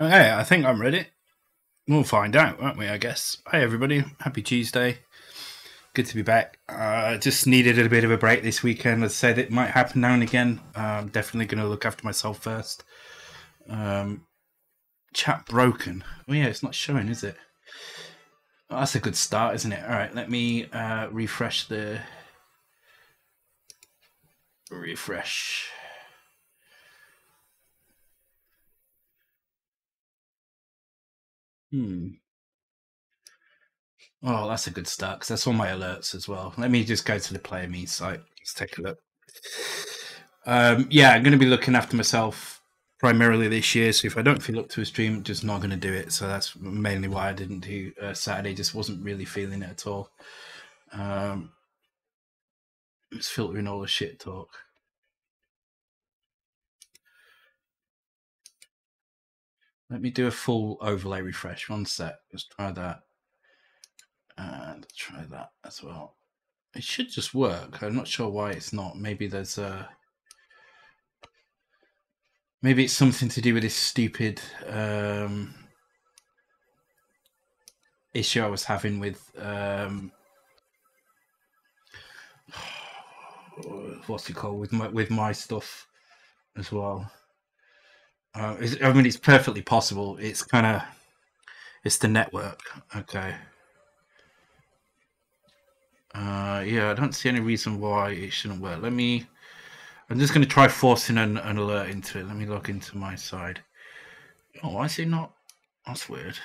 Okay, I think I'm ready. We'll find out, won't we, I guess. Hey, everybody. Happy Tuesday. Good to be back. Just needed a bit of a break this weekend. As I said, it might happen now and again. I'm definitely going to look after myself first. Chat broken. Oh, yeah, it's not showing, is it? Well, that's a good start, isn't it? All right, let me refresh the... Refresh... Oh, that's a good start because that's all my alerts as well. Let me just go to the Player.me site. Let's take a look. Yeah, I'm going to be looking after myself primarily this year. So if I don't feel up to a stream, I'm just not going to do it. So that's mainly why I didn't do Saturday. Just wasn't really feeling it at all. It's filtering all the shit talk. Let me do a full overlay refresh. One sec. Let's try that. And try that as well. It should just work. I'm not sure why it's not. Maybe there's a... Maybe it's something to do with this stupid issue I was having with... what's it called? With my stuff as well. I mean, it's perfectly possible. It's kind of, it's the network. Okay. Yeah, I don't see any reason why it shouldn't work. Let me, I'm just going to try forcing an alert into it. Let me log into my side. Oh, why is it not? That's weird.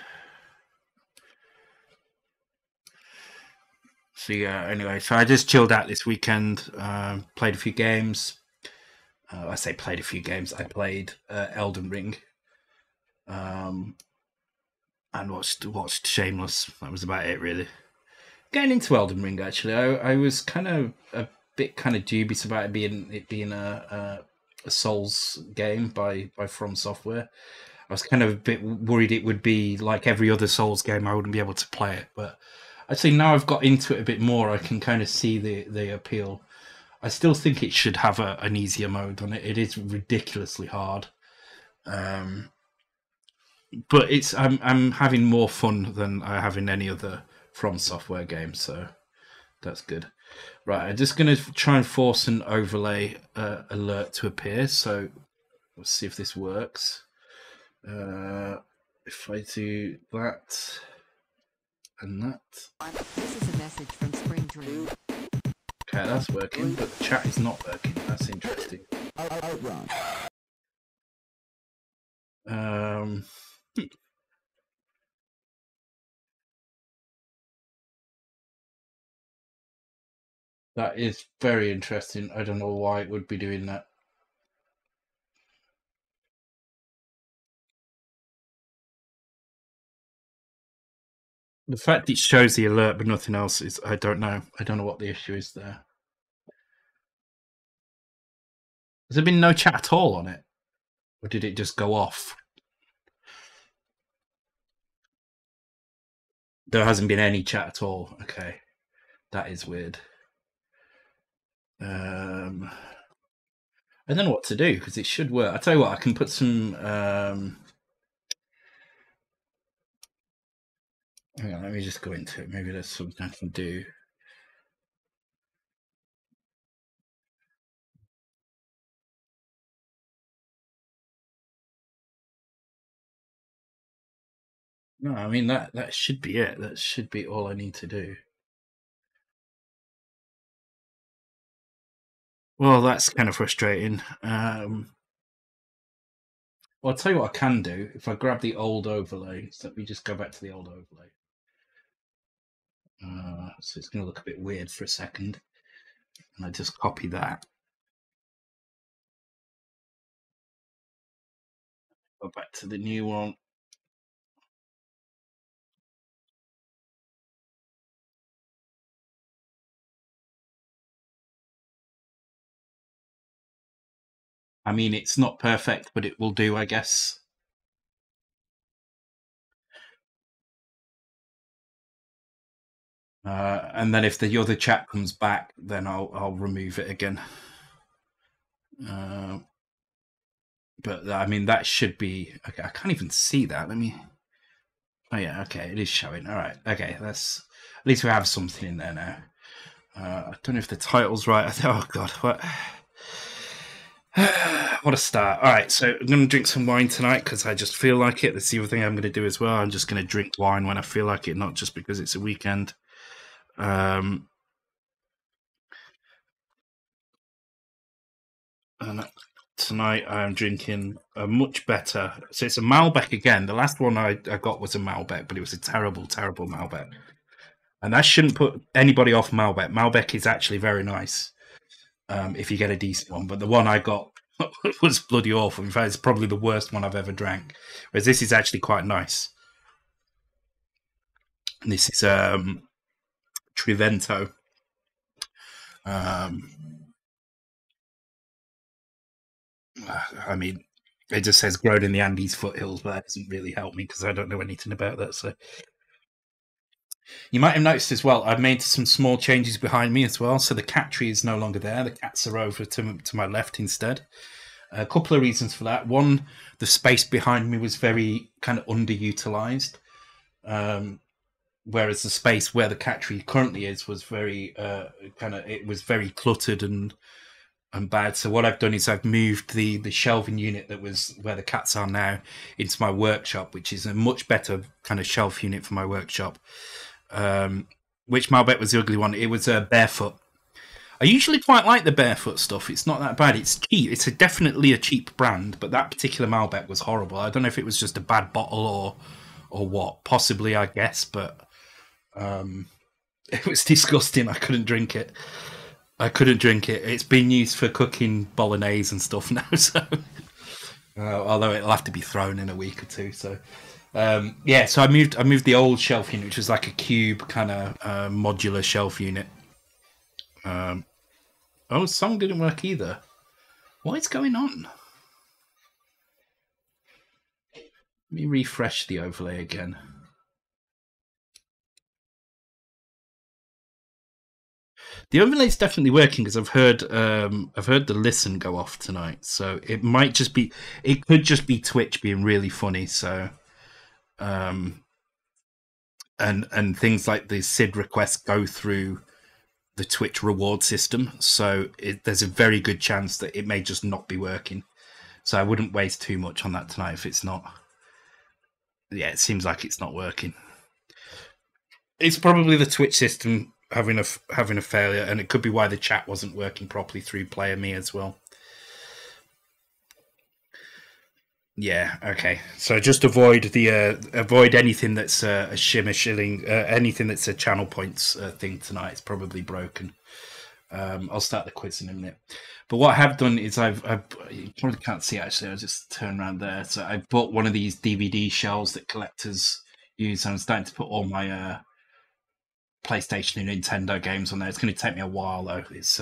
So yeah, anyway, so I just chilled out this weekend, played a few games. I say played a few games. I played Elden Ring, and watched Shameless. That was about it, really. Getting into Elden Ring, actually, I was kind of a bit dubious about it being a Souls game by From Software. I was kind of a bit worried it would be like every other Souls game. I wouldn't be able to play it, but actually now I've got into it a bit more. I can kind of see the appeal. I still think it should have an easier mode on it. It is ridiculously hard, but it's I'm having more fun than I have in any other From Software game, so that's good. Right, I'm just going to try and force an overlay alert to appear. So we'll see if this works. If I do that and that, this is a message from Spring Dream. Okay, that's working, but the chat is not working. That's interesting. That is very interesting. I don't know why it would be doing that. The fact it shows the alert but nothing else is, I don't know. I don't know what the issue is there. Has there been no chat at all on it? Or did it just go off? There hasn't been any chat at all. Okay. That is weird. I don't know what to do because it should work. I tell you what, I can put some... Hang on, let me just go into it. Maybe there's something I can do. No, I mean, that should be it. That should be all I need to do. Well, that's kind of frustrating. Well, I'll tell you what I can do. If I grab the old overlay, so let me just go back to the old overlay. So it's going to look a bit weird for a second, and I just copy that. Go back to the new one. I mean, it's not perfect, but it will do, I guess. And then if the other chat comes back, then I'll remove it again. But I mean, that should be okay. I can't even see that. Let me. Oh yeah, okay, it is showing. All right, okay. That's at least we have something in there now. I don't know if the title's right. Oh god, what? What a start. All right, so I'm going to drink some wine tonight because I just feel like it. That's the other thing I'm going to do as well. I'm just going to drink wine when I feel like it, not just because it's a weekend. And tonight I'm drinking a much better... So it's a Malbec again. The last one I got was a Malbec, but it was a terrible, terrible Malbec. And that shouldn't put anybody off Malbec. Malbec is actually very nice. If you get a decent one, but the one I got was bloody awful. In fact, it's probably the worst one I've ever drank. Whereas this is actually quite nice. And this is Trivento. I mean, it just says grown in the Andes foothills, but that doesn't really help me because I don't know anything about that. So you might have noticed as well, I've made some small changes behind me as well. So the cat tree is no longer there. The cats are over to my left instead. A couple of reasons for that. One, the space behind me was very kind of underutilized. Whereas the space where the cat tree currently is was very it was very cluttered and bad. So what I've done is I've moved the shelving unit that was where the cats are now into my workshop, which is a much better kind of shelf unit for my workshop. Which Malbec was the ugly one. It was Barefoot. I usually quite like the Barefoot stuff. It's not that bad. It's cheap. It's definitely a cheap brand, but that particular Malbec was horrible. I don't know if it was just a bad bottle or what. Possibly, I guess, but it was disgusting. I couldn't drink it. I couldn't drink it. It's been used for cooking bolognese and stuff now, so although it'll have to be thrown in a week or two, so... yeah, so I moved the old shelf unit, which was like a cube kind of modular shelf unit. Oh, song didn't work either. What is going on? Let me refresh the overlay again. The overlay is definitely working because I've heard the listen go off tonight, so it might just be Twitch being really funny, so. And things like the SID requests go through the Twitch reward system. So there's a very good chance that it may just not be working. So I wouldn't waste too much on that tonight if it's not. Yeah, it seems like it's not working. It's probably the Twitch system having a failure, and it could be why the chat wasn't working properly through Player.me as well. Yeah. Okay. So just avoid anything that's a shimmer shilling, anything that's a channel points thing tonight. It's probably broken. I'll start the quiz in a minute. But what I have done is I've you probably can't see actually. I'll just turn around there. So I bought one of these DVD shells that collectors use. I'm starting to put all my PlayStation and Nintendo games on there. It's going to take me a while though. It's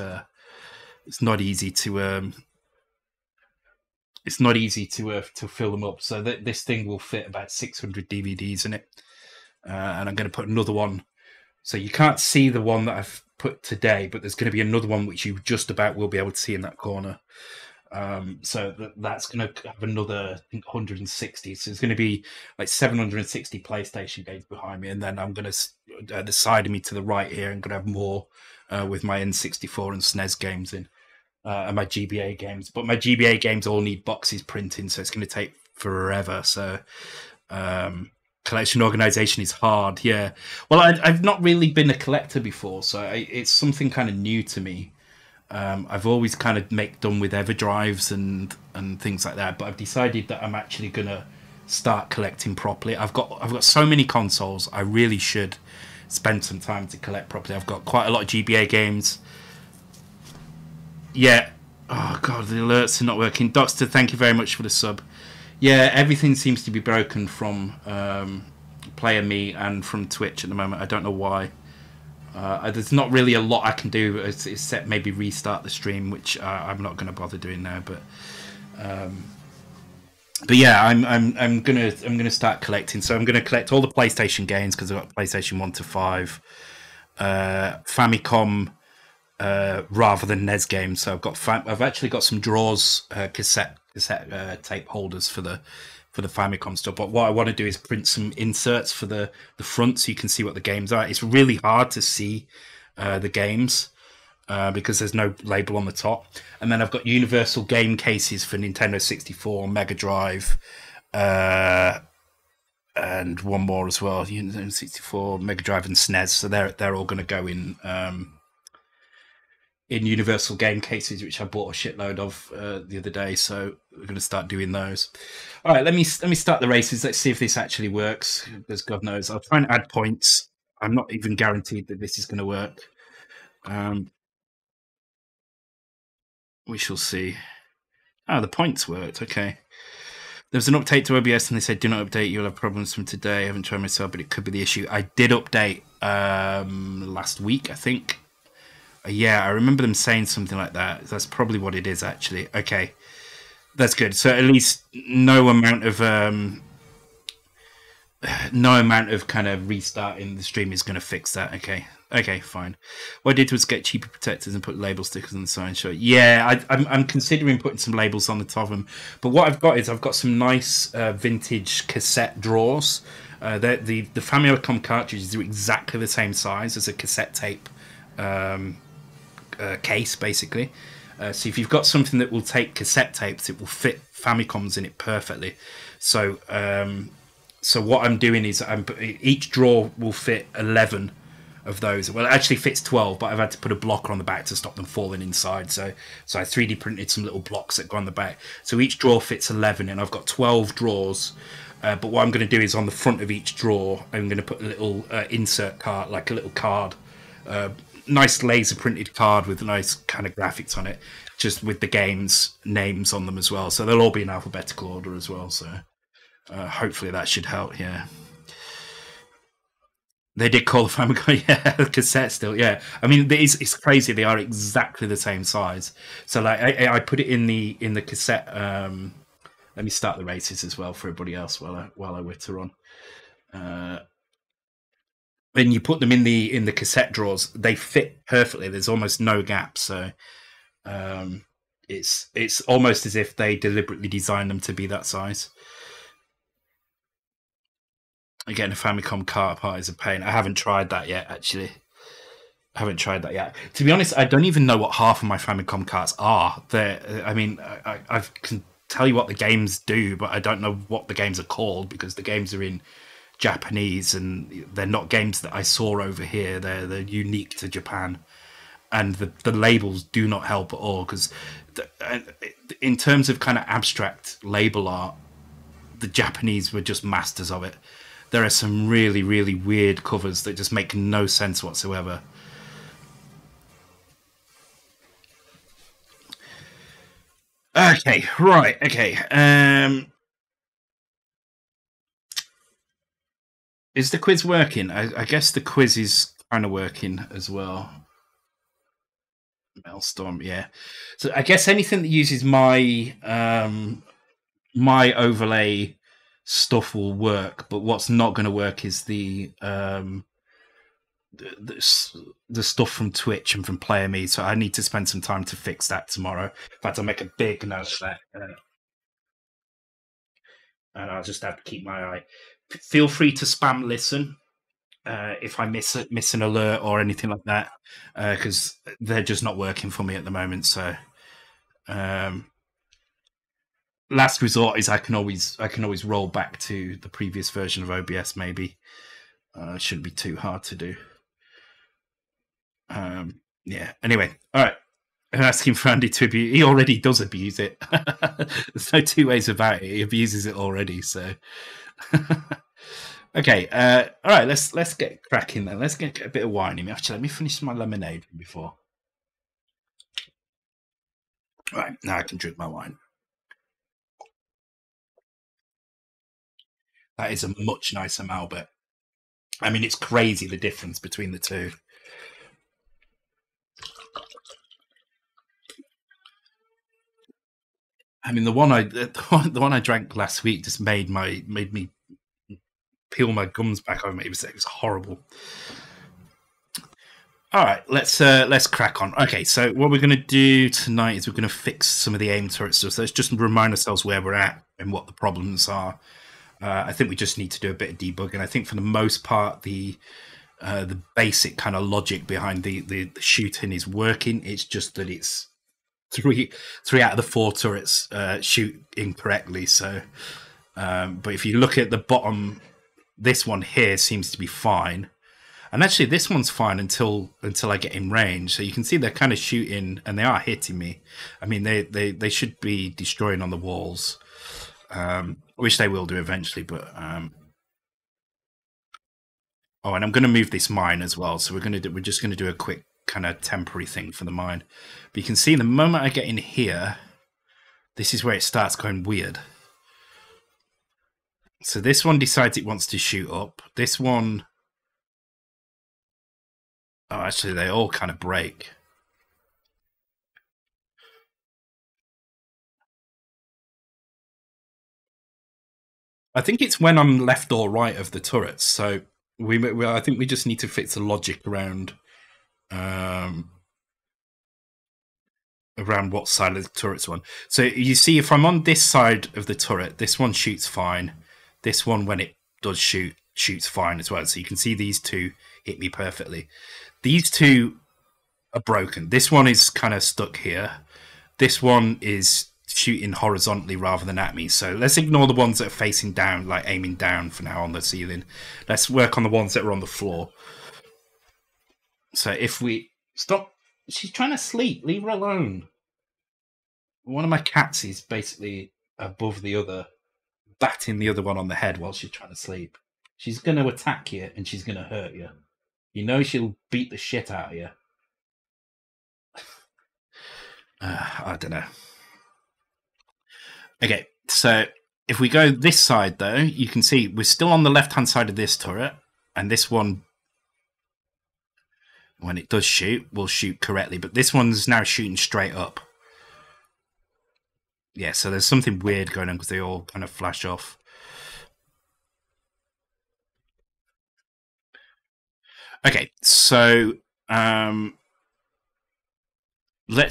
not easy to. It's not easy to fill them up, so this thing will fit about 600 DVDs in it, and I'm going to put another one. So you can't see the one that I've put today, but there's going to be another one which you just about will be able to see in that corner. So that's going to have another, I think, 160. So it's going to be like 760 PlayStation games behind me, and then I'm going to the side of me to the right here, I'm going to have more with my N64 and SNES games in. And my GBA games, but my GBA games all need boxes printing, so it's going to take forever. So collection organization is hard. Yeah, well, I've not really been a collector before, so it's something kind of new to me. I've always kind of done with Everdrives and things like that, but I've decided that I'm actually gonna start collecting properly. I've got so many consoles. I really should spend some time to collect properly. I've got quite a lot of GBA games. Yeah. Oh, God, the alerts are not working. Doctor, thank you very much for the sub. Yeah, everything seems to be broken from Player.me and from Twitch at the moment. I don't know why. There's not really a lot I can do except maybe restart the stream, which I'm not going to bother doing now. But yeah, I'm gonna start collecting. So I'm going to collect all the PlayStation games because I've got PlayStation 1 to 5, Famicom. Rather than NES games, so I've actually got some Draws cassette cassette tape holders for the Famicom stuff. But what I want to do is print some inserts for the front so you can see what the games are. It's really hard to see the games because there's no label on the top. And then I've got Universal Game Cases for Nintendo 64, Mega Drive, and one more as well, N64, Mega Drive and SNES. So they're all going to go in Universal Game Cases, which I bought a shitload of the other day. So we're going to start doing those. All right, let me start the races. Let's see if this actually works, because God knows. I'll try and add points. I'm not even guaranteed that this is going to work. We shall see. Oh, the points worked. Okay. There was an update to OBS and they said, do not update. You'll have problems from today. I haven't tried myself, but it could be the issue. I did update last week, I think. Yeah, I remember them saying something like that. That's probably what it is, actually. Okay, that's good. So at least no amount of kind of restarting the stream is going to fix that. Okay, okay, fine. What I did was get cheaper protectors and put label stickers on the side. Sure. Yeah, I'm considering putting some labels on the top of them. But what I've got is I've got some nice vintage cassette drawers. The Famicom cartridges are exactly the same size as a cassette tape case, basically. So if you've got something that will take cassette tapes, it will fit Famicoms in it perfectly. So so what I'm doing is each drawer will fit 11 of those. Well, it actually fits 12, but I've had to put a blocker on the back to stop them falling inside. So I 3D printed some little blocks that go on the back. So each drawer fits 11, and I've got 12 drawers. But what I'm going to do is on the front of each drawer, I'm going to put a little insert card, like a little card, nice laser printed card with nice kind of graphics on it, just with the games names on them as well, so they'll all be in alphabetical order as well. So hopefully that should help. Yeah, they did call the Famicom, yeah, the cassette still, yeah. I mean, it's crazy, they are exactly the same size. So like I put it in the cassette. Let me start the races as well for everybody else while I witter on. Then you put them in the cassette drawers. They fit perfectly. There's almost no gap. So it's almost as if they deliberately designed them to be that size. Again, a Famicom cart apart is a pain. I haven't tried that yet, actually. I haven't tried that yet. To be honest, I don't even know what half of my Famicom carts are. I mean, I can tell you what the games do, but I don't know what the games are called, because the games are in Japanese and they're not games that I saw over here. They're unique to Japan, and the labels do not help at all, because in terms of kind of abstract label art, the Japanese were just masters of it. There are some really, really weird covers that just make no sense whatsoever. Okay, right, okay. Is the quiz working? I guess the quiz is kind of working as well. Mailstorm, yeah. So I guess anything that uses my my overlay stuff will work. But what's not going to work is the stuff from Twitch and from Player.me. So I need to spend some time to fix that tomorrow. In fact, I'll make a big note of that, and I'll just have to keep my eye. Feel free to spam listen if I miss an alert or anything like that, because they're just not working for me at the moment. So last resort is I can always roll back to the previous version of OBS. Maybe it shouldn't be too hard to do. Yeah. Anyway, all right. I'm asking for Andy to abuse. He already does abuse it. There's no two ways about it. He abuses it already. So. Okay, all right, let's get cracking then. Let's get a bit of wine in me. Actually, let me finish my lemonade before. All right, now I can drink my wine. That is a much nicer Malbec. I mean, it's crazy the difference between the two. I mean, the one I drank last week just made me peel my gums back over. It was horrible. All right, let's crack on. Okay, so what we're going to do tonight is we're going to fix some of the aim turret stuff. So let's just remind ourselves where we're at and what the problems are. I think we just need to do a bit of debugging. I think for the most part, the basic kind of logic behind the shooting is working. It's just that it's three out of the four turrets shoot incorrectly. So, but if you look at the bottom, this one here seems to be fine. And actually, this one's fine until I get in range. So you can see they're kind of shooting, and they are hitting me. I mean, they should be destroying on the walls, which they will do eventually. But oh, and I'm going to move this mine as well. So we're just going to do a quick kind of temporary thing for the mine. But you can see the moment I get in here, this is where it starts going weird. So this one decides it wants to shoot up. This one. Oh, actually, they all kind of break. I think it's when I'm left or right of the turrets. So I think we just need to fix the logic around what side of the turret's on. So you see, if I'm on this side of the turret, this one shoots fine. This one, when it does shoot, shoots fine as well. So you can see these two hit me perfectly. These two are broken. This one is kind of stuck here. This one is shooting horizontally rather than at me. So let's ignore the ones that are facing down, like aiming down for now on the ceiling. Let's work on the ones that are on the floor. So if we stop, she's trying to sleep. Leave her alone. One of my cats is basically above the other, batting the other one on the head while she's trying to sleep. She's going to attack you and she's going to hurt you. You know she'll beat the shit out of you. I don't know. Okay, so if we go this side, though, you can see we're still on the left-hand side of this turret. And this one, when it does shoot, will shoot correctly. But this one's now shooting straight up. Yeah, so there's something weird going on because they all kind of flash off. Okay, so let's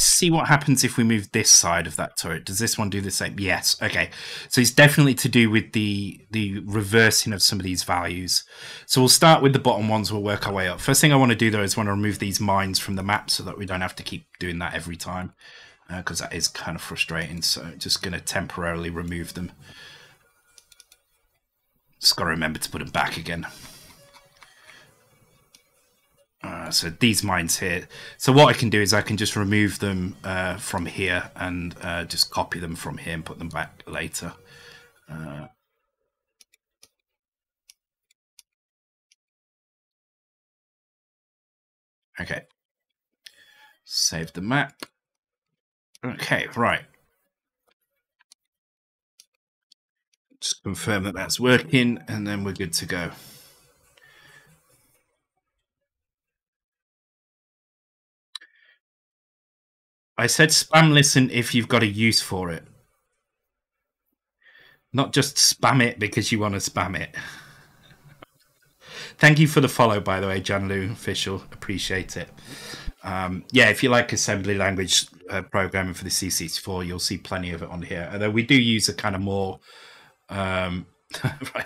see what happens if we move this side of that turret. Does this one do the same? Yes. Okay, so it's definitely to do with the reversing of some of these values. So we'll start with the bottom ones. We'll work our way up. First thing I want to do, though, is want to remove these mines from the map so that we don't have to keep doing that every time, because that is kind of frustrating. So I'm just going to temporarily remove them. Just got to remember to put them back again. So these mines here. So what I can do is I can just remove them from here and just copy them from here and put them back later. Okay. Save the map. Okay, right. Just confirm that that's working and then we're good to go. I said spam listen if you've got a use for it. Not just spam it because you want to spam it. Thank you for the follow, by the way, Janlu Official. Appreciate it. Yeah, if you like assembly language programming for the C64, you'll see plenty of it on here. Although we do use a kind of more... right,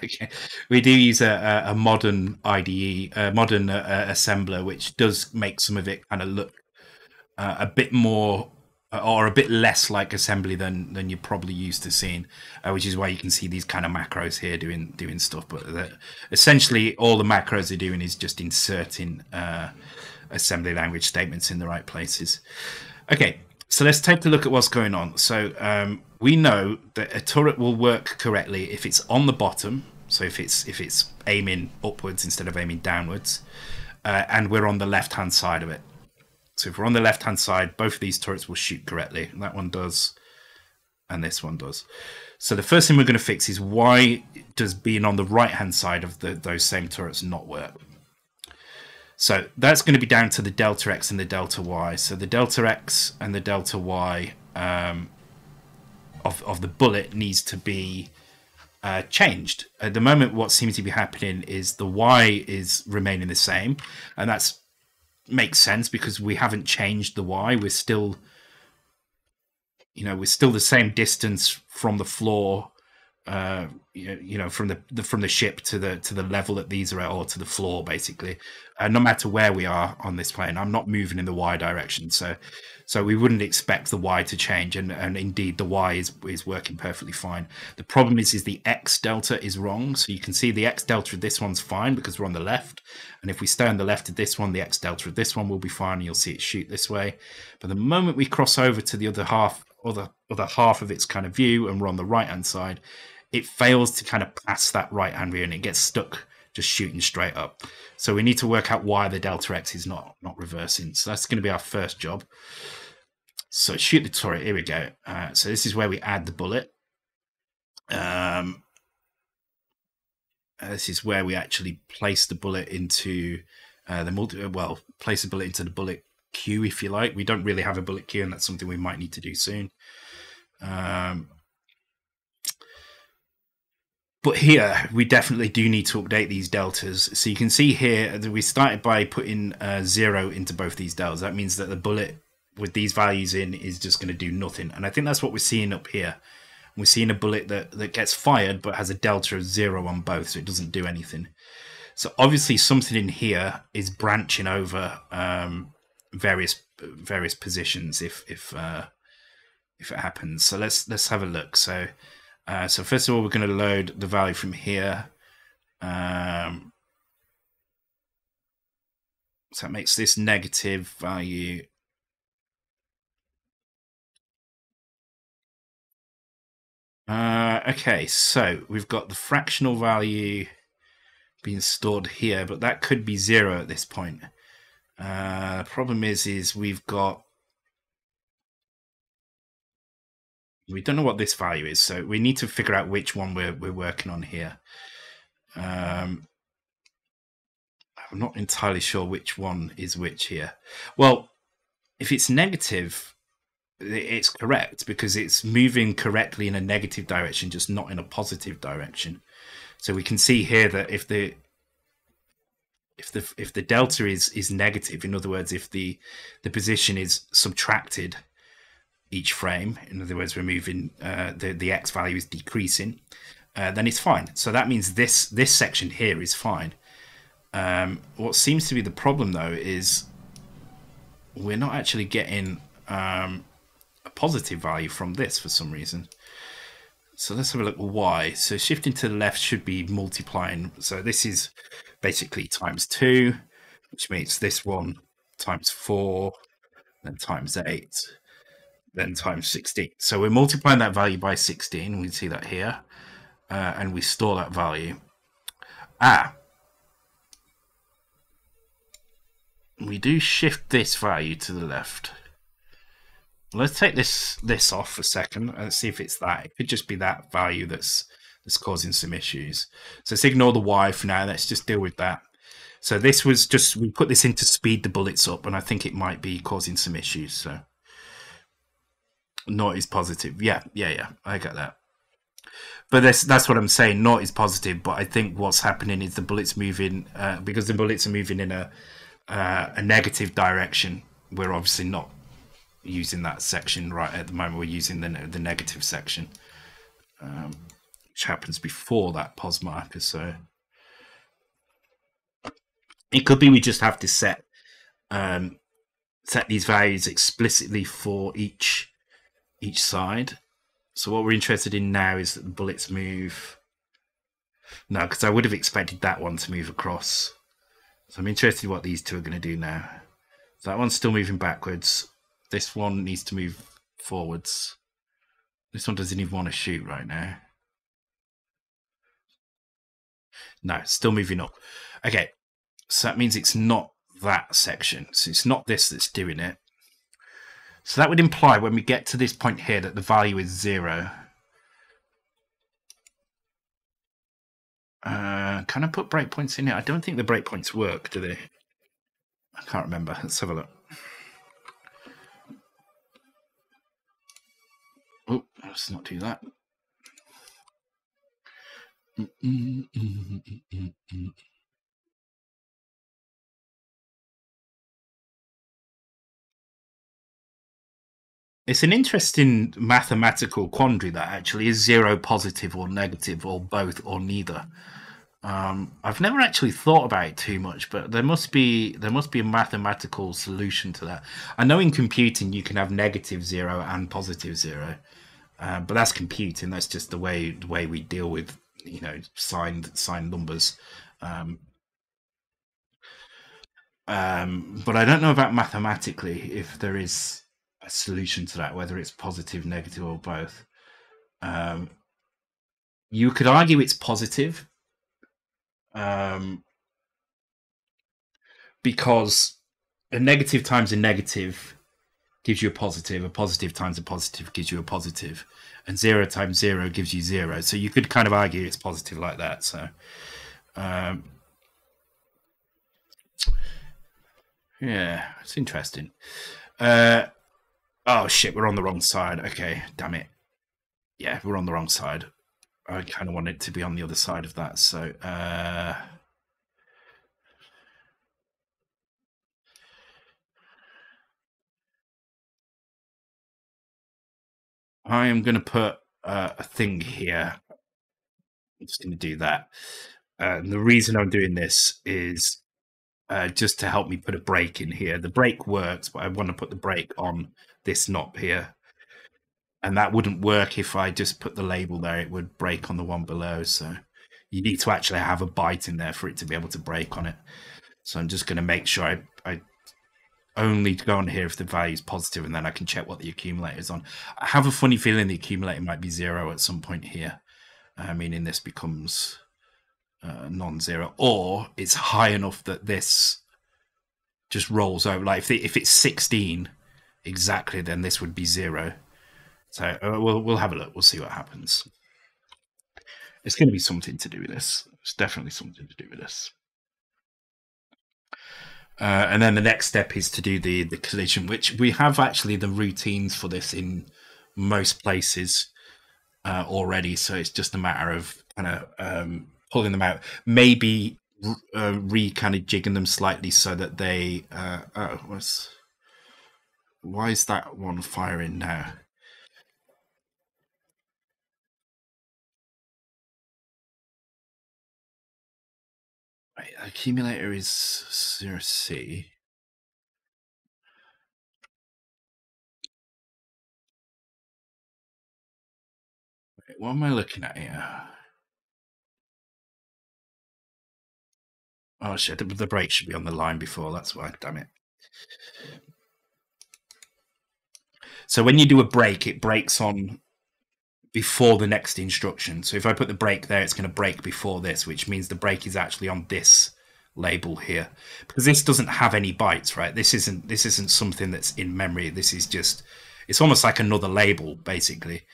okay. We do use a modern IDE, a modern assembler, which does make some of it kind of look a bit more or a bit less like assembly than you're probably used to seeing, which is why you can see these kind of macros here doing stuff. But essentially all the macros are doing is just inserting assembly language statements in the right places. Okay, so let's take a look at what's going on. So we know that a turret will work correctly if it's on the bottom, so if it's aiming upwards instead of aiming downwards, and we're on the left hand side of it. So if we're on the left-hand side, both of these turrets will shoot correctly. And that one does, and this one does. So the first thing we're going to fix is why does being on the right-hand side of those same turrets not work? So that's going to be down to the delta X and the delta Y. So the delta X and the delta Y of the bullet needs to be changed. At the moment, what seems to be happening is the Y is remaining the same, and that's makes sense because we haven't changed the Y. We're still, you know, we're still the same distance from the floor, you know, from the ship to the level that these are at, or to the floor, basically. No matter where we are on this plane, I'm not moving in the Y direction, so we wouldn't expect the Y to change, and indeed the Y is working perfectly fine. The problem is the X delta is wrong. So you can see the X delta of this one's fine because we're on the left, and if we stay on the left of this one, the X delta of this one will be fine, and you'll see it shoot this way. But the moment we cross over to the other half of its kind of view, and we're on the right hand side, it fails to kind of pass that right hand view, and it gets stuck just shooting straight up. So we need to work out why the delta X is not reversing. So that's going to be our first job. So shoot the turret. Here we go. So this is where we add the bullet. This is where we actually place the bullet into the bullet queue, if you like. We don't really have a bullet queue, and that's something we might need to do soon. But here, we definitely do need to update these deltas. So you can see here that we started by putting 0 into both these deltas. That means that the bullet with these values in is just going to do nothing. And I think that's what we're seeing up here. We're seeing a bullet that gets fired but has a delta of 0 on both, so it doesn't do anything. So obviously something in here is branching over various positions if it happens. So let's have a look. So. So first of all, we're going to load the value from here. So that makes this negative value. Okay, so we've got the fractional value being stored here, but that could be 0 at this point. The problem is we've got, we don't know what this value is, so we need to figure out which one we're working on here. I'm not entirely sure which one is which here. Well, if it's negative, it's correct because it's moving correctly in a negative direction, just not in a positive direction. So we can see here that if the delta is negative, in other words, if the position is subtracted each frame, in other words, we're moving, the X value is decreasing, then it's fine. So that means this section here is fine. What seems to be the problem though is we're not actually getting a positive value from this for some reason. So let's have a look at why. So shifting to the left should be multiplying. So this is basically ×2, which means this one ×4, then ×8. Then ×16. So we're multiplying that value by 16. We can see that here. And we store that value. We do shift this value to the left. Let's take this off for a second and see if it's that. It could just be that value that's causing some issues. So let's ignore the Y for now. Let's just deal with that. So this was just, we put this in to speed the bullets up, and I think it might be causing some issues. So Naught is positive. Yeah. I get that. But that's what I'm saying. Naught is positive, but I think what's happening is the bullets moving, because the bullets are moving in a negative direction. We're obviously not using that section right at the moment. We're using the negative section, which happens before that pos marker. So it could be we just have to set these values explicitly for each side. So what we're interested in now is that the bullets move. No, because I would have expected that one to move across. So I'm interested in what these two are going to do now. So that one's still moving backwards. This one needs to move forwards. This one doesn't even want to shoot right now. No, it's still moving up. Okay, so that means it's not that section. So it's not this that's doing it. So that would imply when we get to this point here that the value is 0. Can I put breakpoints in here? I don't think the breakpoints work, do they? I can't remember. Let's have a look. Oh, let's not do that. It's an interesting mathematical quandary that actually is zero, positive, or negative, or both, or neither. I've never actually thought about it too much, but there must be a mathematical solution to that. I know in computing you can have negative zero and positive zero, but that's computing. That's just the way we deal with, you know, signed numbers. But I don't know about mathematically if there is a solution to that, whether it's positive, negative, or both. You could argue it's positive, because a negative times a negative gives you a positive times a positive gives you a positive, and zero times zero gives you zero. So you could kind of argue it's positive like that. So yeah, it's interesting. Oh shit, we're on the wrong side. Okay, damn it. Yeah, we're on the wrong side. I kind of want it to be on the other side of that. So I am going to put a thing here. I'm just going to do that. And the reason I'm doing this is just to help me put a break in here. The break works, but I want to put the break on this knob here. And that wouldn't work if I just put the label there. It would break on the one below. So you need to actually have a byte in there for it to be able to break on it. So I'm just going to make sure I only go on here if the value is positive, and then I can check what the accumulator is on. I have a funny feeling the accumulator might be zero at some point here. I mean, in this becomes non-zero, or it's high enough that this just rolls over. Like if it's 16 exactly, then this would be zero. So we'll have a look. We'll see what happens. It's going to be something to do with this. It's definitely something to do with this. And then the next step is to do the collision, which we have actually the routines for this in most places already. So it's just a matter of kind of pulling them out, maybe kind of jigging them slightly so that they. Why is that one firing now? Accumulator is 0C. Wait, what am I looking at here? Oh shit, the break should be on the line before, that's why, damn it. So when you do a break, it breaks on before the next instruction. So if I put the break there, it's going to break before this, which means the break is actually on this label here, because this doesn't have any bytes, right? This isn't something that's in memory. This is just, it's almost like another label basically,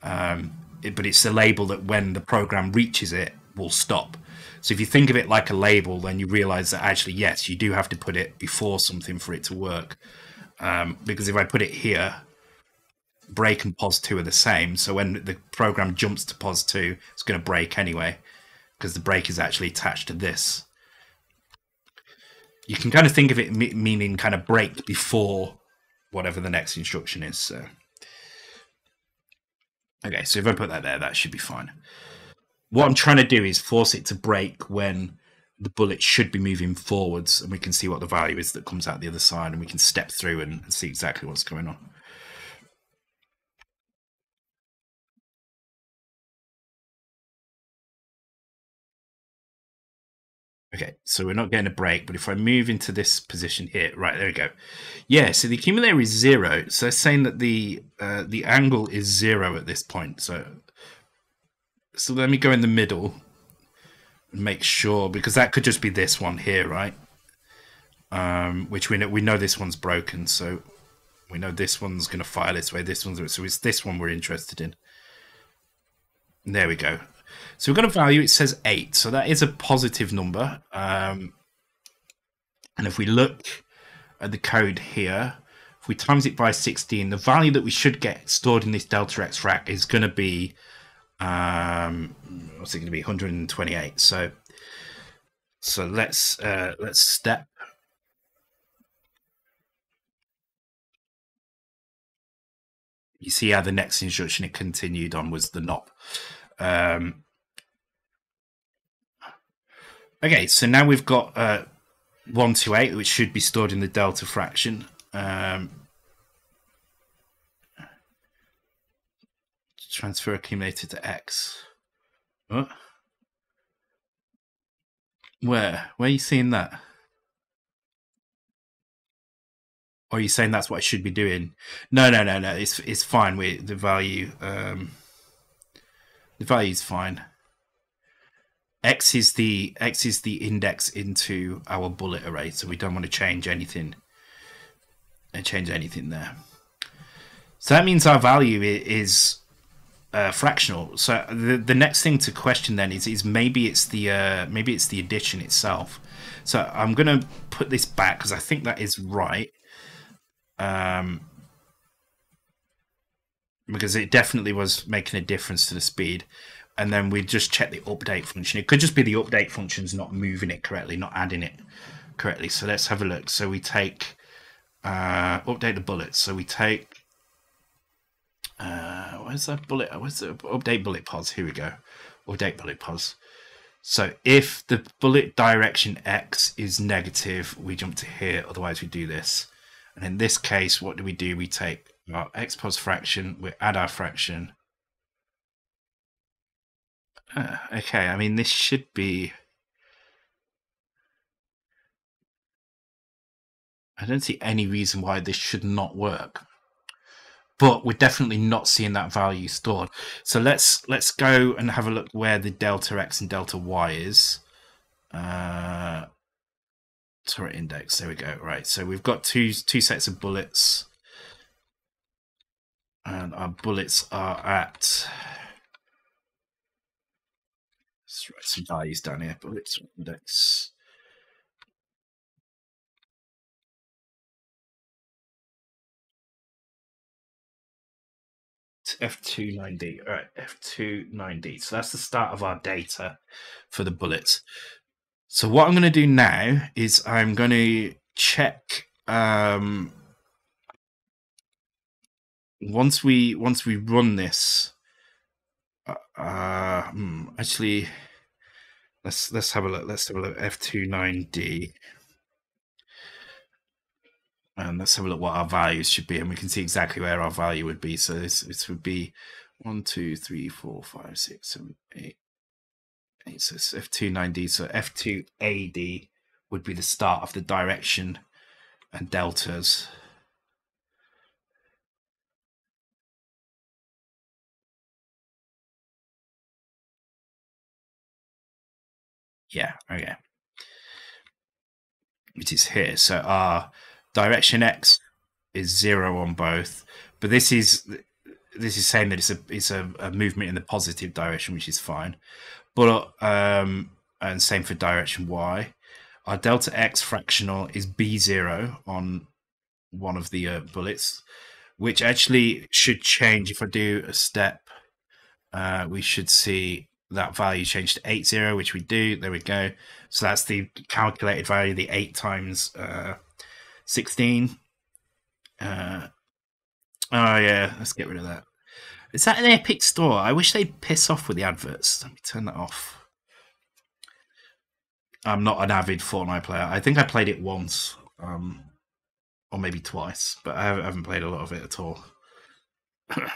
but it's the label that when the program reaches it will stop. So if you think of it like a label, then you realize that actually, yes, you do have to put it before something for it to work, because if I put it here, break and pos2 are the same, so when the program jumps to pos2, it's going to break anyway, because the break is actually attached to this. You can kind of think of it meaning kind of break before whatever the next instruction is. So okay, so if I put that there, that should be fine. What I'm trying to do is force it to break when the bullet should be moving forwards, and we can see what the value is that comes out the other side, and we can step through and see exactly what's going on. Okay, so we're not getting a break, but if I move into this position here, right, there we go. Yeah, so the accumulator is zero. So it's saying that the angle is zero at this point. So let me go in the middle and make sure, because that could just be this one here, right? Which we know this one's broken, so we know this one's going to fire this way. This one's, so it's this one we're interested in. And there we go. So we've got a value, it says 8, so that is a positive number. And if we look at the code here, if we times it by 16, the value that we should get stored in this delta x rack is going to be, what's it going to be, 128. So let's step. you see how the next instruction it continued on was the knob. Okay, so now we've got 1 to 8, which should be stored in the delta fraction. Transfer accumulated to X. What? Where? Where are you seeing that? Or are you saying that's what I should be doing? No, no, no, no. It's fine. With the value, the value is fine. X is the index into our bullet array, so we don't want to change anything. And change anything there. So that means our value is fractional. So the next thing to question then is maybe it's the addition itself. So I'm going to put this back because I think that is right. Because it definitely was making a difference to the speed. And then we just check the update function. It could just be the update function's not moving it correctly, not adding it correctly. So let's have a look. So we take update the bullets. So we take where's that bullet? Where's the update bullet pos? Here we go. Update bullet pos. So if the bullet direction X is negative, we jump to here. Otherwise, we do this. And in this case, what do? We take our X pos fraction. We add our fraction. Okay. I mean, this should be. I don't see any reason why this should not work. But we're definitely not seeing that value stored. So let's go and have a look where the delta X and delta Y is. Turret index. There we go. Right. So we've got two sets of bullets, and our bullets are at. Let's write some values down here. Bullets index. F29D. All right, F29D. So that's the start of our data for the bullets. So what I'm going to do now is I'm going to check once we run this. Actually, let's have a look. Let's have a look. F29D. And let's have a look what our values should be, and we can see exactly where our value would be. So this would be 1, 2, 3, 4, 5, 6, 7, 8, 8. So it's F29D. So F2AD would be the start of the direction and deltas. Yeah, okay. Which is here. So our direction X is 0 on both, but this is saying that it's a movement in the positive direction, which is fine. But and same for direction Y. Our delta X fractional is B0 on one of the bullets, which actually should change. If I do a step, we should see that value change to 80, which we do. There we go. So that's the calculated value, the 8 times 16. Oh yeah, let's get rid of that. Is that an Epic Store? I wish they'd piss off with the adverts. Let me turn that off. I'm not an avid Fortnite player. I think I played it once, or maybe twice, but I haven't played a lot of it at all. But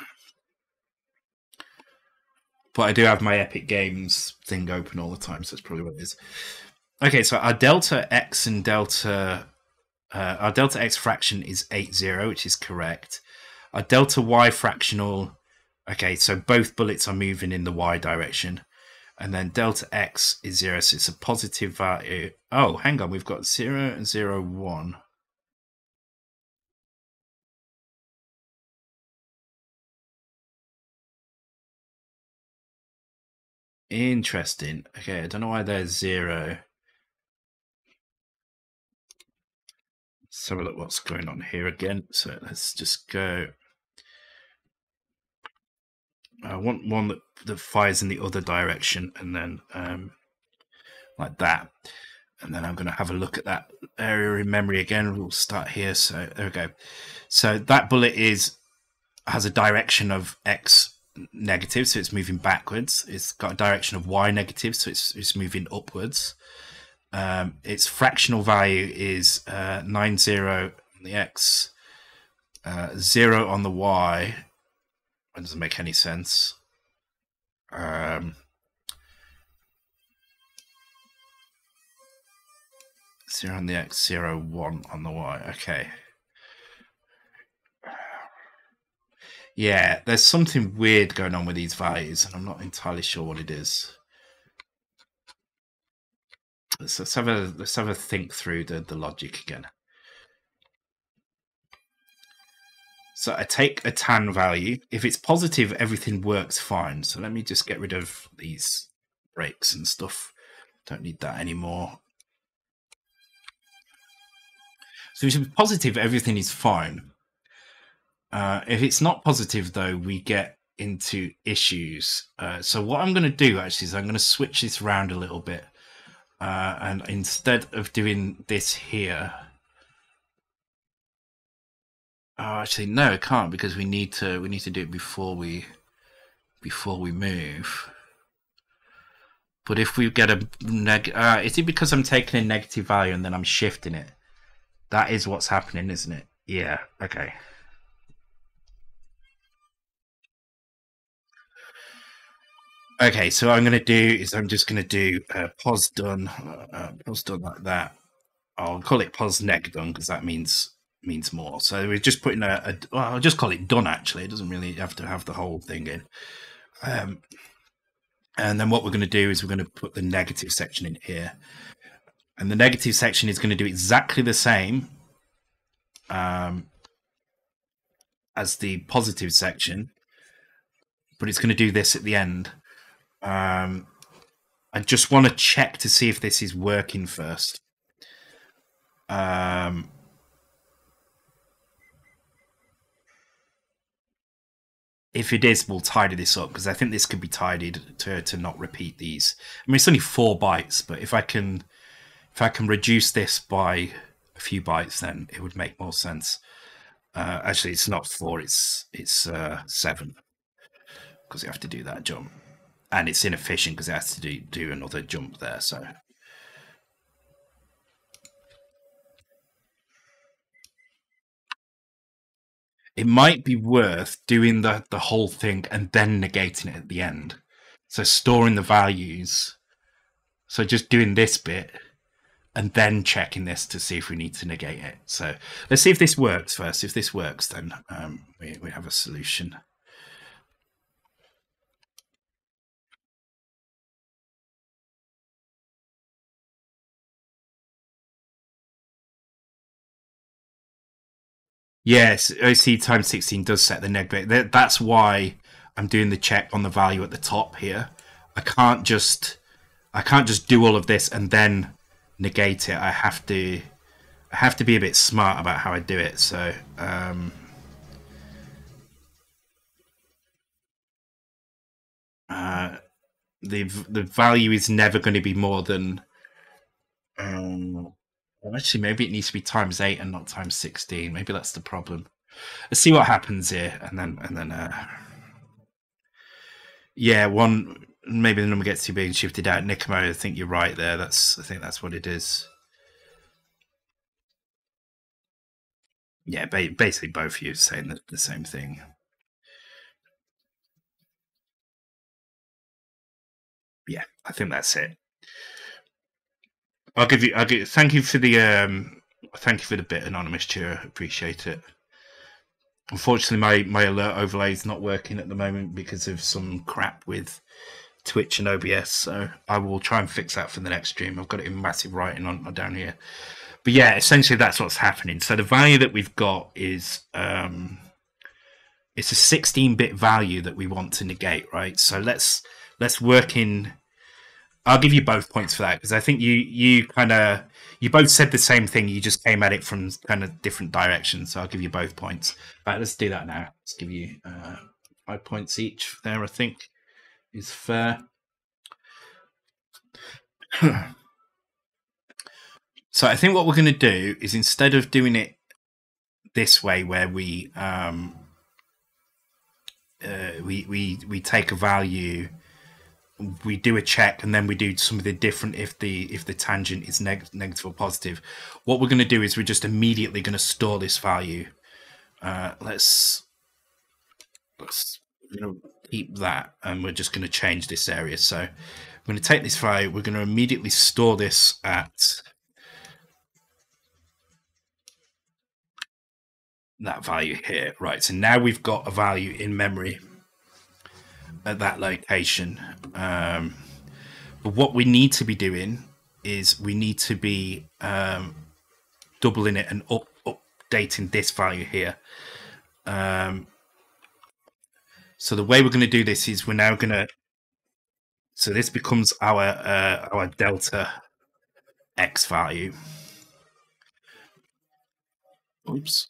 I do have my Epic Games thing open all the time, so that's probably what it is. Okay, so our delta X and delta our delta X fraction is 80, which is correct. Our delta Y fractional, okay, so both bullets are moving in the Y direction. And then delta X is 0, so it's a positive value. Oh, hang on, we've got 0 and 0, 1. Interesting. Okay, I don't know why there's 0. Let's have a look what's going on here again. So let's just go. I want one that fires in the other direction, and then like that. And then I'm going to have a look at that area in memory again. We'll start here. So there we go. So that bullet is has a direction of X negative, so it's moving backwards. It's got a direction of Y negative, so it's moving upwards. Its fractional value is 90 on the X, 0 on the Y. That doesn't make any sense. Zero on the X, 0, 1 on the Y. Okay. Yeah, there's something weird going on with these values, and I'm not entirely sure what it is. Let's have a think through the logic again. So I take a tan value. If it's positive, everything works fine. So let me just get rid of these breaks and stuff. Don't need that anymore. So if it's positive, everything is fine. If it's not positive, though, we get into issues. So what I'm going to do, actually, is I'm going to switch this around a little bit. And instead of doing this here... Oh, actually, no, I can't, because we need to do it before we move. But if we get a is it because I'm taking a negative value and then I'm shifting it? That is what's happening, isn't it? Yeah. Okay. Okay, so what I'm going to do is I'm just going to do pos done like that. I'll call it pos neg done because that means more. So we're just putting well, I'll just call it done, actually. It doesn't really have to have the whole thing in. And then what we're going to do is we're going to put the negative section in here. And the negative section is going to do exactly the same as the positive section, but it's going to do this at the end. I just want to check to see if this is working first. If it is, we'll tidy this up, because I think this could be tidied to not repeat these. I mean, it's only 4 bytes, but if I can reduce this by a few bytes, then it would make more sense. Actually, it's not 4; it's 7, because you have to do that jump, and it's inefficient because it has to do another jump there. So. It might be worth doing the whole thing and then negating it at the end. So storing the values. So just doing this bit and then checking this to see if we need to negate it. So let's see if this works first. If this works, then we have a solution. Yes, OC times 16 does set the negative. That's why I'm doing the check on the value at the top here. I can't just do all of this and then negate it. I have to be a bit smart about how I do it. So the value is never going to be more than. Actually, maybe it needs to be times 8 and not times 16. Maybe that's the problem. Let's see what happens here, and then yeah, one, maybe the number gets too big and shifted out. Nicomo, I think you're right there. I think that's what it is. Yeah, basically both of you saying the same thing. Yeah, I think that's it. I'll give thank you for the bit, anonymous cheer. Appreciate it. Unfortunately, my alert overlay is not working at the moment because of some crap with Twitch and OBS. So I will try and fix that for the next stream. I've got it in massive writing on down here. But yeah, essentially that's what's happening. So the value that we've got is it's a 16-bit value that we want to negate, right? So let's work in. I'll give you both points for that, because I think you both said the same thing. You just came at it from kind of different directions. So I'll give you both points. Right, let's do that now. Let's give you 5 points each there, I think, is fair. So I think what we're going to do is, instead of doing it this way, where we take a value, we do a check, and then we do something different if the tangent is negative or positive. What we're going to do is we're just immediately going to store this value. Let's keep that, and we're just going to change this area. So I'm going to take this value. We're going to immediately store this at that value here. Right, so now we've got a value in memory at that location. But what we need to be doing is we need to be doubling it and updating this value here. So the way we're going to do this is we're now going to, so this becomes our delta X value. Oops.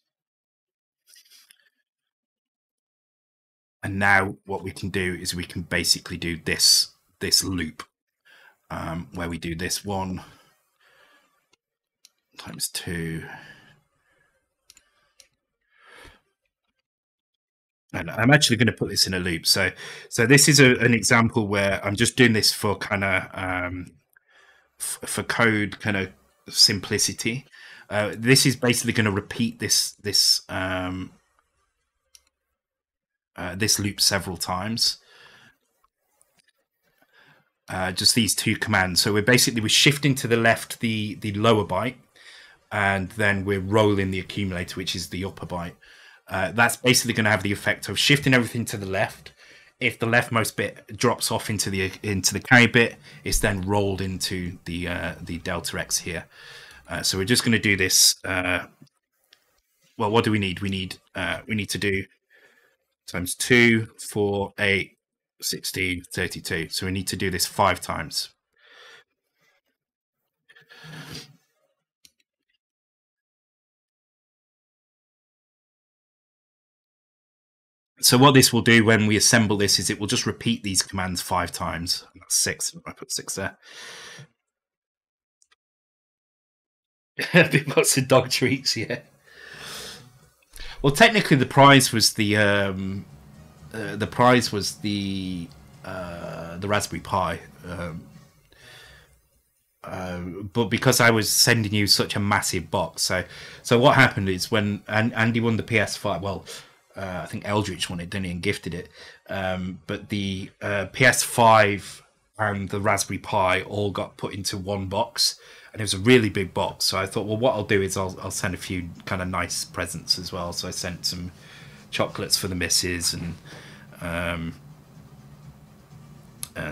And now what we can do is we can basically do this loop where we do this 1 times 2. And I'm actually going to put this in a loop. So this is an example where I'm just doing this for kind of for code kind of simplicity. This is basically going to repeat this loop several times. Just these two commands. So we're shifting to the left the lower byte, and then we're rolling the accumulator, which is the upper byte. That's basically going to have the effect of shifting everything to the left. If the leftmost bit drops off into the carry bit, it's then rolled into the delta X here. So we're just going to do this. Well, what do we need? We need to do times 2, 4, 8, 16, 32. So we need to do this 5 times. So what this will do when we assemble this is it will just repeat these commands 5 times. That's 6. I put 6 there. Lots of dog treats, yeah. Well, technically, the prize was the Raspberry Pi, but because I was sending you such a massive box, so what happened is when Andy won the PS5, well, I think Eldritch won it, didn't he, and gifted it. But the PS5 and the Raspberry Pi all got put into one box. And it was a really big box, so I thought, well, what I'll do is I'll send a few kind of nice presents as well. So I sent some chocolates for the missus and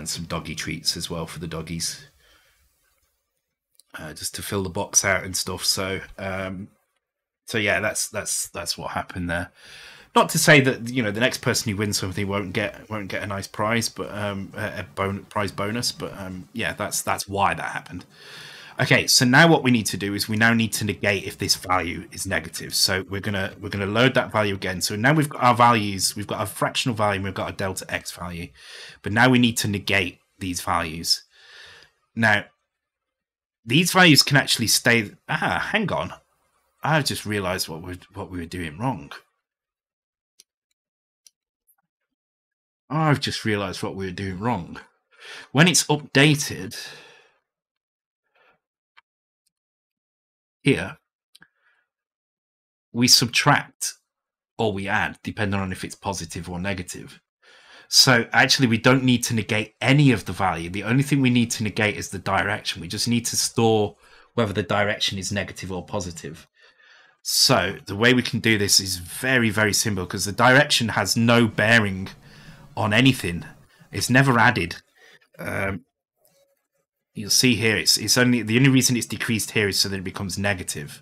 some doggy treats as well for the doggies, just to fill the box out and stuff. So so yeah, that's what happened there. Not to say that the next person who wins something won't get a nice prize, but a prize bonus. But yeah, that's why that happened. Okay, so now what we need to do is we now need to negate if this value is negative. So we're gonna load that value again. So now we've got our values, we've got our fractional value, and we've got our delta X value. But now we need to negate these values. Now, these values can actually stay. Ah, hang on. I've just realized what we were doing wrong. I've just realized what we were doing wrong. When it's updated here, we subtract or we add, depending on if it's positive or negative. So actually, we don't need to negate any of the value. The only thing we need to negate is the direction. We just need to store whether the direction is negative or positive. So the way we can do this is very, very simple, because the direction has no bearing on anything. It's never added. You'll see here it's only, the only reason it's decreased here is so that it becomes negative,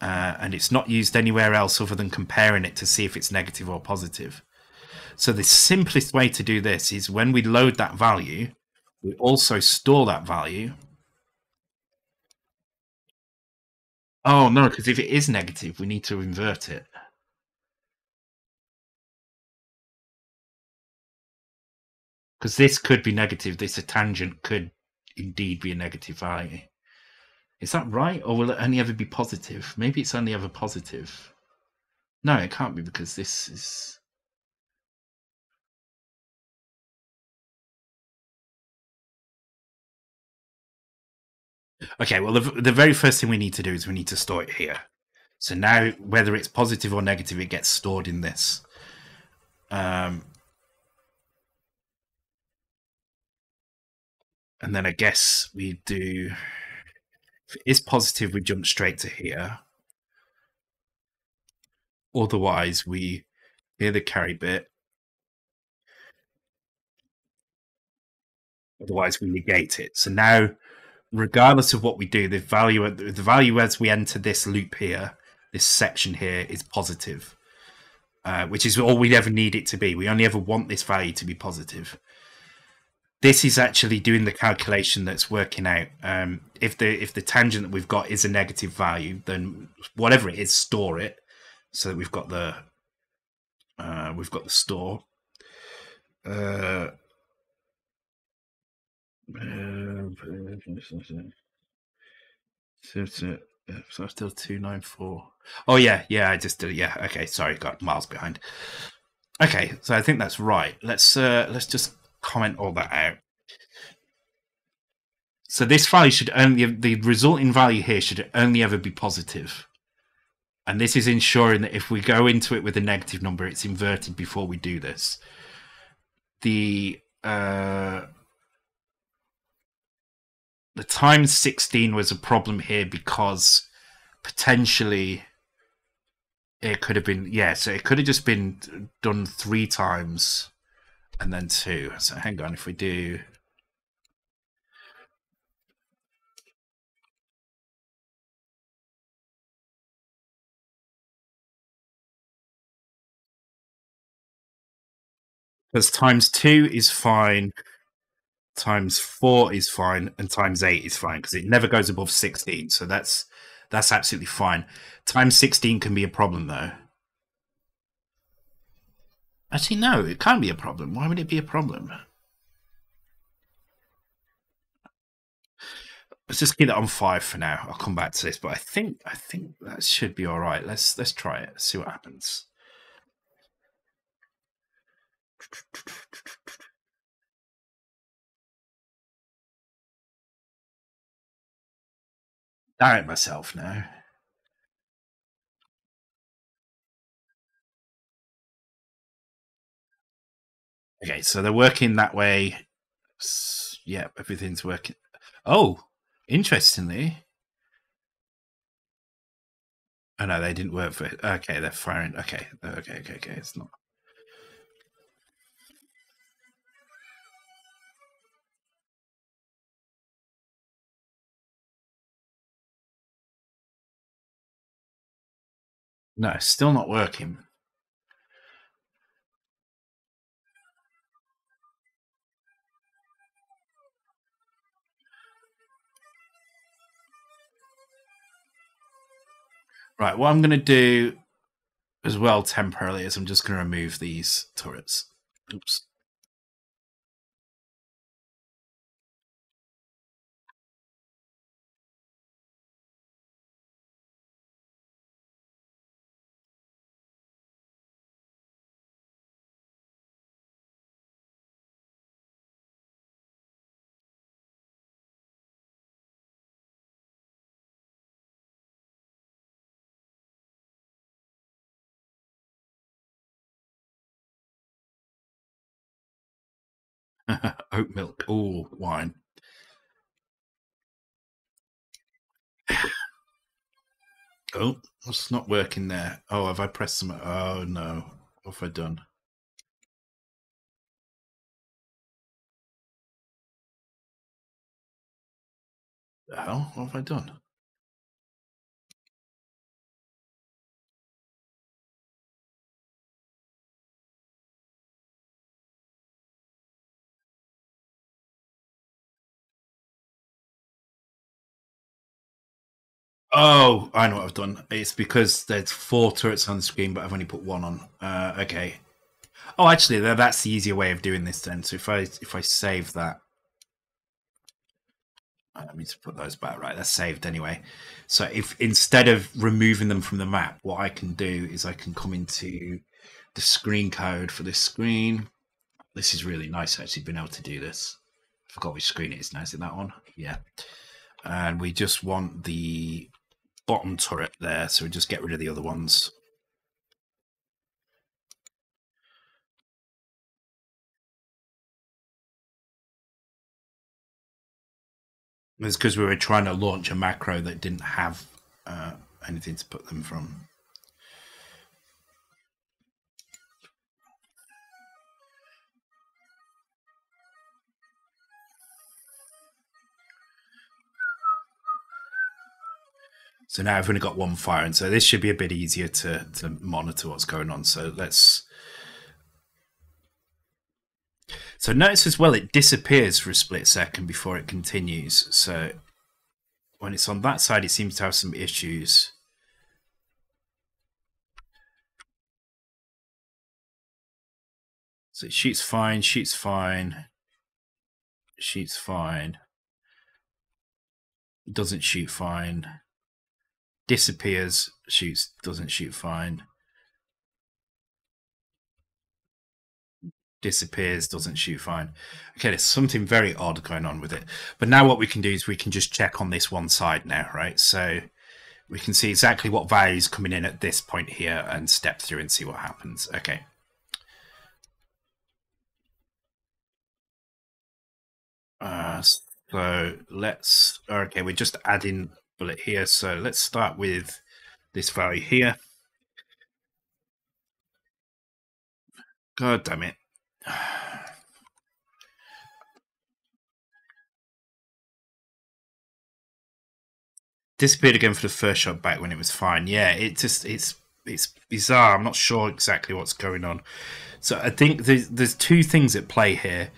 and it's not used anywhere else other than comparing it to see if it's negative or positive. So the simplest way to do this is when we load that value, we also store that value. Oh no, because if it is negative, we need to invert it. Because this could be negative, this tangent could indeed be a negative value. Is that right, or will it only ever be positive? Maybe it's only ever positive. No, it can't be, because this is Okay, well, the very first thing we need to do is we need to store it here. So now, whether it's positive or negative, it gets stored in this. And then I guess we do... If it is positive, we jump straight to here. Otherwise, we clear the carry bit. Otherwise, we negate it. So now, regardless of what we do, the value as we enter this loop here, this section here, is positive, which is all we ever need it to be. We only ever want this value to be positive. This is actually doing the calculation that's working out. If the tangent that we've got is a negative value, then whatever it is, store it so that we've got the store. So still 294. Oh yeah, yeah. I just did it. Yeah. Okay. Sorry, got miles behind. Okay. So I think that's right. Let's just comment all that out. So this value should only, the resulting value here should only ever be positive. And this is ensuring that if we go into it with a negative number, it's inverted before we do this. The times 16 was a problem here because potentially it could have been, yeah, so it could have just been done 3 times and then 2. So hang on, if we do... Because times 2 is fine, times 4 is fine, and times 8 is fine, because it never goes above 16, so that's absolutely fine. Times 16 can be a problem, though. Actually, no, it can't be a problem. Why would it be a problem? Let's just keep that on 5 for now. I'll come back to this, but I think that should be all right. Let's try it, see what happens. Direct myself now. Okay, so they're working that way. Yeah, everything's working. Oh, interestingly. Oh, no, they didn't work for it. Okay, they're firing. Okay. It's not. No, still not working. Right, what I'm going to do as well temporarily is I'm just going to remove these turrets. Oops. Oat milk, oh, wine. Oh, it's not working there. Oh, have I pressed some? Oh, no. What have I done? The hell? What have I done? Oh, I know what I've done. It's because there's 4 turrets on the screen, but I've only put 1 on. Okay. Oh, actually, that's the easier way of doing this then. So if I save that, I need to put those back. Right, that's saved anyway. So if instead of removing them from the map, what I can do is I can come into the screen code for this screen. This is really nice actually being able to do this. I forgot which screen it is now. Is it that one? Yeah. and we just want the bottom turret there, so we just get rid of the other ones. It's because we were trying to launch a macro that didn't have anything to put them from. So now I've only got one firing, so this should be a bit easier to monitor what's going on. So let's... So notice as well it disappears for a split second before it continues. So when it's on that side, it seems to have some issues. So it shoots fine, shoots fine, shoots fine. It doesn't shoot fine. Disappears, shoots, doesn't shoot fine. Disappears, doesn't shoot fine. Okay, there's something very odd going on with it. But now what we can do is we can just check on this one side now, right? So we can see exactly what value is coming in at this point here and step through and see what happens. Okay. So let's, okay, we're just adding bullet here. So let's start with this value here. God damn it. Disappeared again for the first shot back when it was fine. Yeah, it just it's bizarre. I'm not sure exactly what's going on. So I think there's two things at play here.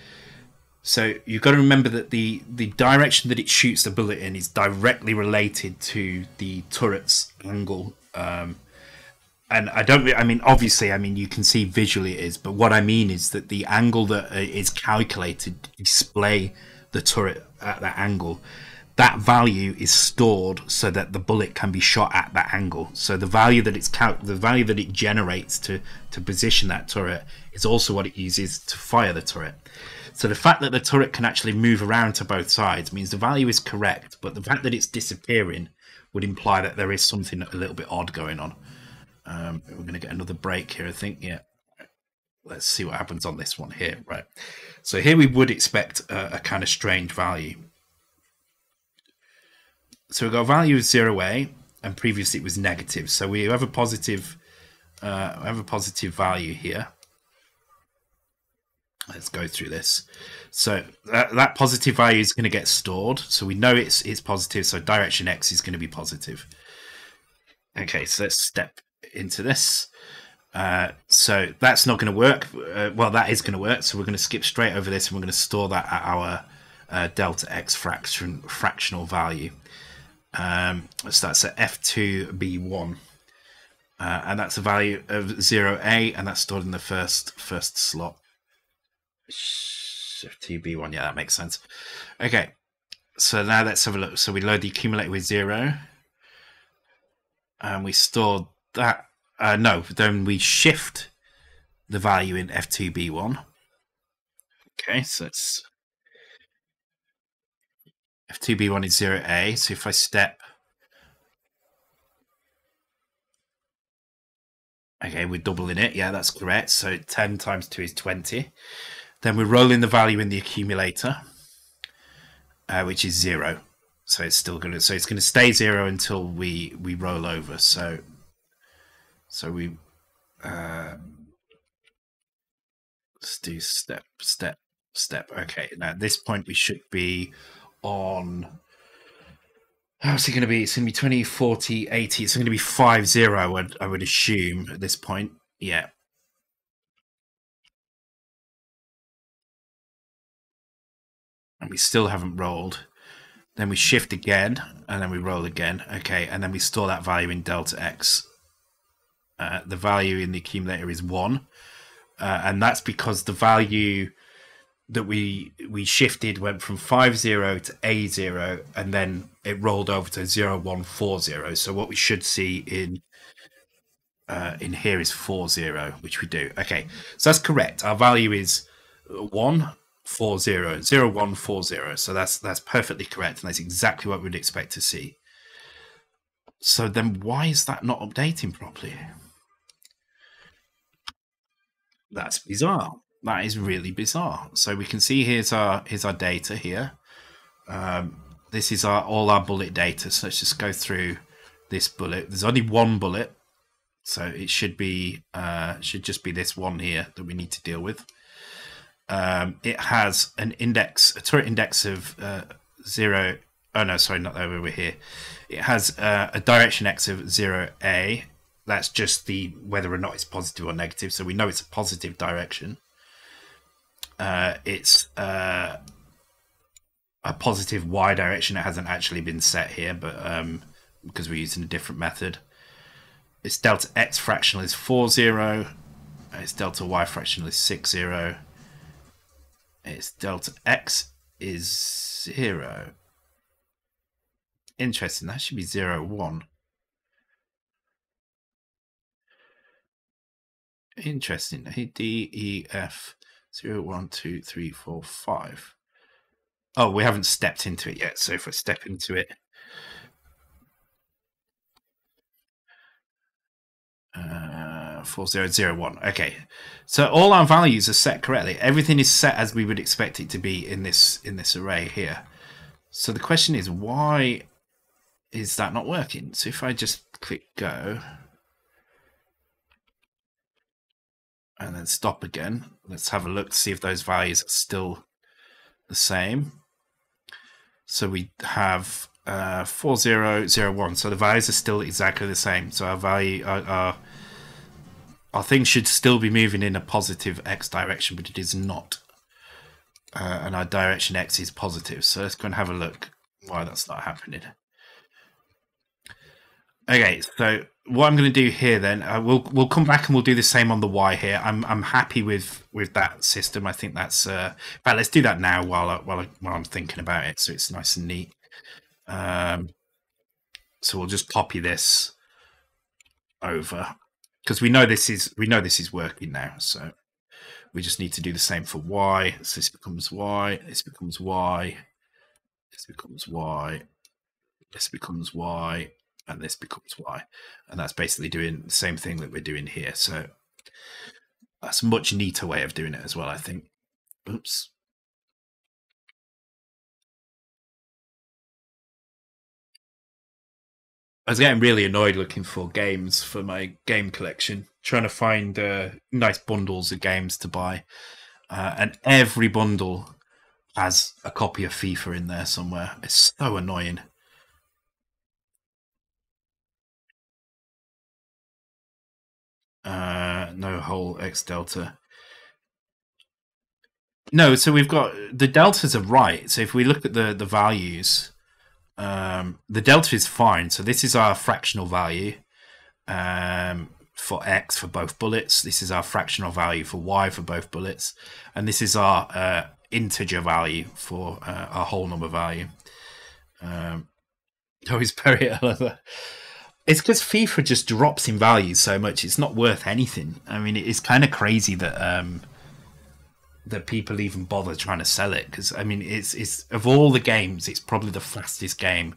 So you've got to remember that the direction that it shoots the bullet in is directly related to the turret's angle. And I don't, I mean, obviously, I mean, you can see visually it is, but what I mean is that the angle that is calculated to display the turret at that angle, that value is stored so that the bullet can be shot at that angle. So the value that it's the value that it generates to position that turret is also what it uses to fire the turret. So the fact that the turret can actually move around to both sides means the value is correct, but the fact that it's disappearing would imply that there is something a little bit odd going on. We're going to get another break here, I think. Yeah, let's see what happens on this one here. Right, so here we would expect a kind of strange value. So we've got a value of 0A, and previously it was negative. So we have a positive, value here. Let's go through this. So that positive value is going to get stored. So we know it's positive. So direction X is going to be positive. Okay, so let's step into this. So that's not going to work. Well, that is going to work. So we're going to skip straight over this, and we're going to store that at our delta X fractional value. So that's at F2B1, and that's a value of 0A, and that's stored in the first slot. F2B1, yeah, that makes sense. Okay, so now let's have a look. So we load the accumulator with 0, and we stored that. No, then we shift the value in F2B1. Okay, so it's F2B1 is 0A. So if I step, okay, we're doubling it. Yeah, that's correct. So 10 times 2 is 20. Then we're rolling the value in the accumulator, which is 0. So it's still going to, so it's going to stay 0 until we roll over. So we let's do step. Okay, now at this point we should be on, how's it going to be? It's going to be 20, 40, 80. It's going to be 50, I would assume at this point. Yeah. And we still haven't rolled. Then we shift again, and then we roll again. Okay, and then we store that value in delta X. The value in the accumulator is 1, and that's because the value that we shifted went from 50 to A0, and then it rolled over to 0140. So what we should see in here is 40, which we do. Okay, so that's correct. Our value is 1. 40, 0140. So that's perfectly correct, and that's exactly what we'd expect to see. So then why is that not updating properly? That's bizarre. That is really bizarre. So we can see here's our data here. This is all our bullet data. So let's just go through this bullet. There's only one bullet, so it should be should just be this one here that we need to deal with. It has an index, a turret index of zero. Oh no, sorry, not over here. It has a direction x of 0A. That's just the whether or not it's positive or negative. So we know it's a positive direction. It's a positive y direction. It hasn't actually been set here, but because we're using a different method. Its delta x fractional is 40. Its delta y fractional is 60. Its delta x is 0. Interesting. That should be 0, 1. Interesting. D, E, F, 0, 1, 2, 3, 4, 5. Oh, we haven't stepped into it yet. So if I step into it, four, 0, 0, 1. Okay, so all our values are set correctly. Everything is set as we would expect it to be in this array here. So the question is, why is that not working? So if I just click go and then stop again, let's have a look to see if those values are still the same. So we have 40, 0, 1. So the values are still exactly the same. So our value, our thing should still be moving in a positive x direction, but it is not. And our direction x is positive. So let's go and have a look why that's not happening. Okay, so what I'm going to do here then, we'll come back and we'll do the same on the Y here. I'm happy with that system. I think that's. In fact, let's do that now while I'm thinking about it, so it's nice and neat. So we'll just copy this over because we know this is working now. So we just need to do the same for Y. So this becomes Y. This becomes Y. This becomes Y. This becomes Y. And this becomes Y, and that's basically doing the same thing that we're doing here. So that's a much neater way of doing it as well, I think. Oops. I was getting really annoyed looking for games for my game collection, trying to find nice bundles of games to buy. And every bundle has a copy of FIFA in there somewhere. It's so annoying. No whole x delta. No, so we've got the deltas are right. So if we look at the values, the delta is fine. So this is our fractional value for x for both bullets. This is our fractional value for y for both bullets, and this is our integer value for our whole number value. Oh, it's very other. It's because FIFA just drops in value so much; it's not worth anything. I mean, it's kind of crazy that that people even bother trying to sell it. Because I mean, it's of all the games, it's probably the fastest game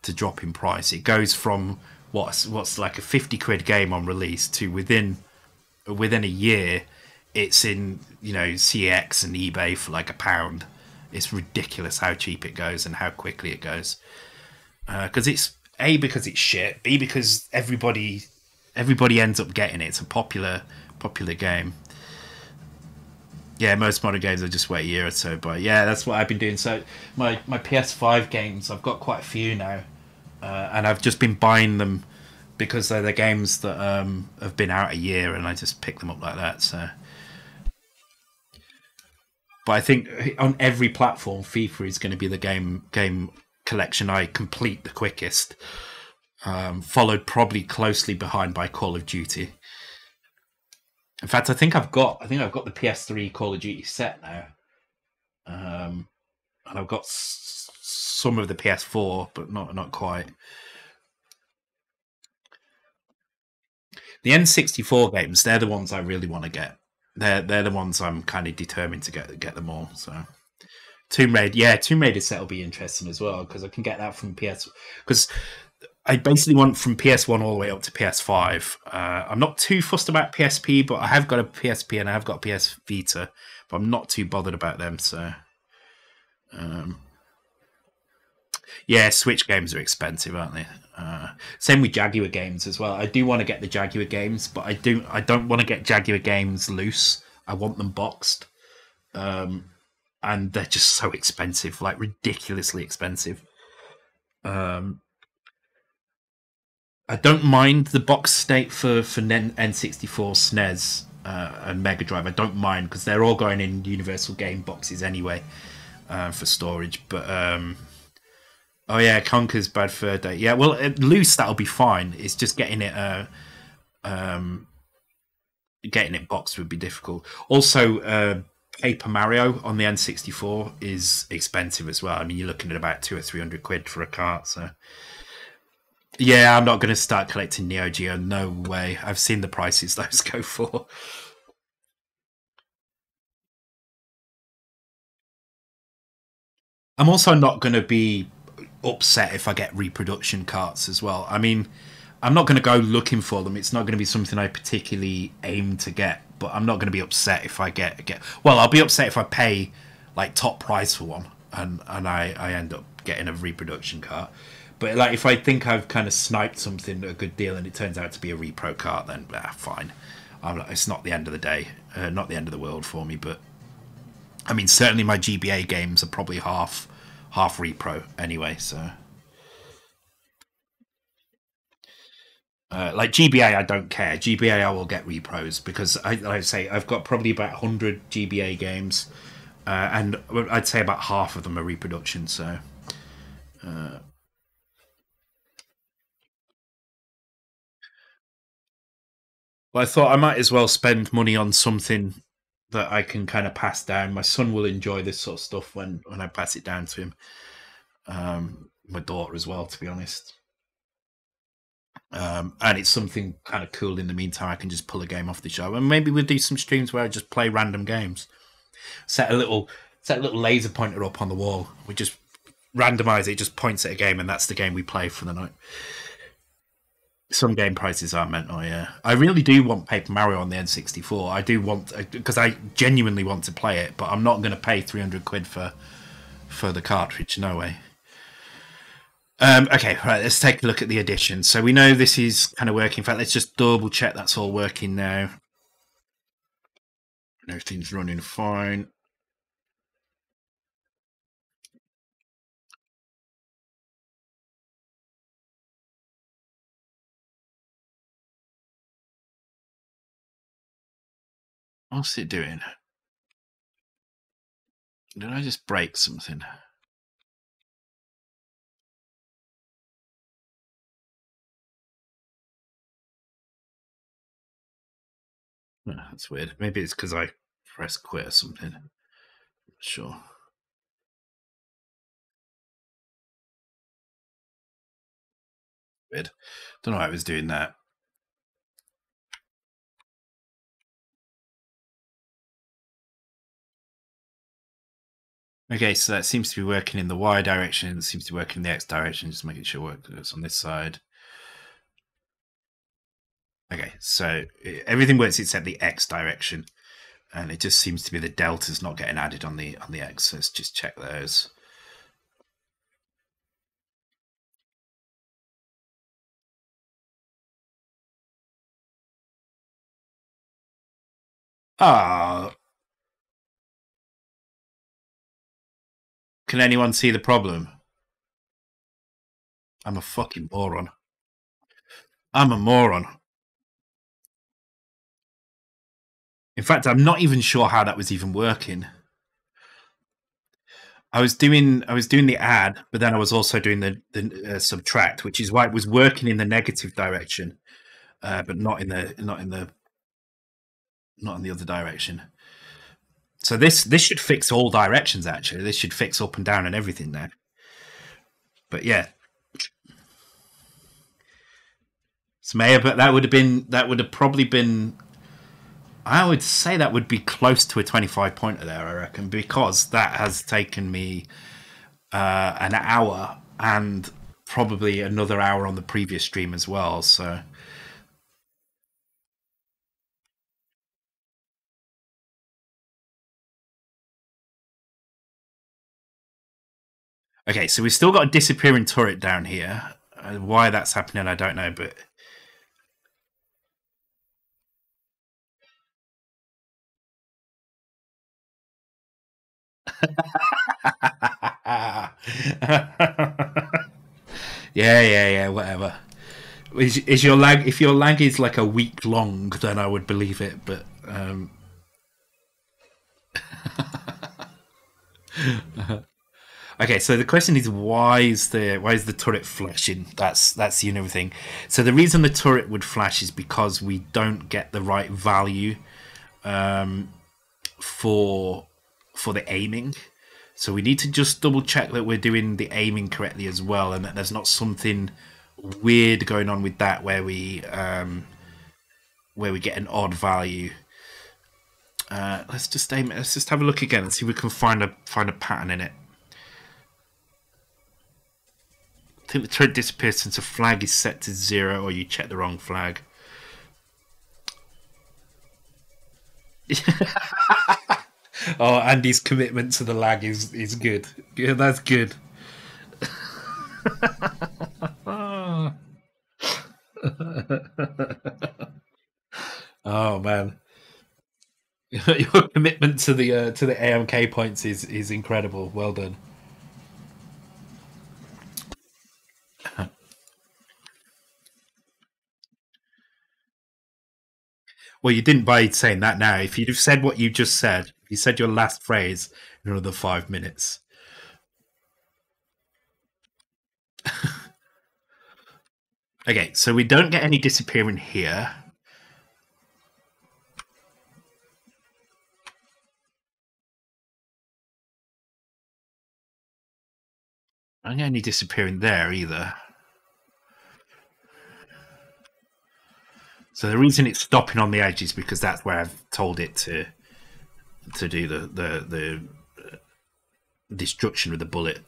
to drop in price. It goes from what's like a 50 quid game on release to within a year, it's in, you know, CX and eBay for like £1. It's ridiculous how cheap it goes and how quickly it goes. Because it's A, because it's shit. B, because everybody ends up getting it. It's a popular game. Yeah, most modern games I just wait a year or so. But yeah, that's what I've been doing. So my PS5 games, I've got quite a few now, and I've just been buying them because they're the games that have been out a year, and I just pick them up like that. So, but I think on every platform, FIFA is going to be the game collection I complete the quickest, followed probably closely behind by Call of Duty. In fact, I think I've got the PS3 Call of Duty set now, and I've got some of the PS4, but not quite. The N64 games, they're the ones I really want to get. They're the ones I'm kind of determined to get them all. So Tomb Raider, yeah, Tomb Raider set will be interesting as well, because I can get that from PS, because I basically want from PS1 all the way up to PS5. I'm not too fussed about PSP, but I have got a PSP and I have got a PS Vita, but I'm not too bothered about them. So yeah, Switch games are expensive, aren't they? Same with Jaguar games as well. I do want to get the Jaguar games, but I don't want to get Jaguar games loose. I want them boxed, and they're just so expensive, like ridiculously expensive. I don't mind the box state for N64, SNES, and Mega Drive. I don't mind, because they're all going in Universal Game boxes anyway, for storage. But oh yeah, Conker's Bad Fur Day. Yeah, well, loose, that'll be fine. It's just getting it boxed would be difficult. Also, Paper Mario on the N64 is expensive as well. I mean, you're looking at about 200 or 300 quid for a cart. So yeah, I'm not going to start collecting Neo Geo. No way. I've seen the prices those go for. I'm also not going to be upset if I get reproduction carts as well. I mean, I'm not going to go looking for them. It's not going to be something I particularly aim to get, but I'm not going to be upset if I get well, I'll be upset if I pay like top price for one and I end up getting a reproduction cart. But like, if I think I've kind of sniped something a good deal and it turns out to be a repro cart, then fine. It's not the end of the day, not the end of the world for me. But I mean, certainly my GBA games are probably half repro anyway, so like GBA, I don't care. GBA, I will get repros, because like I say, I've got probably about 100 GBA games, and I'd say about half of them are reproduction. So well, I thought I might as well spend money on something that I can kind of pass down. My son will enjoy this sort of stuff when I pass it down to him. My daughter as well, to be honest. And it's something kind of cool in the meantime. I can just pull a game off the show, and maybe we'll do some streams where I just play random games. Set a little laser pointer up on the wall. We just randomize it, just points at a game, and that's the game we play for the night. Some game prices are meant. Oh yeah, I really do want Paper Mario on the N64. I do want, because I genuinely want to play it, but I'm not going to pay 300 quid for the cartridge. No way. Okay, right. Let's take a look at the edition. So we know this is kind of working. In fact, let's just double check that's all working now. Everything's running fine. What's it doing? Did I just break something? Oh, that's weird. Maybe it's because I press quit or something. I'm not sure. Weird. Don't know why I was doing that. Okay, so that seems to be working in the Y direction. It seems to be working in the X direction. Just making sure it works on this side. Okay, so everything works except the X direction, and it just seems to be the delta's not getting added on the X. So let's just check those. Ah. Can anyone see the problem? I'm a fucking moron. I'm a moron. In fact, I'm not even sure how that was even working. I was doing the add, but then I was also doing the subtract, which is why it was working in the negative direction, but not in the other direction. So this should fix all directions, actually. This should fix up and down and everything now. But yeah. It's Maya, but that would have probably been I would say that would be close to a 25-pointer there, I reckon, because that has taken me an hour and probably another hour on the previous stream as well. So okay, so we've still got a disappearing turret down here. Why that's happening, I don't know, but yeah, whatever. Is your lag? If your lag is like a week long, then I would believe it. But okay. So the question is, why is the turret flashing? That's the only thing. So the reason the turret would flash is because we don't get the right value for the aiming. So we need to just double check that we're doing the aiming correctly as well, and that there's not something weird going on with that where we get an odd value. Let's just aim it. Let's just have a look again and see if we can find a pattern in it. I think the turret disappears since a flag is set to 0, or you check the wrong flag. Oh, Andy's commitment to the lag is good. Yeah, that's good. Oh man, your commitment to the AMK points is incredible. Well done. Well, you didn't by saying that now. If you'd have said what you just said, you said your last phrase in another 5 minutes. Okay, so we don't get any disappearing here. I don't get any disappearing there either. So the reason it's stopping on the edge is because that's where I've told it to do the destruction with the bullet.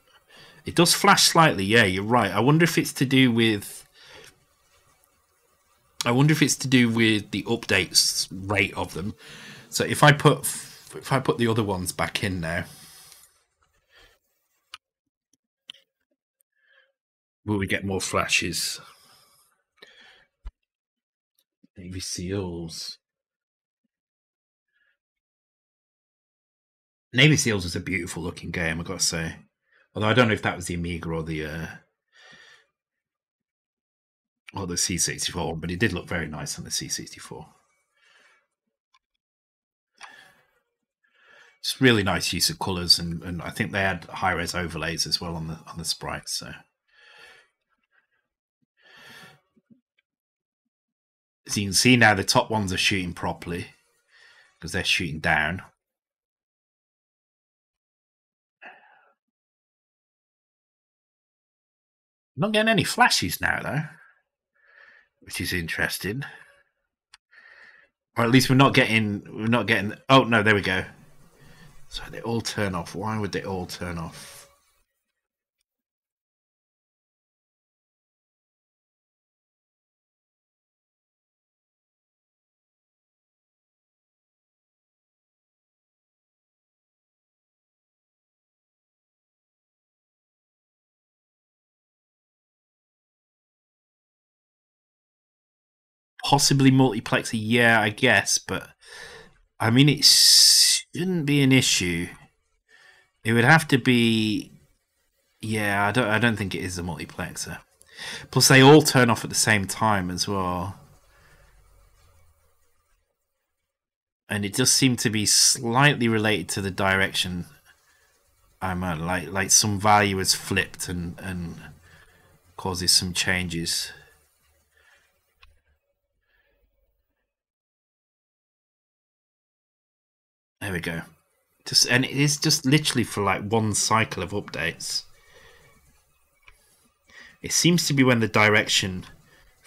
It does flash slightly, yeah, you're right. I wonder if it's to do with the updates rate of them. So if I put the other ones back in now, will we get more flashes? Navy SEALs. Navy SEALs was a beautiful looking game, I've got to say. Although I don't know if that was the Amiga or the C64, but it did look very nice on the C64. It's really nice use of colours, and I think they had high res overlays as well on the sprites, so. So you can see now the top ones are shooting properly because they're shooting down. I'm not getting any flashes now though, which is interesting. Or at least we're not getting. Oh no, there we go. So they all turn off. Why would they all turn off? Possibly multiplexer, yeah, I guess, but I mean, it shouldn't be an issue. It would have to be, yeah. I don't think it is a multiplexer. Plus, they all turn off at the same time as well, and it does seem to be slightly related to the direction I'm at. Like some value is flipped and causes some changes. There we go. And it is just literally for like one cycle of updates. It seems to be when the direction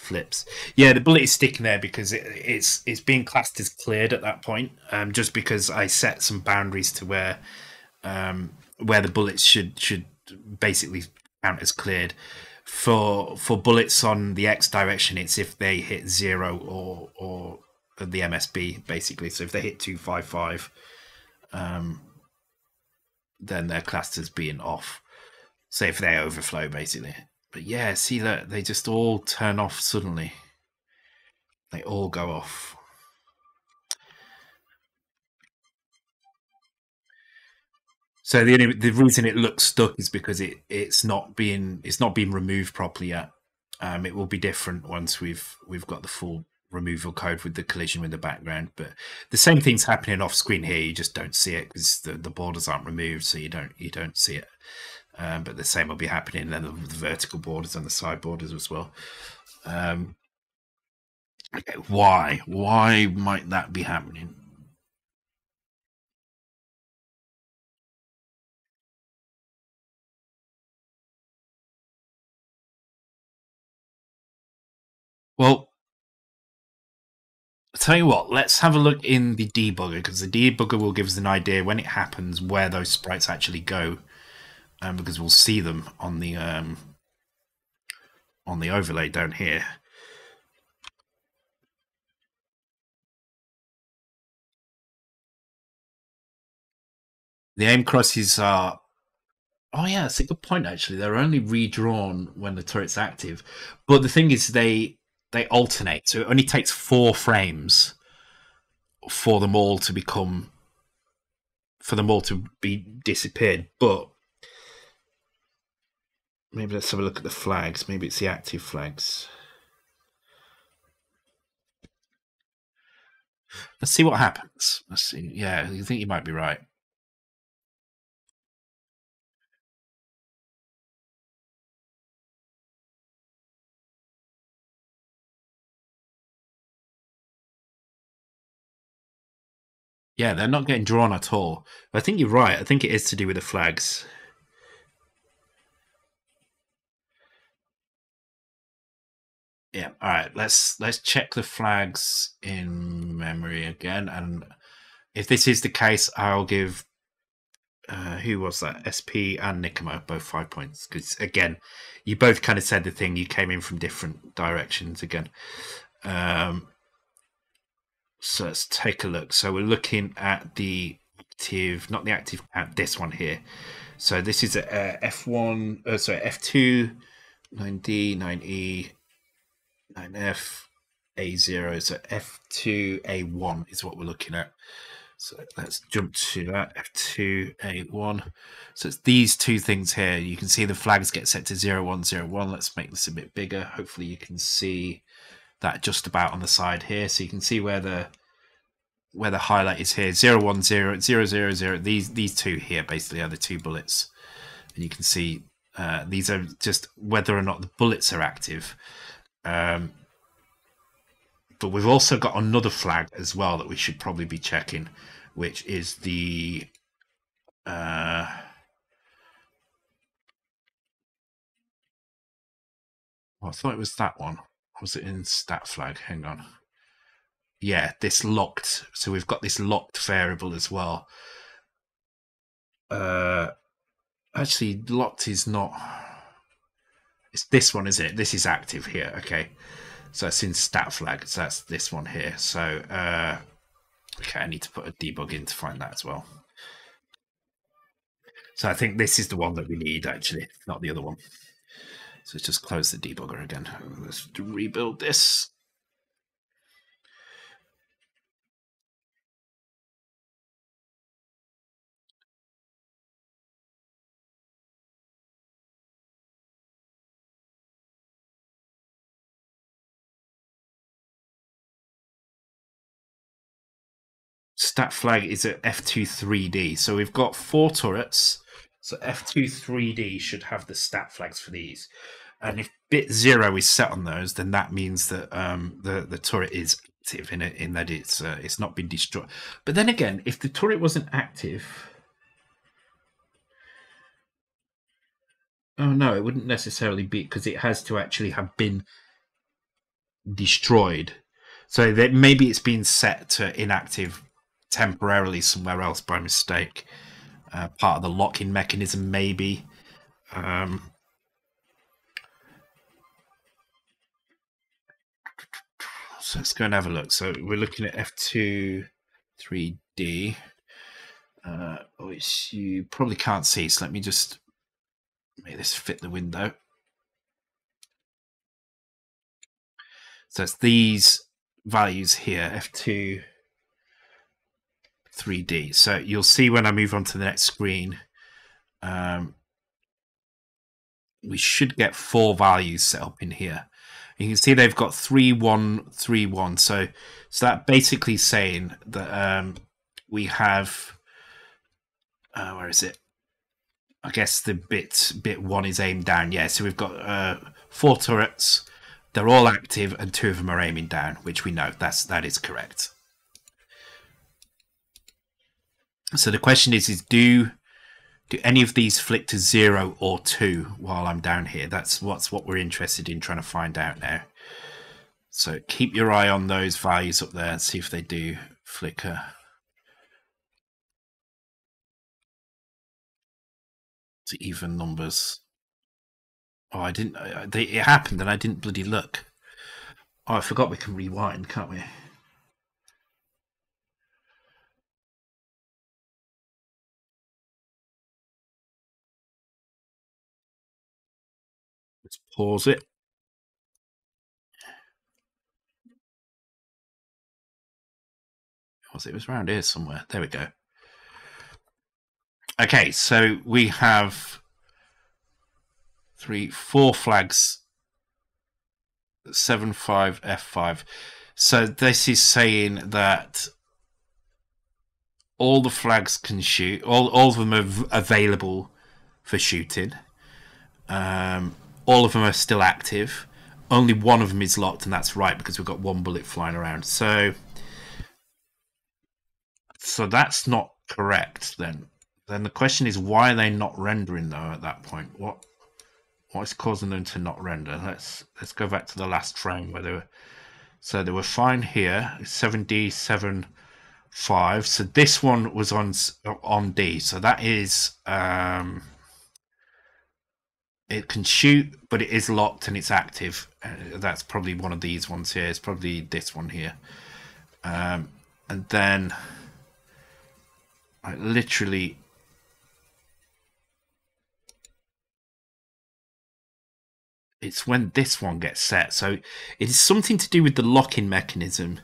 flips. Yeah, the bullet is sticking there because it's being classed as cleared at that point, just because I set some boundaries to where the bullets should basically count as cleared. For bullets on the X direction, it's if they hit 0 or the MSB, basically. So if they hit 255, then they're classed as being off. So if they overflow, basically. But yeah, see that they just all turn off suddenly. They all go off. So the reason it looks stuck is because it's not being removed properly yet. It will be different once we've got the full removal code with the collision with the background. But the same thing's happening off screen here. You just don't see it because the borders aren't removed, so you don't see it. But the same will be happening then with the vertical borders and the side borders as well. Okay, why might that be happening? Well, I'll tell you what, let's have a look in the debugger, because the debugger will give us an idea when it happens where those sprites actually go, because we'll see them on the overlay down here. The aim crosses are... Oh yeah, that's a good point actually. They're only redrawn when the turret's active. But the thing is they alternate, so it only takes 4 frames for them all to be disappeared. But maybe let's have a look at the flags. Maybe it's the active flags. Let's see what happens. Let's see. Yeah, I think you might be right. Yeah, they're not getting drawn at all. I think you're right. I think it is to do with the flags. Yeah. All right. Let's check the flags in memory again. And if this is the case, I'll give who was that? SP and Nicomo both 5 points, because again, you both kind of said the thing. You came in from different directions again. So let's take a look. So we're looking at the active, not the active, at this one here. So this is a F1, sorry, F2, 9D, 9E, 9F, A0. So F2, A1 is what we're looking at. So let's jump to that, F2, A1. So it's these two things here. You can see the flags get set to 0101. Let's make this a bit bigger. Hopefully you can see that just about on the side here, so you can see where the highlight is here. 010 000. These two here basically are the 2 bullets, and you can see these are just whether or not the bullets are active. But we've also got another flag as well that we should probably be checking, which is the I thought it was that one. Was it in stat flag? Hang on. Yeah, this locked. So we've got this locked variable as well. Actually, locked is not. It's this one, is it? This is active here. Okay. So it's in stat flag. So that's this one here. So, okay, I need to put a debug in to find that as well. So I think this is the one that we need, actually, not the other one. So let's just close the debugger again. Let's rebuild this. Stat flag is at F2 3D. So we've got 4 turrets. So F2 3D should have the stat flags for these. And if bit 0 is set on those, then that means that the turret is active in that it's not been destroyed. But then again, if the turret wasn't active... Oh, no, it wouldn't necessarily be, because it has to actually have been destroyed. So that maybe it's been set to inactive temporarily somewhere else by mistake. Part of the lock-in mechanism, maybe. So let's go and have a look. So we're looking at F2 3D, which you probably can't see. So let me just make this fit the window. So it's these values here, F2 3D. So you'll see when I move on to the next screen, we should get four values set up in here. You can see they've got 3, 1, 3, 1. So that basically saying that we have, where is it? I guess the bit one is aimed down. Yeah, so we've got 4 turrets. They're all active, and 2 of them are aiming down, which we know that is correct. So the question is do any of these flick to 0 or 2 while I'm down here? That's what we're interested in trying to find out now. So keep your eye on those values up there and see if they do flicker. To even numbers. Oh, I didn't. It happened and I didn't bloody look. Oh, I forgot we can rewind, can't we? Let's pause it. It was around here somewhere. There we go. Okay, so we have 3, 4 flags, 7, 5, F5. So this is saying that all the flags can shoot. All of them are available for shooting. All of them are still active. Only one of them is locked, and that's right because we've got one bullet flying around. So that's not correct then. Then the question is, why are they not rendering though at that point? What's causing them to not render? Let's go back to the last frame where they were. So they were fine here, 7D 7.5. So this one was on D. So that is it can shoot, but it is locked and it's active. That's probably one of these ones here. It's probably this one here. And then I literally. It's when this one gets set. So it is something to do with the locking mechanism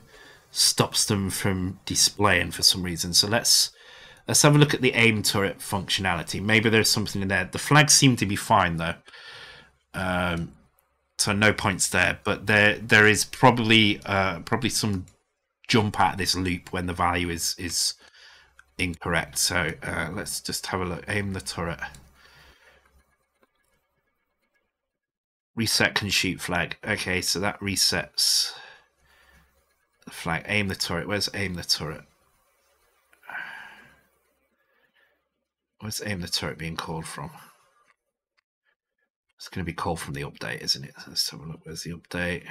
stops them from displaying for some reason. So let's have a look at the aim turret functionality. Maybe there's something in there. The flags seem to be fine though. So no points there, but there is probably some jump out of this loop when the value is incorrect. So let's just have a look. Aim the turret. Reset can shoot flag. Okay, so that resets the flag. Aim the turret. Where's aim the turret? Where's aim the turret being called from? It's going to be called from the update, isn't it? Let's have a look. Where's the update?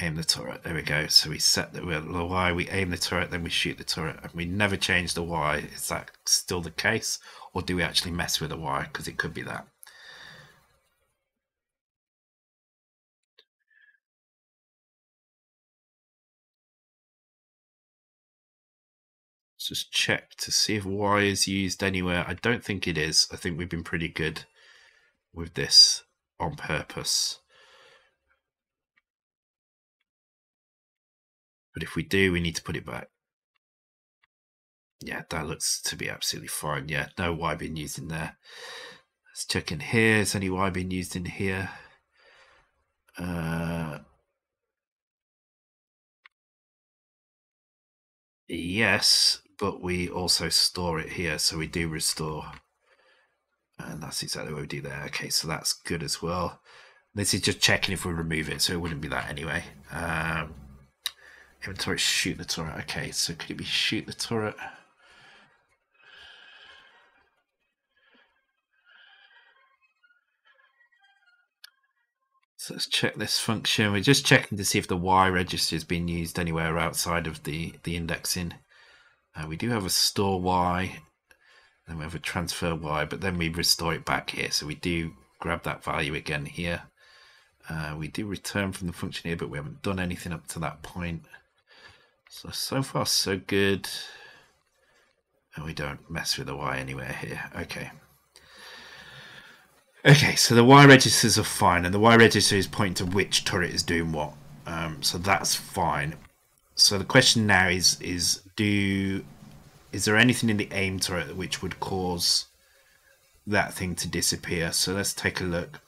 Aim the turret. There we go. So we set the Y. We aim the turret, then we shoot the turret, and we never change the Y. Is that still the case, or do we actually mess with the Y? Because it could be that. Just check to see if Y is used anywhere. I don't think it is. I think we've been pretty good with this on purpose. But if we do, we need to put it back. Yeah, that looks to be absolutely fine. Yeah, no Y being used in there. Let's check in here. Is any Y being used in here? Yes. But we also store it here, so we do restore, and that's exactly what we do there. Okay, so that's good as well. This is just checking if we remove it, so it wouldn't be that anyway. Inventory, shoot the turret. Okay, so could it be shoot the turret? So let's check this function. We're just checking to see if the Y register has been used anywhere outside of the indexing. We do have a store Y, then we have a transfer Y, but then we restore it back here. So we do grab that value again here. We do return from the function here, but we haven't done anything up to that point. So far, so good. And we don't mess with the Y anywhere here. Okay. Okay, so the Y registers are fine, and the Y register is pointing to which turret is doing what. So that's fine. So the question now is there anything in the aim turret which would cause that thing to disappear? So let's take a look.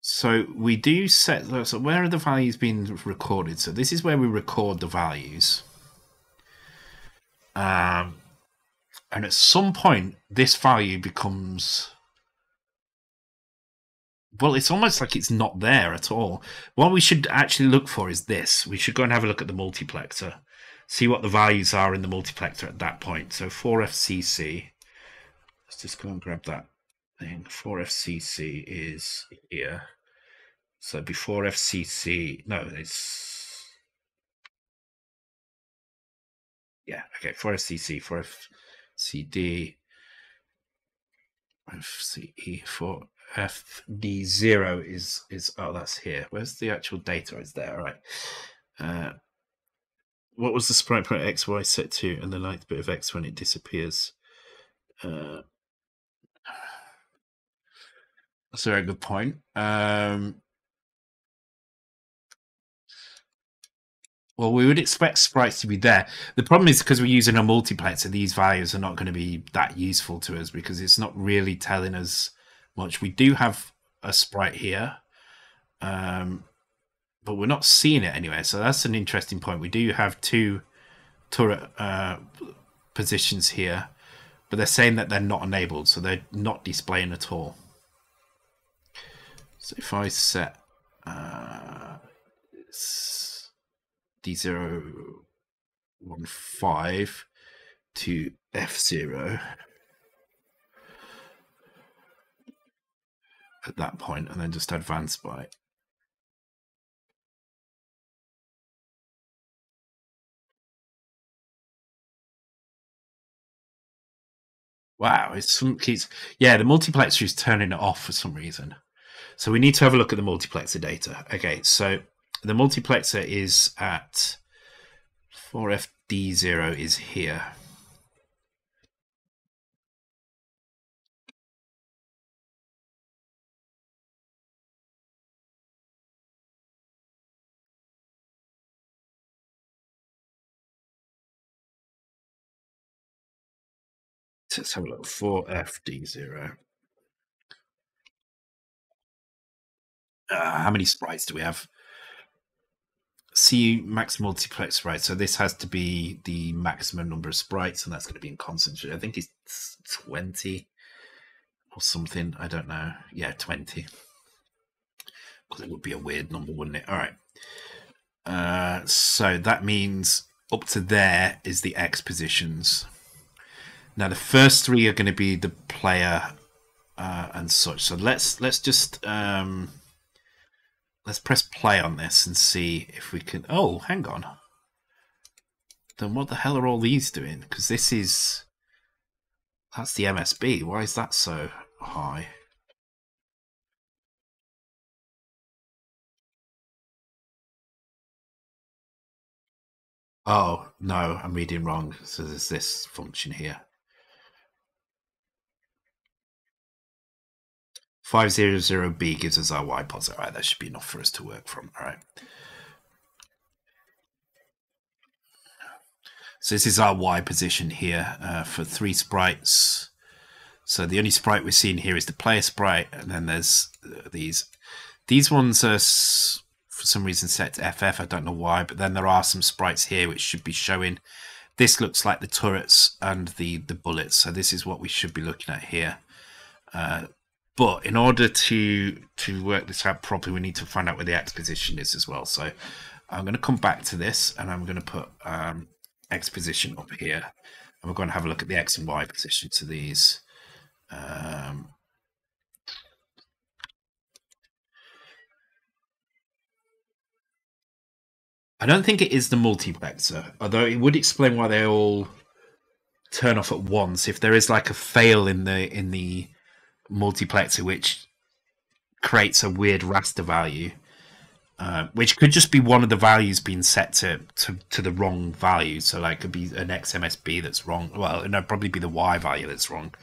So we do set, so where are the values being recorded? So this is where we record the values. And at some point, this value becomes, well, it's almost like it's not there at all. What we should actually look for is this. We should go and have a look at the multiplexer, see what the values are in the multiplexer at that point. So 4FCC, let's just go and grab that thing. 4FCC is here. So before FCC, no, it's, yeah, okay, 4FCC, 4FCD, 4FCE, 4FD0 is, oh, that's here. Where's the actual data? It's there, all right. What was the sprite point XY set to and the ninth bit of X when it disappears? That's a very good point. Well, we would expect sprites to be there. The problem is because we're using a multiplexer, these values are not going to be that useful to us because it's not really telling us much. We do have a sprite here, but we're not seeing it anywhere. So that's an interesting point. We do have two turret positions here, but they're saying that they're not enabled, so they're not displaying at all. So if I set D015 to F0 at that point, and then just advance by. Wow, it's some keys. Yeah, the multiplexer is turning it off for some reason. So we need to have a look at the multiplexer data. Okay, so the multiplexer is at 4FD0 is here. Let's have a look, 4FD0. How many sprites do we have? See max multiplex, right? So this has to be the maximum number of sprites, and that's going to be in concentrate. I think it's 20 or something. I don't know. Yeah, 20. Because it would be a weird number, wouldn't it? All right. So that means up to there is the X positions. Now the first three are going to be the player and such. So let's just. Let's press play on this and see if we can. Oh, hang on. Then what the hell are all these doing? Because this is. That's the MSB. Why is that so high? Oh, no, I'm reading wrong. So there's this function here. 500B gives us our Y pods. All right, that should be enough for us to work from. All right. So this is our Y position here for three sprites. So the only sprite we're seeing here is the player sprite, and then there's these. These ones are for some reason set to FF. I don't know why, but then there are some sprites here which should be showing. This looks like the turrets and the bullets. So this is what we should be looking at here. But in order to work this out properly, we need to find out where the X position is as well. So I'm going to come back to this and I'm going to put X position up here. And we're going to have a look at the X and Y position to these. I don't think it is the multiplexer, although it would explain why they all turn off at once. If there is like a fail in the multiplexer, which creates a weird raster value, which could just be one of the values being set to the wrong value. So like it could be an XMSB that's wrong. Well, no, probably be the Y value that's wrong.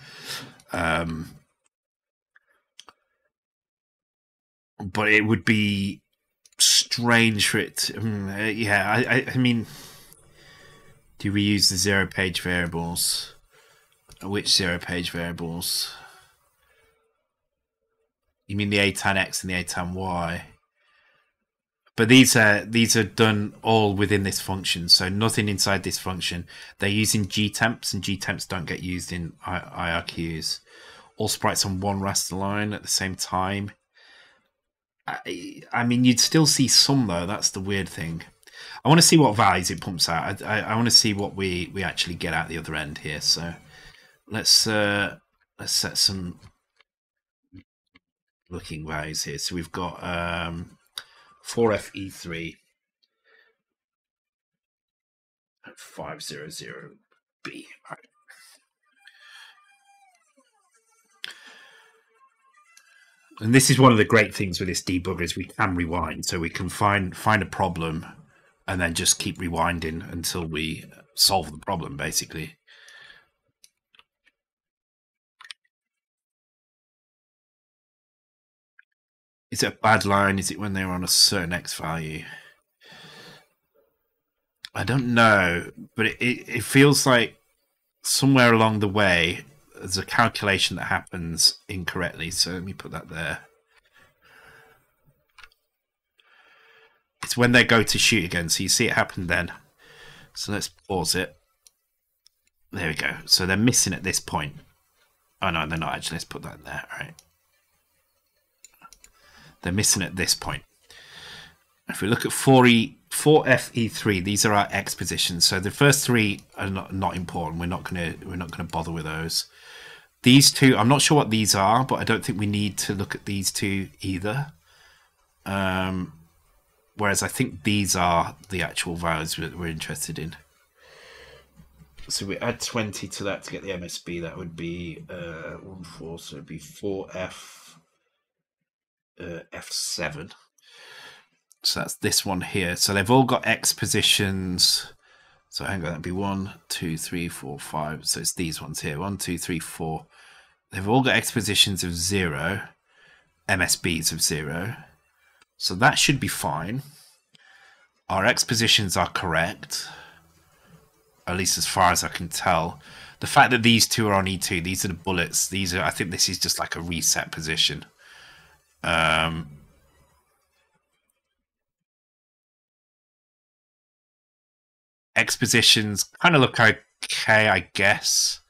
But it would be strange for it to, yeah, I mean, do we use the zero page variables? Which zero page variables? You mean the ATAN X and the ATAN Y? But these are done all within this function, so nothing inside this function. They're using gtemps, and gtemps don't get used in IRQs. All sprites on one raster line at the same time. I mean, you'd still see some though. That's the weird thing. I want to see what values it pumps out. I want to see what we actually get out the other end here. So let's set some looking values here. So we've got 4FE3 and 500B. All right. And this is one of the great things with this debugger is we can rewind, so we can find a problem and then just keep rewinding until we solve the problem, basically. Is it a bad line? Is it when they're on a certain X value? I don't know, but it feels like somewhere along the way there's a calculation that happens incorrectly. So let me put that there. It's when they go to shoot again. So you see it happen then. So let's pause it. There we go. So they're missing at this point. Oh no, they're not actually. Let's put that in there. All right. They're missing at this point. If we look at 4FE3, these are our X positions. So the first three are not important. We're not gonna bother with those. These two, I'm not sure what these are, but I don't think we need to look at these two either. Whereas I think these are the actual values that we're interested in. So we add 20 to that to get the MSB. That would be 14, so it'd be 4F7. So that's this one here. So they've all got X positions. So hang on, that'd be 1, 2, 3, 4, 5. So it's these ones here. 1, 2, 3, 4. They've all got X positions of 0, MSBs of 0. So that should be fine. Our X positions are correct, at least as far as I can tell. The fact that these two are on E2, these are the bullets. These are, I think this is just like a reset position. X positions kind of look okay, I guess.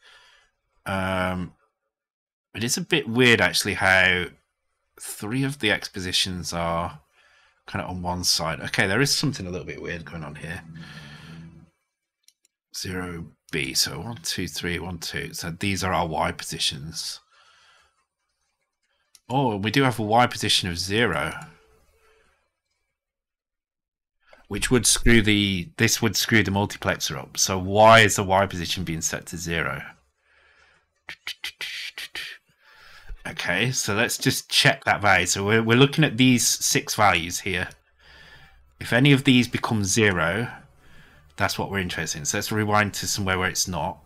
It is a bit weird actually how three of the X positions are kind of on one side. Okay, there is something a little bit weird going on here. 0B, so 1, 2, 3, 1, 2. So these are our Y positions. Oh, we do have a Y position of 0, which would screw the, this would screw the multiplexer up. So why is the Y position being set to 0? Okay, so let's just check that value. So we're looking at these 6 values here. If any of these become 0, that's what we're interested in. So let's rewind to somewhere where it's not.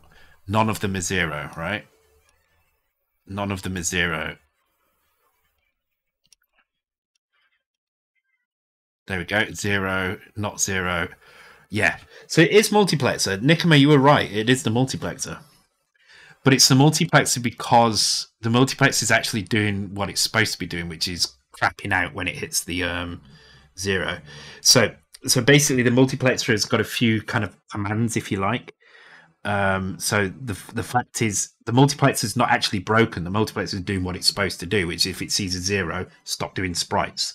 None of them are 0, right? None of them are 0. There we go. 0, not 0. Yeah. So it is multiplexer. Nikoma, you were right. It is the multiplexer. But it's the multiplexer because the multiplexer is actually doing what it's supposed to be doing, which is crapping out when it hits the 0. So basically the multiplexer has got a few kind of commands, if you like. So the fact is the multiplexer is not actually broken. The multiplexer is doing what it's supposed to do, which if it sees a 0, stop doing sprites.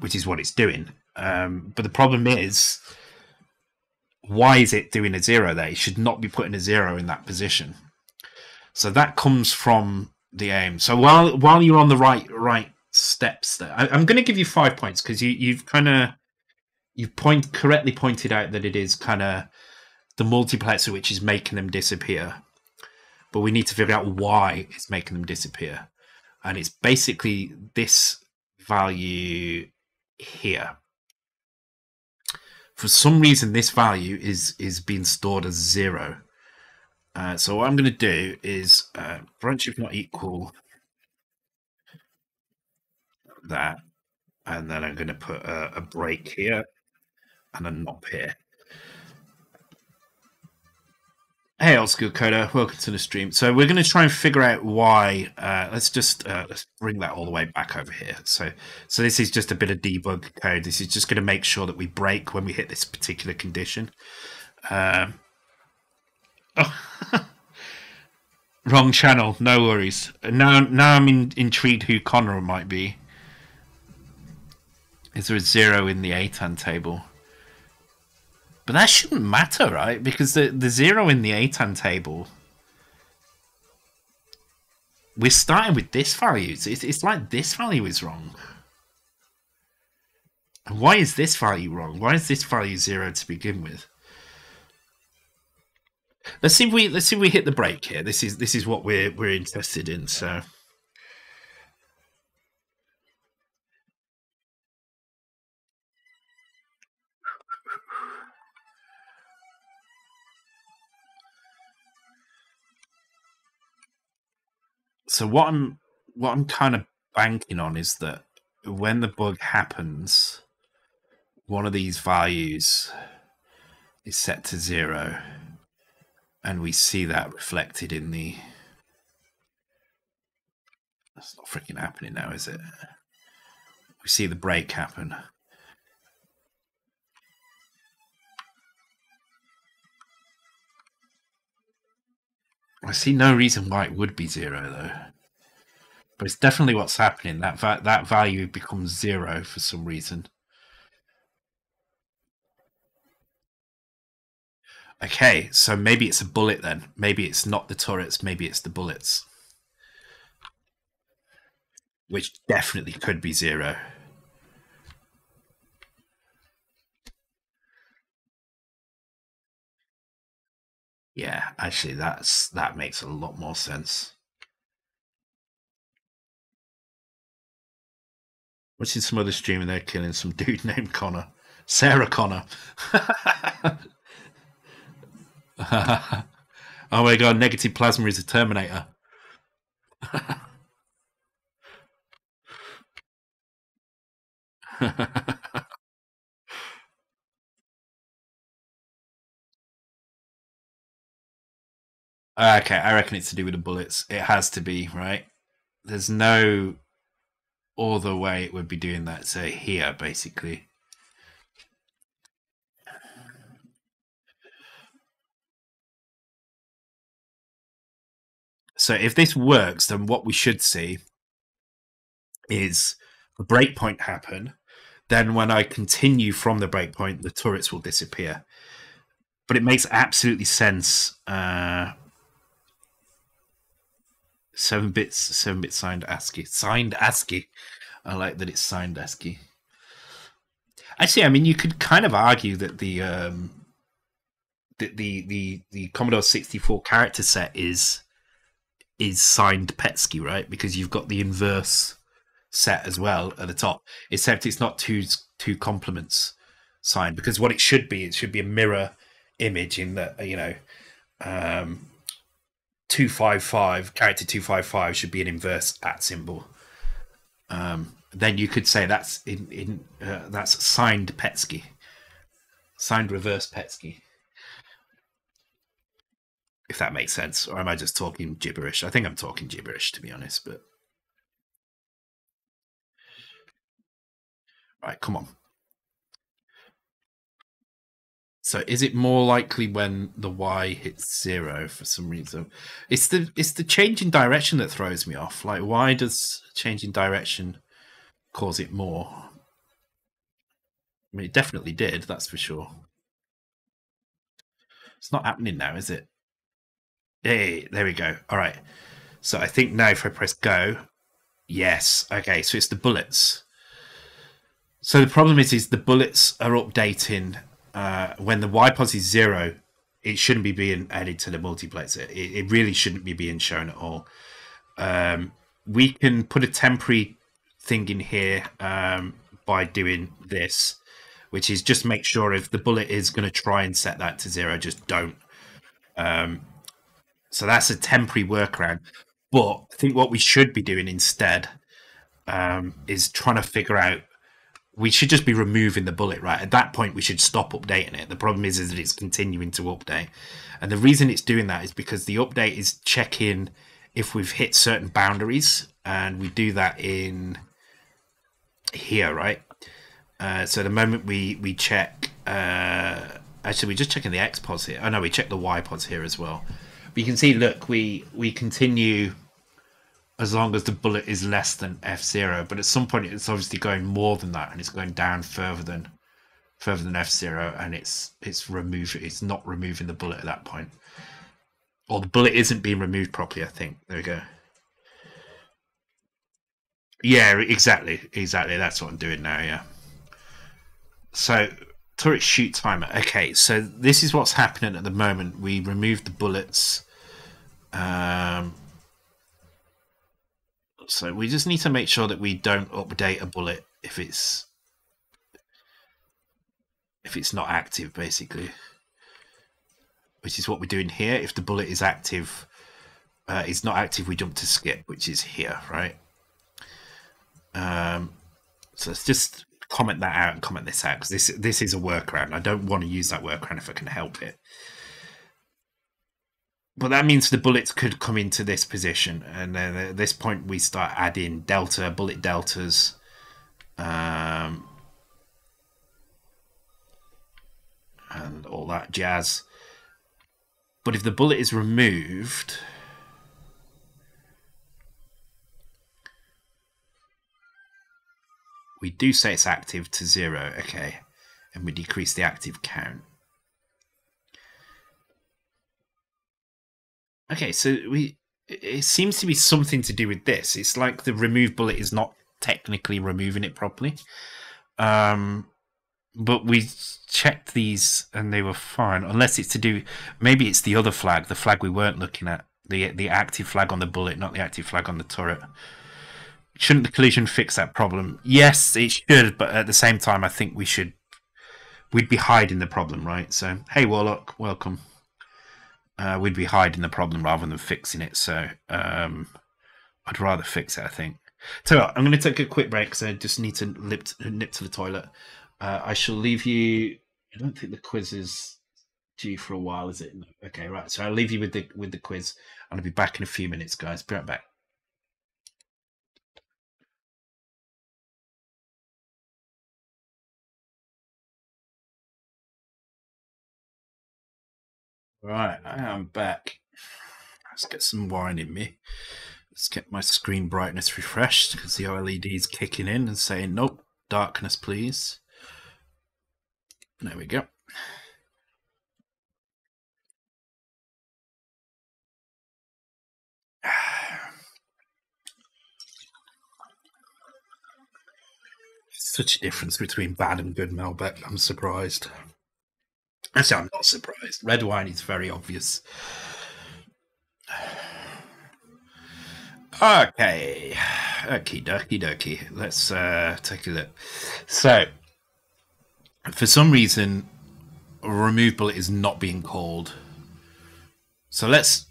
Which is what it's doing. But the problem is, why is it doing a zero there? It should not be putting a zero in that position. So that comes from the aim. So while you're on the right steps there, I'm going to give you 5 points because you've correctly pointed out that it is kind of the multiplexer which is making them disappear. But we need to figure out why it's making them disappear. And it's basically this value here. For some reason, this value is being stored as zero. So what I'm going to do is branch if not equal that, and then I'm going to put a break here and a nop here. Hey, old school coder, welcome to the stream. So we're going to try and figure out why. Let's bring that all the way back over here. So this is just a bit of debug code. This is just going to make sure that we break when we hit this particular condition. Wrong channel. No worries. Now I'm intrigued who Conor might be. Is there a zero in the ATAN table? But that shouldn't matter, right? Because the zero in the ATAN table, we're starting with this value. So it's like this value is wrong. And why is this value wrong? Why is this value zero to begin with? Let's see if we hit the break here. This is what we're interested in. So. So what I'm kind of banking on is that when the bug happens, one of these values is set to zero, and we see that reflected in the. That's not freaking happening now, is it? We see the break happen. I see no reason why it would be zero, though. But it's definitely what's happening. That value becomes zero for some reason. Okay, so maybe it's a bullet then. Maybe it's not the turrets. Maybe it's the bullets. Which definitely could be zero. Yeah, actually, that makes a lot more sense. Watching some other streamer, they're killing some dude named Connor, Sarah Connor. Oh my god, negative plasma is a Terminator. Okay, I reckon it's to do with the bullets. It has to be, right? There's no other way it would be doing that. So here, basically. So if this works, then what we should see is a breakpoint happen. Then when I continue from the breakpoint, the turrets will disappear. But it makes absolutely sense. 7 bits, 7 bits signed ASCII. Signed ASCII. I like that it's signed ASCII. Actually, I mean, you could kind of argue that the Commodore 64 character set is signed Petscii, right? Because you've got the inverse set as well at the top, except it's not two complements signed. Because what it should be a mirror image in that, you know. 255 character 255 should be an inverse at symbol. Then you could say that's that's signed Petscii, signed reverse Petscii. If that makes sense, or am I just talking gibberish? I think I'm talking gibberish, to be honest. But right, come on. So is it more likely when the Y hits zero for some reason? It's the change in direction that throws me off. Like, why does change in direction cause it more? I mean, it definitely did, that's for sure. It's not happening now, is it? Hey, there we go. All right. So I think now if I press go, yes. Okay, so it's the bullets. So the problem is the bullets are updating when the Y-pos is 0, it shouldn't be being added to the multiplexer. It really shouldn't be being shown at all. We can put a temporary thing in here by doing this, which is just make sure if the bullet is going to try and set that to 0, just don't. So that's a temporary workaround. But I think what we should be doing instead is trying to figure out, we should just be removing the bullet, right? At that point, we should stop updating it. The problem is that it's continuing to update. And the reason it's doing that is because the update is checking if we've hit certain boundaries, and we do that in here, right? So the moment we check, actually, we're just checking the X pods here. Oh no, we check the Y pods here as well. But you can see, look, we continue as long as the bullet is less than F0, but at some point it's obviously going more than that, and it's going down further than F0, and it's not removing the bullet at that point. Or the bullet isn't being removed properly, I think. There we go. Yeah, exactly. That's what I'm doing now, yeah. So turret shoot timer. Okay, so this is what's happening at the moment. We removed the bullets. So we just need to make sure that we don't update a bullet if it's not active, basically, which is what we're doing here. If the bullet is active, it's not active, we jump to skip, which is here, right? So let's just comment that out and comment this out, because this is a workaround. I don't want to use that workaround if I can help it. But that means the bullets could come into this position, and then at this point we start adding bullet deltas. And all that jazz. But if the bullet is removed, we do say it's active to 0, okay, and we decrease the active count. Okay, so it seems to be something to do with this. It's like the remove bullet is not technically removing it properly. But we checked these and they were fine, unless it's to do, maybe it's the other flag, the flag we weren't looking at, the active flag on the bullet, not the active flag on the turret. Shouldn't the collision fix that problem? Yes, it should, but at the same time, I think we'd be hiding the problem, right? So, hey Warlock, welcome. We'd be hiding the problem rather than fixing it, so I'd rather fix it, I think. So I'm going to take a quick break because I just need to nip to the toilet. I shall leave you. I don't think the quiz is due for a while, is it? No. Okay, right. So I'll leave you with the quiz, and I'll be back in a few minutes, guys. Be right back. Right, I am back. Let's get some wine in me. Let's get my screen brightness refreshed because the LED is kicking in and saying, nope, darkness, please. There we go. Such a difference between bad and good Malbec. I'm surprised. Actually, I'm not surprised. Red wine is very obvious. Okay. Okie dokie dokie. Let's take a look. So, for some reason, remove bullet is not being called. So let's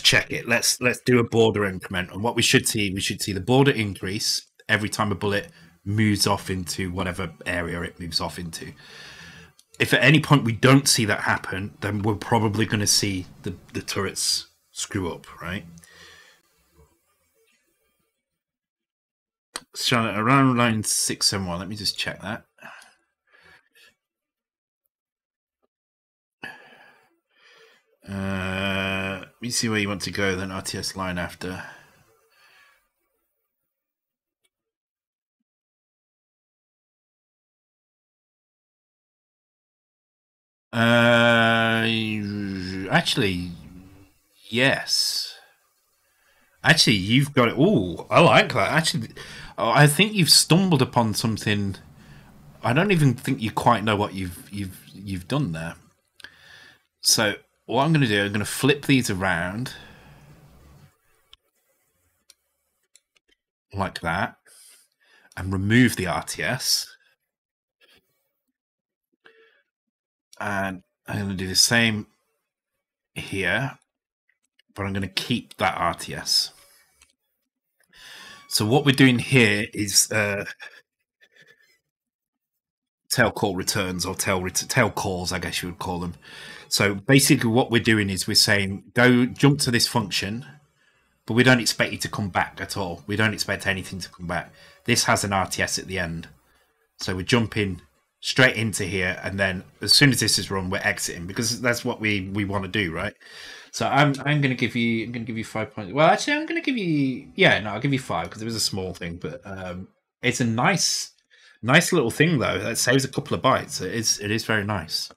check it. Let's do a border increment. And what we should see the border increase every time a bullet moves off into whatever area it moves off into. If at any point we don't see that happen, then we're probably going to see the turrets screw up, right? So around line 671, let me just check that. Let me see where you want to go, then RTS line after. Actually, yes. Actually, you've got it. Oh, I like that. Actually, I think you've stumbled upon something. I don't even think you quite know what you've done there. So what I'm going to do, I'm going to flip these around like that, and remove the RTS. And I'm going to do the same here, but I'm going to keep that RTS. So what we're doing here is tail call returns, or tail calls, I guess you would call them. So basically what we're doing is we're saying, go jump to this function, but we don't expect you to come back at all. We don't expect anything to come back. This has an RTS at the end. So we're jumping straight into here, and then as soon as this is run, we're exiting, because that's what we want to do, right? So I'm going to give you 5 points. Well, actually, I'm going to give you, yeah, no, I'll give you 5 because it was a small thing, but it's a nice little thing though. That saves a couple of bytes. It is very nice.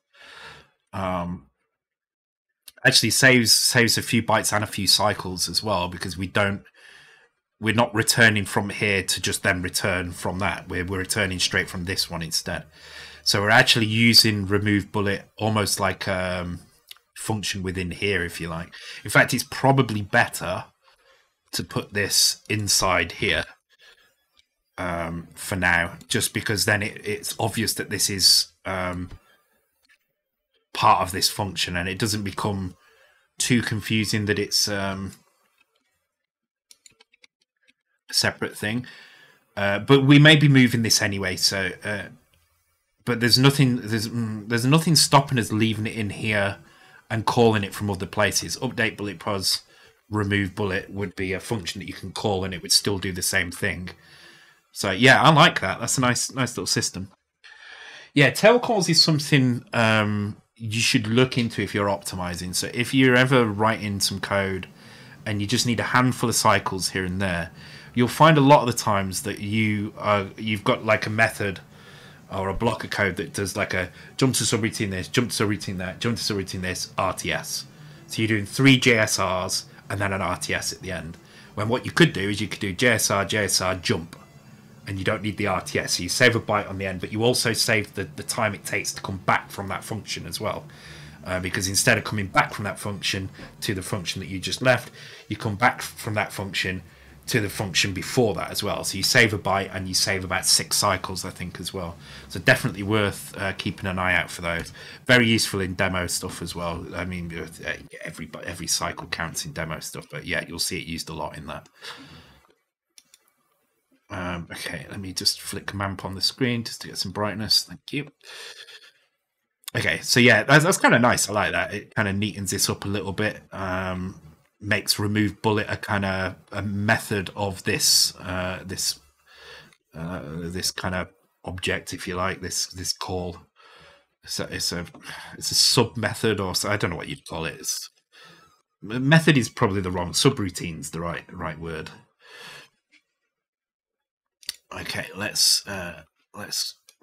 Actually saves a few bytes and a few cycles as well, because we're not returning from here to just then return from that. We're returning straight from this one instead. So we're actually using remove bullet almost like function within here, if you like. In fact, it's probably better to put this inside here for now, just because then it's obvious that this is part of this function, and it doesn't become too confusing that it's separate thing, but we may be moving this anyway. So, but there's nothing stopping us leaving it in here and calling it from other places. Update bullet pos, remove bullet would be a function that you can call, and it would still do the same thing. So yeah, I like that. That's a nice little system. Yeah, tail calls is something you should look into if you're optimizing. So if you're ever writing some code and you just need a handful of cycles here and there, you'll find a lot of the times that you've got like a method or a block of code that does like a jump to subroutine this, jump to subroutine that, jump to subroutine this, RTS. So you're doing 3 JSRs and then an RTS at the end. When what you could do is you could do JSR, JSR, jump, and you don't need the RTS. So you save a byte on the end, but you also save the time it takes to come back from that function as well. Because instead of coming back from that function to the function that you just left, you come back from that function to the function before that as well. So you save a byte and you save about 6 cycles, I think, as well. So definitely worth keeping an eye out for those. Very useful in demo stuff as well. I mean, every cycle counts in demo stuff, but yeah, you'll see it used a lot in that. Okay, let me just flick command on the screen just to get some brightness. Thank you. Okay, so yeah, that's kind of nice. I like that. It kind of neatens this up a little bit. Makes remove bullet a kind of a method of this this kind of object, if you like, this call. So it's a sub method, or I don't know what you'd call it. It's, method is probably the wrong. Subrutine's the right word. Okay, let's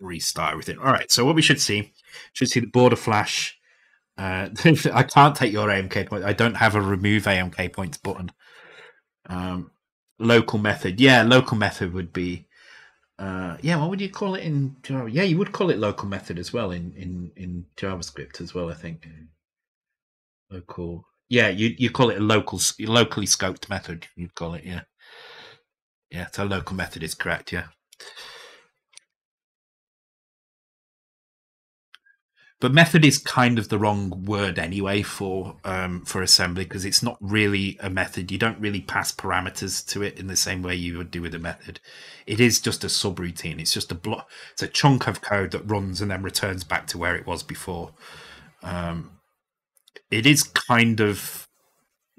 restart everything. All right, so what we should see the border flash. I can't take your AMK point. I don't have a remove AMK points button. Local method. Yeah, local method would be yeah, what would you call it in Java? Yeah, you would call it local method as well in JavaScript as well, I think. Local. Yeah, you call it a locally scoped method, you'd call it, yeah. Yeah, so local method is correct, yeah. But method is kind of the wrong word anyway for assembly, because it's not really a method. You don't really pass parameters to it in the same way you would do with a method. It is just a subroutine. It's just a block. It's a chunk of code that runs and then returns back to where it was before. It is kind of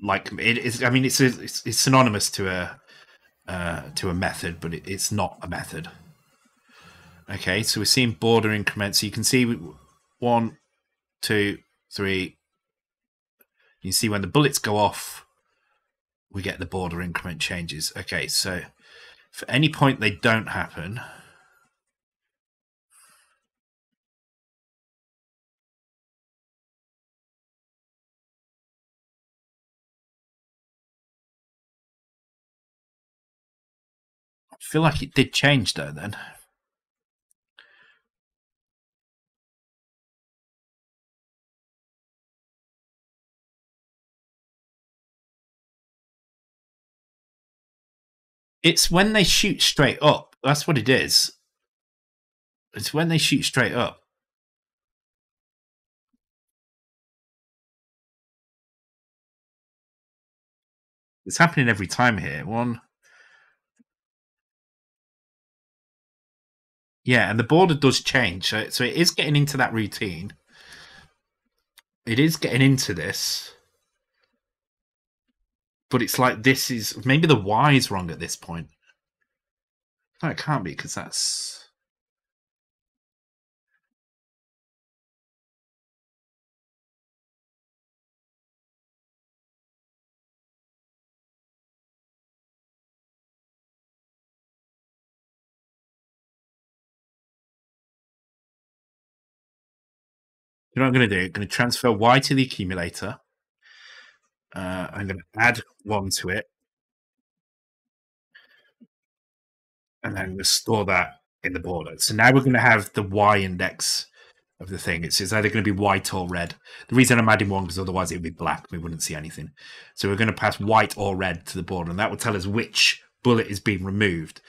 like it is. I mean, it's synonymous to a method, but it's not a method. Okay, so we're seeing border increments. So you can see 1, 2, 3. You can see when the bullets go off, we get the border increment changes. Okay, so for any point they don't happen, I feel like it did change though then. It's when they shoot straight up. That's what it is. It's when they shoot straight up. It's happening every time here. One. Yeah, and the border does change. So it is getting into that routine. It is getting into this. But it's like this is... Maybe the Y is wrong at this point. No, it can't be because that's... You know what I'm going to do? I'm going to transfer Y to the accumulator. I'm going to add 1 to it. And then we'll store that in the border. So now we're going to have the Y index of the thing. It's either going to be white or red. The reason I'm adding 1 because otherwise it would be black. We wouldn't see anything. So we're going to pass white or red to the border. And that will tell us which bullet is being removed.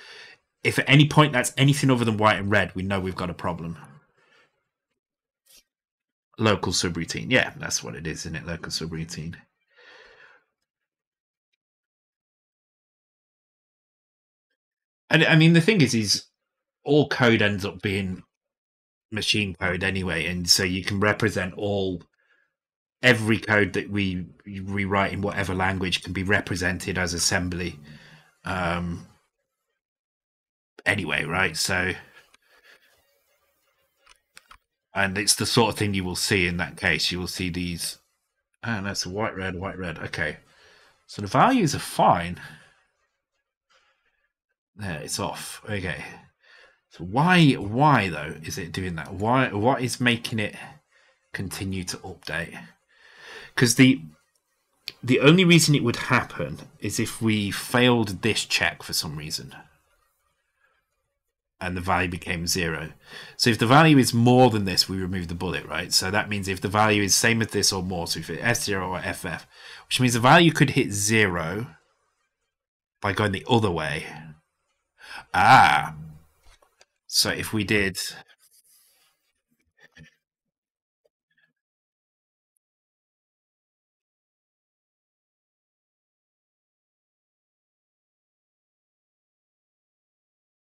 If at any point that's anything other than white and red, we know we've got a problem. Local subroutine. Yeah, that's what it is, isn't it? Local subroutine. And I mean, the thing is all code ends up being machine code anyway. And so you can represent every code that we rewrite in whatever language can be represented as assembly anyway, right? So... And it's the sort of thing you will see in that case. You will see these. Oh, no, it's a white, red, white, red. Okay. So the values are fine. There, it's off. Okay. So why though, is it doing that? Why? What is making it continue to update? Because the only reason it would happen is if we failed this check for some reason. And the value became 0. So if the value is more than this, we remove the bullet, right? So that means if the value is same as this or more, so if it's S0 or FF, which means the value could hit 0 by going the other way. Ah, so if we did...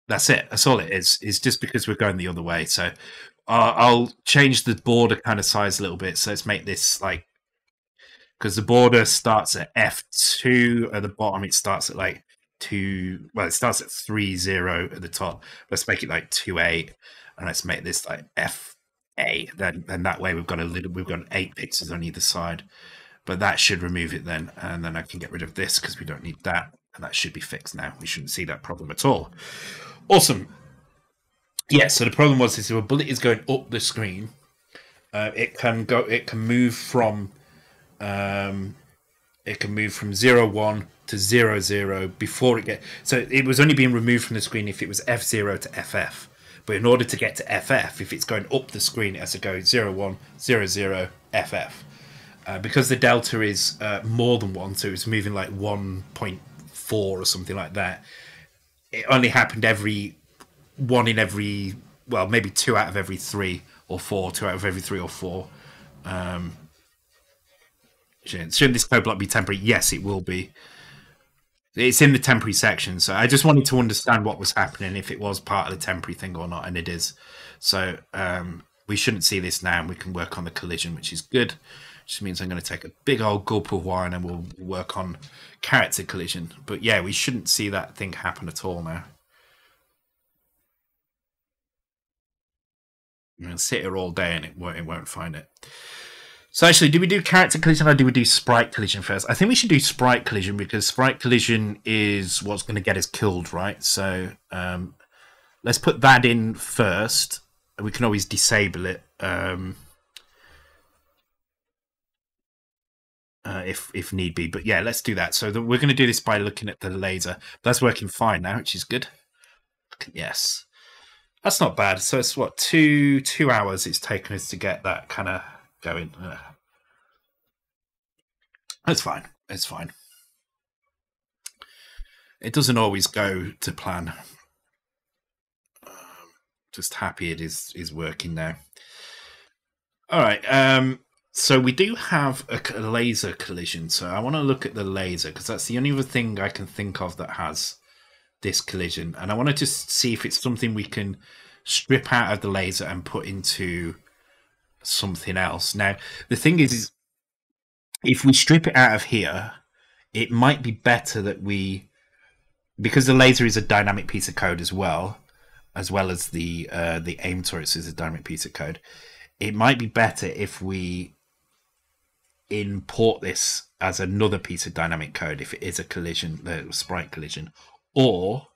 That's it. That's all it is. It's just because we're going the other way. So I'll change the border kind of size a little bit. So let's make this like, because the border starts at F2 at the bottom. It starts at like 2. Well, it starts at 3.0 at the top. Let's make it like 2.8, and let's make this like F8. Then that way we've got we've got 8 pixels on either side. But that should remove it then, and then I can get rid of this because we don't need that. And that should be fixed now. We shouldn't see that problem at all. Awesome. Yeah, so the problem was is if a bullet is going up the screen, it can move from 0.1 to 0.0 before it gets. So it was only being removed from the screen if it was F0 to FF. But in order to get to FF, if it's going up the screen, it has to go 0.1, 0.0, FF. Because the delta is more than 1, so it's moving like 1.4 or something like that. It only happened every one in every, well, maybe 2 out of every 3 or 4. Should this code block be temporary? Yes, it will be. It's in the temporary section, so I just wanted to understand what was happening, if it was part of the temporary thing or not, and it is. So we shouldn't see this now, and we can work on the collision, which is good. Which means I'm going to take a big old gulp of wine and we'll work on character collision. But yeah, we shouldn't see that thing happen at all now. I'm going to sit here all day and it won't find it. So actually, do we do character collision or do we do sprite collision first? I think we should do sprite collision because sprite collision is what's going to get us killed, right? So let's put that in first. We can always disable it. if need be. But yeah, let's do that. So we're going to do this by looking at the laser. That's working fine now, which is good. Yes. That's not bad. So it's what, two hours it's taken us to get that kind of going. That's fine. It's fine. It doesn't always go to plan. Just happy it is working now. All right. So we do have a laser collision. So I want to look at the laser because that's the only other thing I can think of that has this collision. And I want to just see if it's something we can strip out of the laser and put into something else. Now, the thing is if we strip it out of here, it might be better that we, because the laser is a dynamic piece of code as well, as the aim turrets is a dynamic piece of code. It might be better if we import this as another piece of dynamic code if it is a collision, the sprite collision, or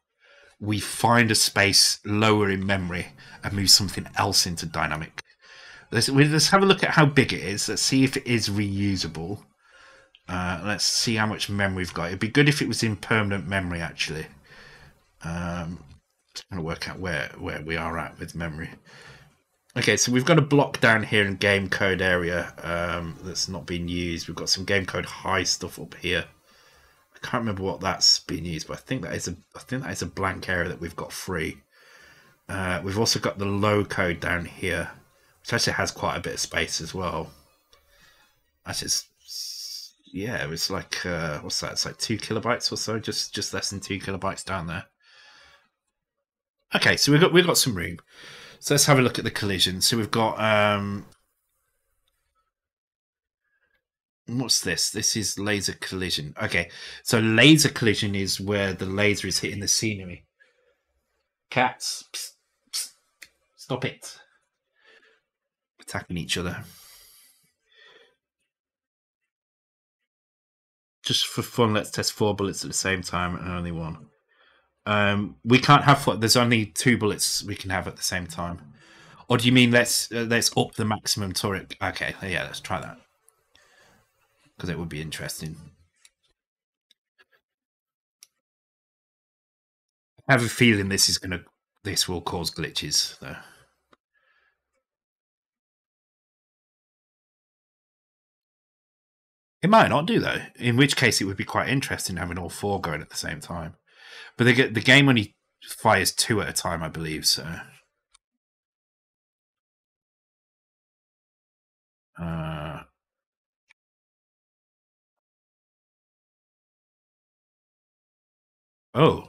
we find a space lower in memory and move something else into dynamic. Let's have a look at how big it is. Let's see if it is reusable. Let's see how much memory we've got. It'd be good if it was in permanent memory, actually. I'm going to work out where we are at with memory. Okay, so we've got a block down here in game code area that's not been used. We've got some game code high stuff up here. I can't remember what that's been used, but I think that is a blank area that we've got free. We've also got the low code down here, which actually has quite a bit of space as well. Actually, it's like what's that? It's like 2 kilobytes or so, just less than 2 kilobytes down there. Okay, so we've got some room. So let's have a look at the collision. So we've got what's this? This is laser collision. Okay, so laser collision is where the laser is hitting the scenery. Cats, psst, psst, stop it! Attacking each other. Just for fun, let's test 4 bullets at the same time and only one. We can't have there's only 2 bullets we can have at the same time. Or do you mean let's up the maximum turret? Okay, yeah, let's try that because it would be interesting. I have a feeling this will cause glitches though. It might not do though, in which case it would be quite interesting having all 4 going at the same time. But the game only fires 2 at a time, I believe, so. Oh.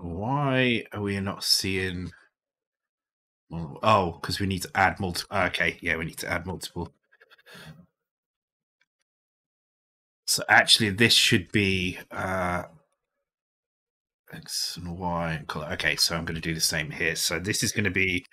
Why are we not seeing? Oh, because we need to add multiple. Okay, yeah, we need to add multiple. So actually, this should be X and Y color. Okay, so I'm going to do the same here. So this is going to be.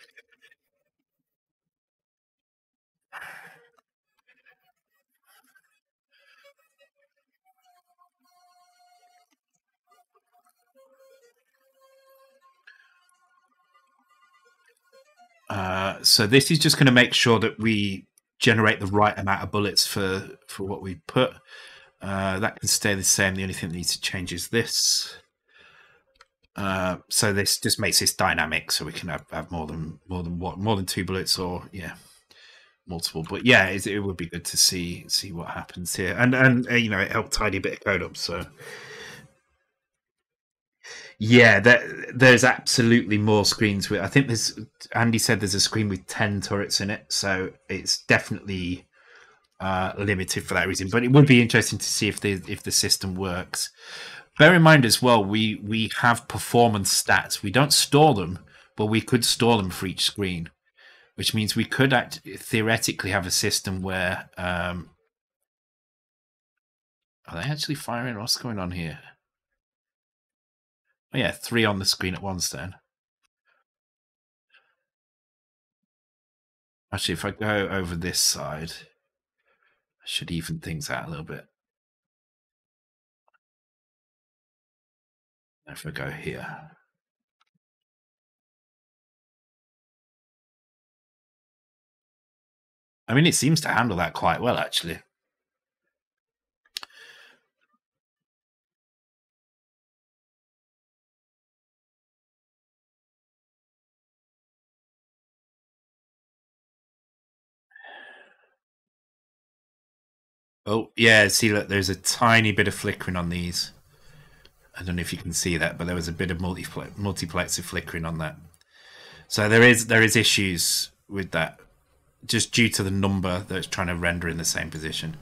So this is just going to make sure that we generate the right amount of bullets for what we put. That can stay the same. The only thing that needs to change is this. So this just makes this dynamic, so we can have more than 2 bullets, or yeah, multiple. But yeah, it would be good to see what happens here, and you know, it helped tidy a bit of code up. So. Yeah, there's absolutely more screens. I think there's, Andy said there's a screen with 10 turrets in it, so it's definitely limited for that reason. But it would be interesting to see if the system works. Bear in mind as well, we have performance stats. We don't store them, but we could store them for each screen, which means we could theoretically have a system where... Are they actually firing? What's going on here? Oh, yeah, 3 on the screen at once then. Actually, if I go over this side, I should even things out a little bit. If I go here. I mean, it seems to handle that quite well, actually. Oh, yeah, see, look, there's a tiny bit of flickering on these. I don't know if you can see that, but there was a bit of multiplexer flickering on that. So there is issues with that, just due to the number that it's trying to render in the same position.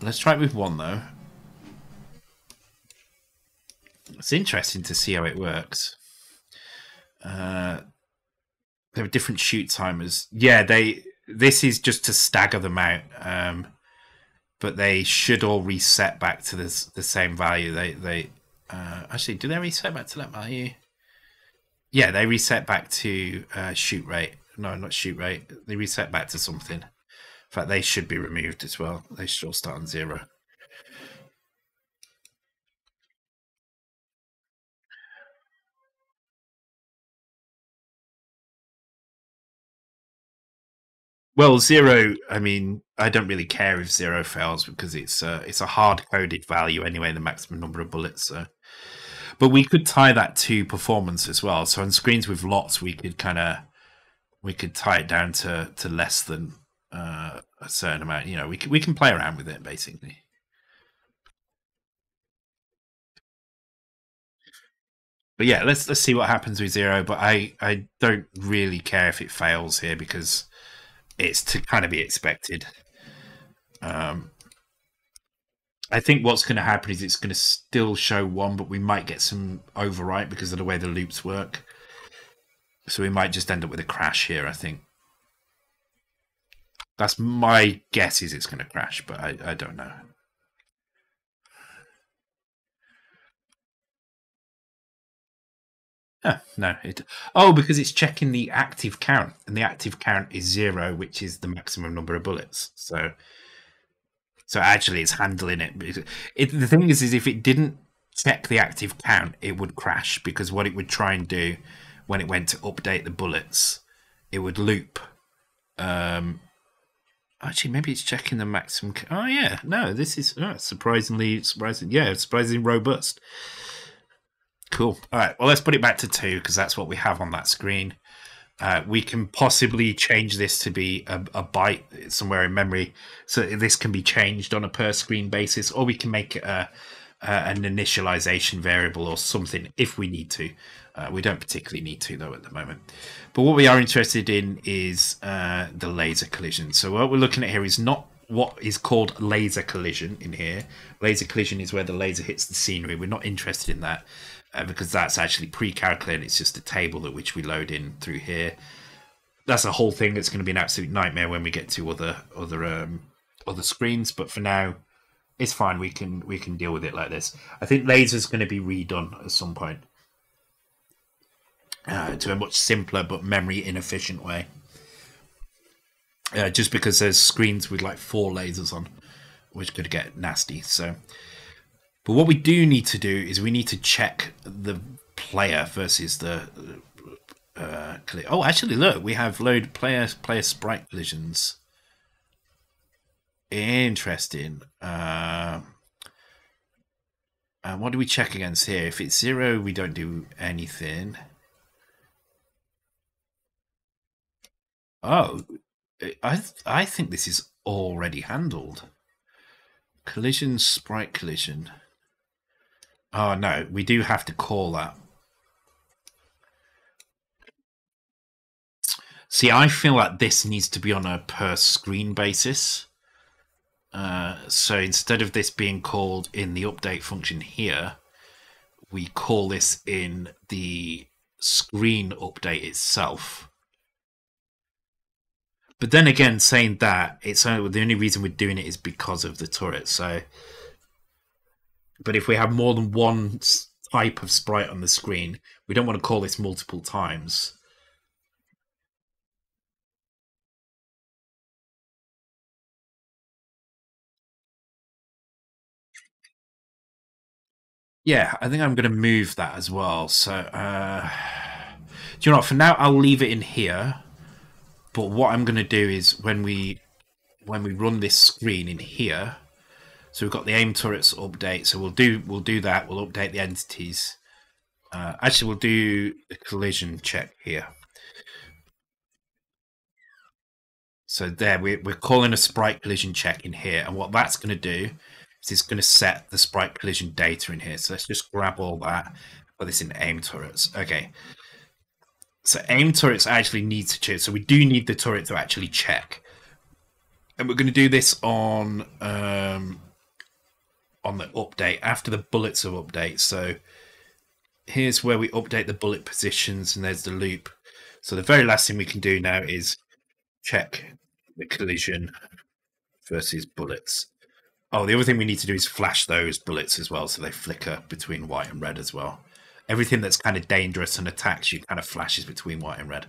Let's try it with one, though. It's interesting to see how it works. There are different shoot timers. Yeah, this is just to stagger them out. But they should all reset back to this, the same value. Actually, do they reset back to that value? Yeah, they reset back to shoot rate. No, not shoot rate. They reset back to something. In fact, they should be removed as well. They should all start on 0. Well, 0, I mean, I don't really care if 0 fails because it's a hard-coded value anyway, the maximum number of bullets. So, but we could tie that to performance as well. So on screens with lots, we could tie it down to less than a certain amount. You know, we can play around with it basically. But yeah, let's see what happens with 0. But I don't really care if it fails here because it's to kind of be expected. I think what's going to happen is it's going to still show 1, but we might get some overwrite because of the way the loops work. So we might just end up with a crash here, I think. That's my guess, is it's going to crash, but I don't know. Oh, no. Oh, because it's checking the active count, and the active count is 0, which is the maximum number of bullets. So actually, it's handling it. The thing is if it didn't check the active count, it would crash, because what it would try and do when it went to update the bullets, it would loop. Actually, maybe it's checking the maximum. Oh yeah, no, this is surprisingly robust. Cool. All right. Well, let's put it back to 2 because that's what we have on that screen. We can possibly change this to be a byte somewhere in memory, so this can be changed on a per screen basis, or we can make it an initialization variable or something if we need to. We don't particularly need to though at the moment. But what we are interested in is the laser collision. So what we're looking at here is not what is called laser collision in here. Laser collision is where the laser hits the scenery. We're not interested in that because that's actually pre-calculated. It's just a table that which we load in through here. That's a whole thing that's going to be an absolute nightmare when we get to other screens. But for now, it's fine. We can deal with it like this. I think laser is going to be redone at some point. To a much simpler but memory inefficient way. Just because there's screens with like 4 lasers on, which could get nasty. So, but what we do need to do is we need to check the player versus the oh, actually, look, we have load player sprite collisions. Interesting. And what do we check against here? If it's 0, we don't do anything. Oh, I think this is already handled. Collision, sprite collision. Oh, no, we do have to call that. See, I feel like this needs to be on a per screen basis. So instead of this being called in the update function here, we call this in the screen update itself. But then again, saying that, it's only, the only reason we're doing it is because of the turret. So, but if we have more than one type of sprite on the screen, we don't want to call this multiple times. Yeah, I think I'm going to move that as well. So, do you know what? For now, I'll leave it in here. But what I'm going to do is when we run this screen in here, so we've got the aim turrets update. So we'll do that. We'll update the entities. Actually, we'll do the collision check here. So there, we're calling a sprite collision check in here, and what that's going to do is it's going to set the sprite collision data in here. So let's just grab all that, put this in aim turrets. Okay. So aim turrets actually need to check. So we do need the turret to actually check, and we're going to do this on the update after the bullets are update. So here's where we update the bullet positions, and there's the loop. So the very last thing we can do now is check the collision versus bullets. Oh, the other thing we need to do is flash those bullets as well, so they flicker between white and red as well. Everything that's kind of dangerous and attacks you kind of flashes between white and red.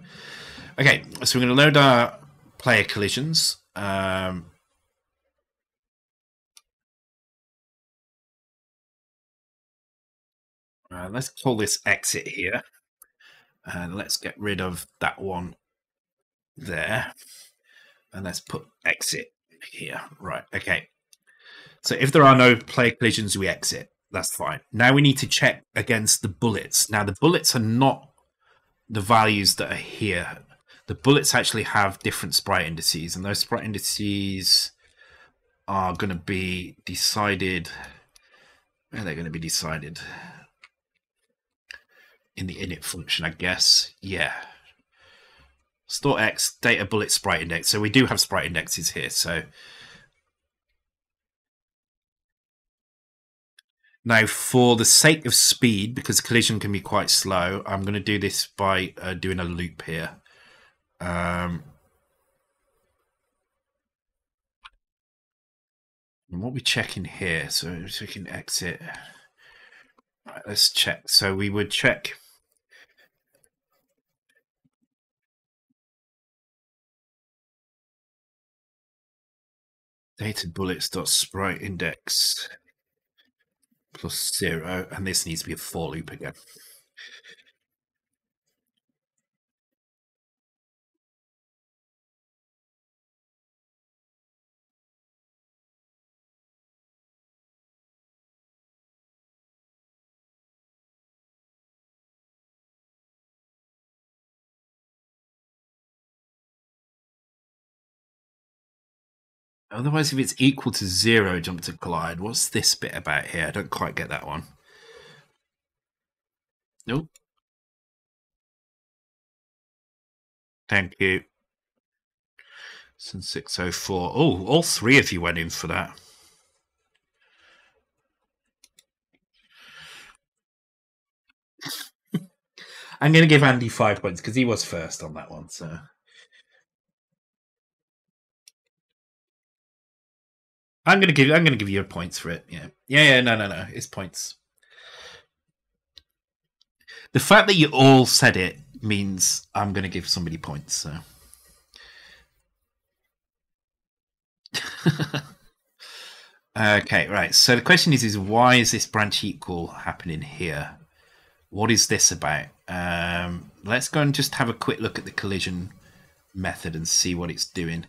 Okay, so we're going to load our player collisions. Let's call this exit here, and let's get rid of that one there, and let's put exit here. Right, okay. So if there are no player collisions, we exit. That's fine. Now we need to check against the bullets. Now the bullets are not the values that are here. The bullets actually have different sprite indices, and those sprite indices are going to be decided. Where are they going to be decided? In the init function, I guess. Yeah. Store X, data bullet sprite index. So we do have sprite indexes here. So now, for the sake of speed, because collision can be quite slow, I'm going to do this by doing a loop here. And what we check in here, so we can exit. Right, let's check. So we would check. Data bullets.sprite index +0, and this needs to be a for loop again. Otherwise, if it's equal to 0, jump to collide. What's this bit about here? I don't quite get that one. Nope. Thank you. Since 604. Oh, all three of you went in for that. I'm going to give Andy 5 points because he was first on that one, so. I'm gonna give you points for it. Yeah. No. It's points. The fact that you all said it means I'm gonna give somebody points. So. Okay, right. So the question is why is this branch equal happening here? What is this about? Let's go and just have a quick look at the collision method and see what it's doing.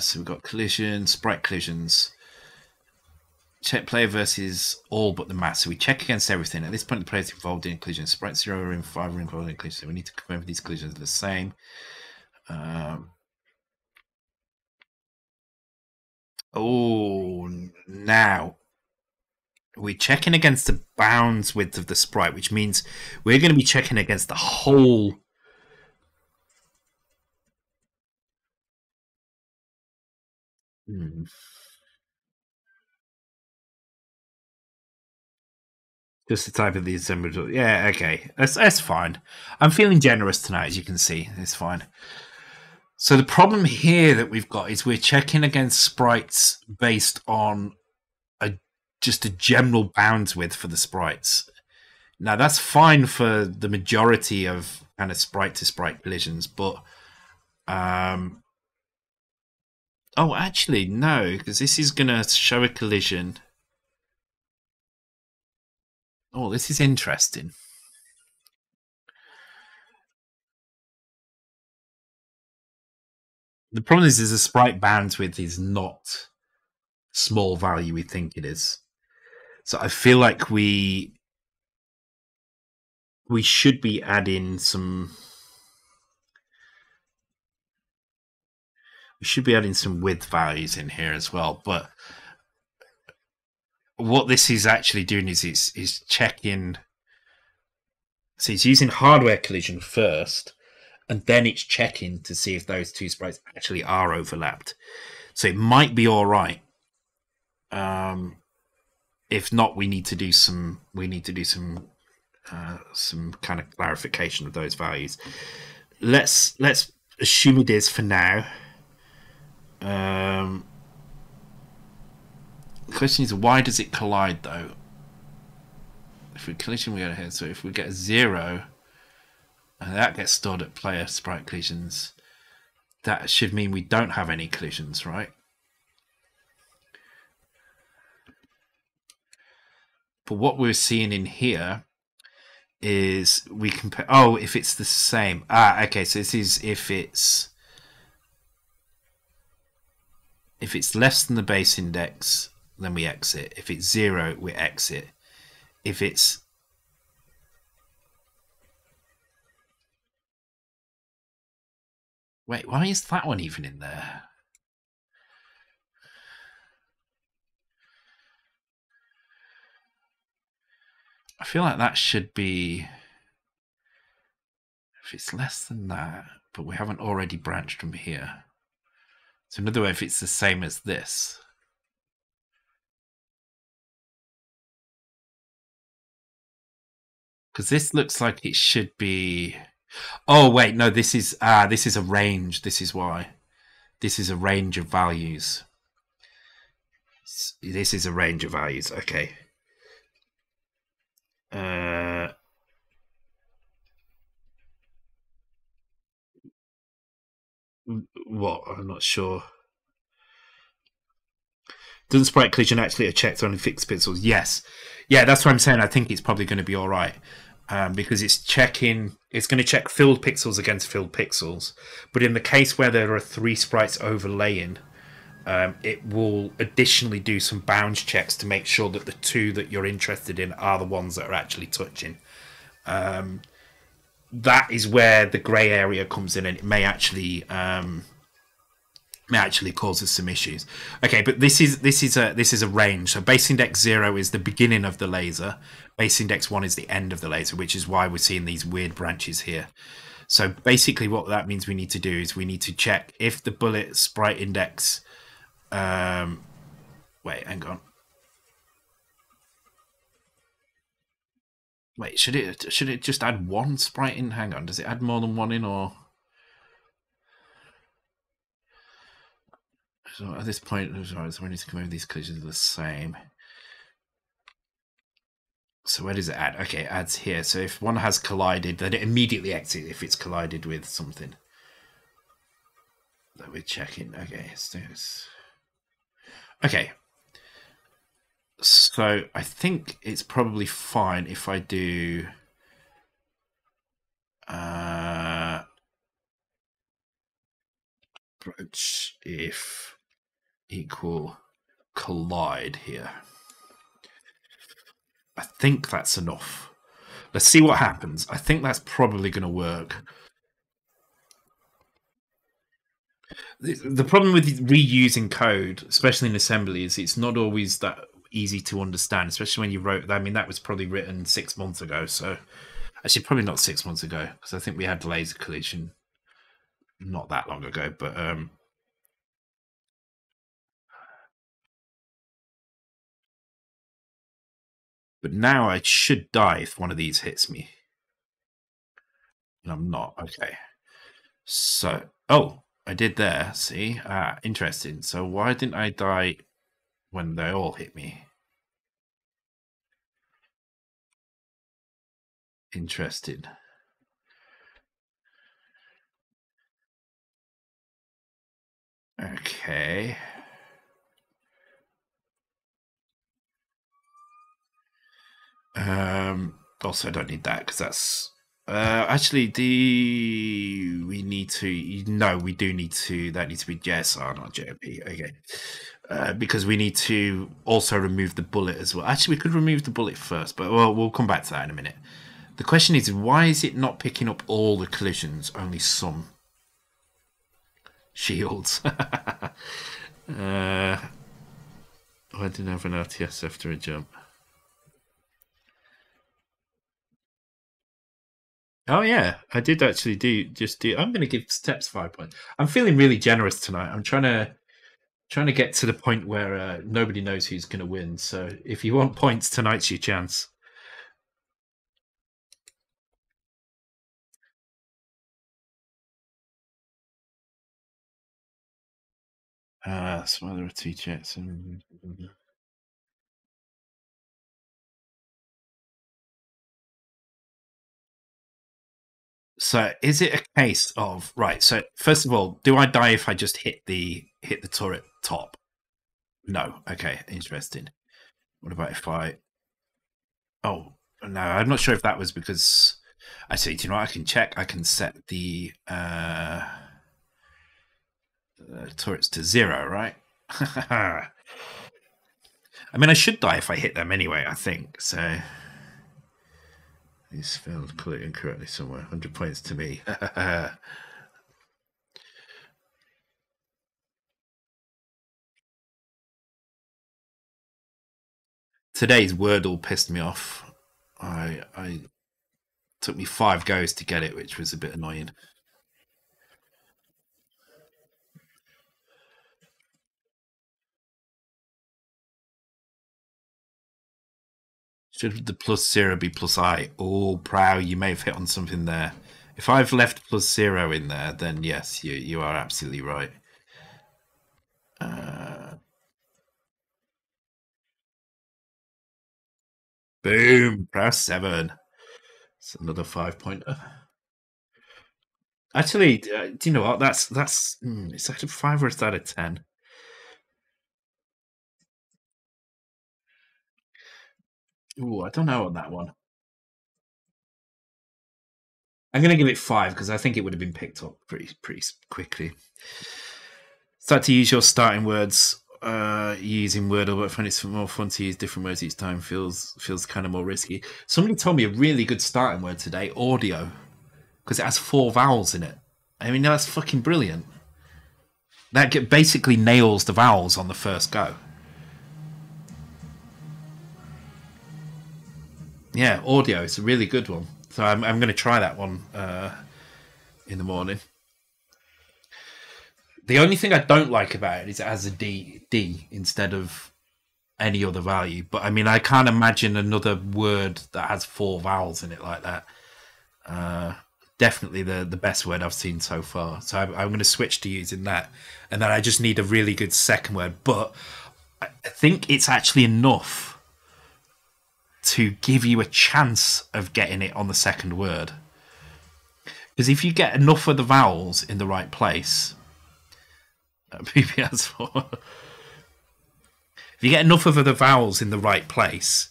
So we've got collision, sprite collisions, check player versus all but the mass. So we check against everything. At this point, the player is involved in collision. Sprite 0 and 5 are involved in collision. So we need to confirm if these collisions are the same. Now we're checking against the bounds width of the sprite, which means we're going to be checking against the whole. Just the type of the assemblage. Yeah, okay. That's fine. I'm feeling generous tonight, as you can see. It's fine. So the problem here that we've got is we're checking against sprites based on just a general bounds width for the sprites. Now, that's fine for the majority of kind of sprite-to-sprite collisions, but... Oh, actually, no, because this is going to show a collision. Oh, this is interesting. The problem is the sprite bandwidth is not small value we think it is. So I feel like we should be adding some width values in here as well. But what this is actually doing is it's checking. So it's using hardware collision first, and then it's checking to see if those two sprites actually are overlapped. So it might be all right. If not, we need to do some. We need to do some kind of clarification of those values. Let's assume it is for now. The question is, why does it collide though? If we collision, we go ahead. So if we get a 0, and that gets stored at player sprite collisions, that should mean we don't have any collisions, right? But what we're seeing in here is we compare. Oh, if it's the same. Ah, okay. So this is if it's. If it's less than the base index, then we exit. If it's 0, we exit. If it's wait, why is that one even in there? I feel like that should be if it's less than that, but we haven't already branched from here. So another way, if it's the same as this. Because this looks like it should be. Oh wait, no, this is a range. This is why. This is a range of values. This is a range of values. Okay. What? I'm not sure. Doesn't sprite collision actually check only fixed pixels? Yes. Yeah, that's what I'm saying. I think it's probably going to be all right because it's checking. It's going to check filled pixels against filled pixels. But in the case where there are 3 sprites overlaying, it will additionally do some bounds checks to make sure that the 2 that you're interested in are the ones that are actually touching. That is where the grey area comes in, and it may actually cause us some issues. Okay, but this is a range. So base index 0 is the beginning of the laser. Base index 1 is the end of the laser, which is why we're seeing these weird branches here. So basically, what that means we need to do is we need to check if the bullet sprite index. Wait, hang on. Wait, should it just add 1 sprite in? Hang on, does it add more than 1 in, or so at this point, we need to come over these collisions are the same. So where does it add? Okay, it adds here. So if one has collided, then it immediately exits if it's collided with something that we're checking. Okay, let's do this. Okay. So I think it's probably fine if I do branch if equal collide here. I think that's enough. Let's see what happens. I think that's probably going to work. The problem with reusing code, especially in assembly, is it's not always that easy to understand, especially when you wrote that. I mean, that was probably written 6 months ago. So actually probably not 6 months ago, because I think we had laser collision not that long ago, but now I should die if one of these hits me. And I'm not. Okay. So oh, I did there, see? Interesting. So why didn't I die when they all hit me? Interested. Okay. Also, I don't need that because that's... actually, do we need to... No, we do need to... That needs to be JSR, not JMP. Okay. Because we need to also remove the bullet as well. Actually, we could remove the bullet first, but well, we'll come back to that in a minute. The question is, why is it not picking up all the collisions, only some? Shields. I didn't have an RTS after a jump. Oh yeah, I did actually do. I'm going to give steps 5 points. I'm feeling really generous tonight. I'm trying to get to the point where nobody knows who's going to win. So if you want points, tonight's your chance. That's why there are two chats. So is it a case of, right, so first of all, do I die if I just hit the turret top? No. Okay, interesting. What about if I... Oh, no, I'm not sure if that was because... I see, do you know what? I can check. I can set the turrets to 0, right? I mean, I should die if I hit them anyway, I think, so... He's failed to put it incorrectly somewhere. 100 points to me. Today's Wordle pissed me off. I took me 5 goes to get it, which was a bit annoying. Should the +0 be +i? Oh, Prow, you may have hit on something there. If I've left +0 in there, then yes, you are absolutely right. Boom, Prow 7. It's another 5-pointer. Actually, do you know what? That's is that a 5 or is that a 10? Ooh, I don't know on that one. I'm going to give it 5 because I think it would have been picked up pretty quickly. Start to use your starting words using Wordle, but I find it's more fun to use different words each time. Feels kind of more risky. Somebody told me a really good starting word today, audio, because it has 4 vowels in it. I mean, that's fucking brilliant. That basically nails the vowels on the first go. Yeah, audio. It's a really good one. So I'm going to try that one in the morning. The only thing I don't like about it is it has a D instead of any other value. But I mean, I can't imagine another word that has 4 vowels in it like that. Definitely the best word I've seen so far. So I'm going to switch to using that. And then I just need a really good second word. But I think it's actually enough to give you a chance of getting it on the second word. Because if you get enough of the vowels in the right place, if you get enough of the vowels in the right place,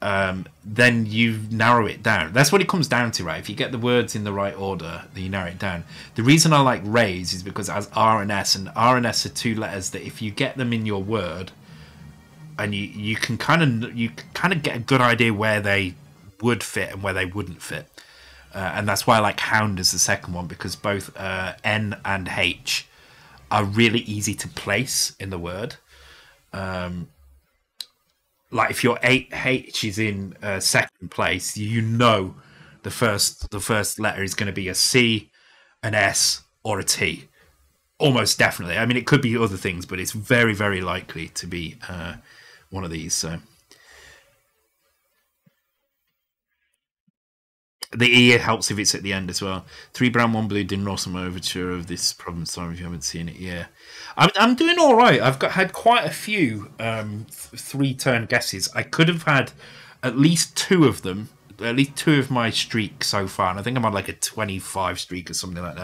then you narrow it down. That's what it comes down to, right? If you get the words in the right order, then you narrow it down. The reason I like raise is because it has R and R and S are 2 letters that if you get them in your word, and you can kind of get a good idea where they would fit and where they wouldn't fit, and that's why I like hound as the second one, because both N and H are really easy to place in the word. Like if your H is in second place, you know the first letter is going to be a C, an S, or a T. Almost definitely. I mean, it could be other things, but it's very, very likely to be one of these. So the E helps if it's at the end as well. 3 brown, 1 blue. Did an awesome overture of this problem solving. If you haven't seen it, yeah, I'm doing all right. I've had quite a few 3-turn guesses. I could have had at least 2 of them, at least 2 of my streak so far, and I think I'm on like a 25 streak or something like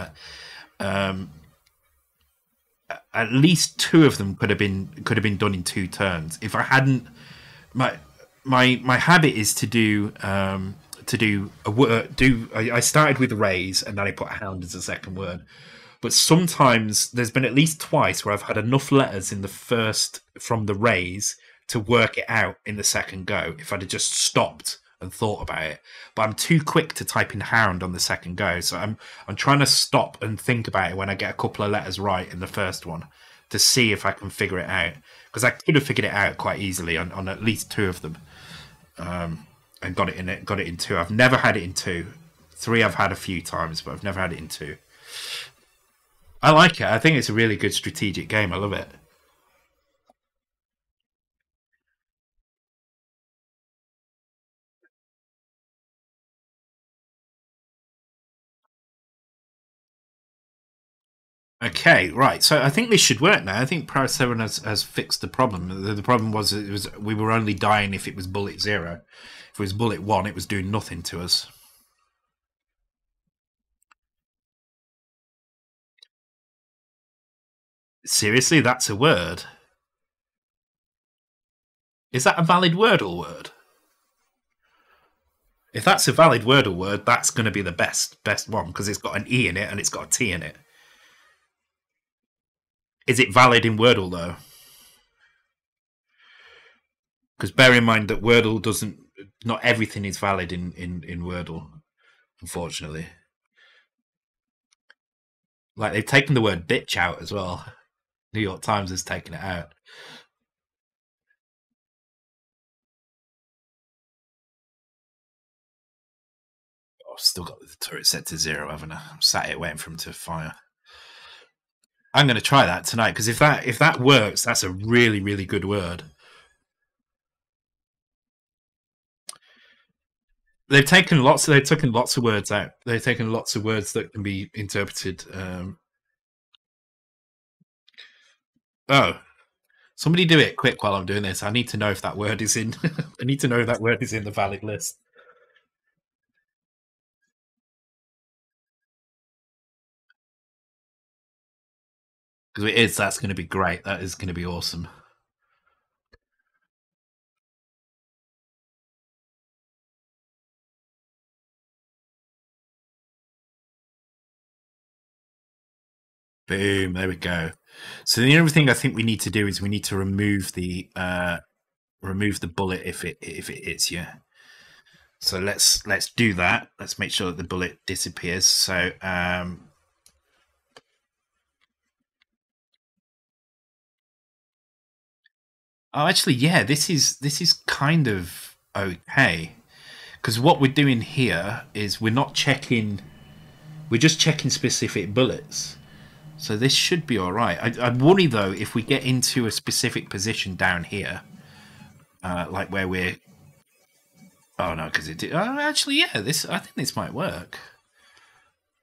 that. At least 2 of them could have been done in 2 turns. If I hadn't, my my habit is to do I started with raise and then I put hound as a second word. But sometimes there's been at least twice where I've had enough letters in the first from the raise to work it out in the second go if I'd have just stopped and thought about it. But I'm too quick to type in hound on the second go. So I'm trying to stop and think about it when I get a couple of letters right in the first one to see if I can figure it out. Because I could have figured it out quite easily on at least two of them. And got it in two. I've never had it in two. Three I've had a few times, but I've never had it in two. I like it. I think it's a really good strategic game. I love it. Okay, right. So I think this should work now. I think Power 7 has fixed the problem. The problem was we were only dying if it was bullet zero. If it was bullet one, it was doing nothing to us. Seriously, that's a word. Is that a valid Wordle word? If that's a valid Wordle word, that's going to be the best one because it's got an E in it and it's got a T in it. Is it valid in Wordle though? Because bear in mind that Wordle doesn't. Not everything is valid in Wordle, unfortunately. Like they've taken the word bitch out as well. New York Times has taken it out. Oh, I've still got the turret set to zero, haven't I? I'm sat here waiting for him to fire. I'm going to try that tonight because if that works, that's a really, really good word. They've taken lots of words out. They've taken lots of words that can be interpreted. Oh, somebody do it quick while I'm doing this. I need to know if that word is in. I need to know if that word is in the valid list. Because if it is, that's going to be great. That is going to be awesome. Boom, there we go. So the only thing I think we need to do is we need to remove the bullet if it hits you. So let's do that. Let's make sure that the bullet disappears. So oh, actually, yeah, this is kind of okay. Because what we're doing here is we're not checking, we're just checking specific bullets. So this should be all right. I worry, though, if we get into a specific position down here, like where we're... Oh, no, because it did... Oh, actually, yeah, I think this might work.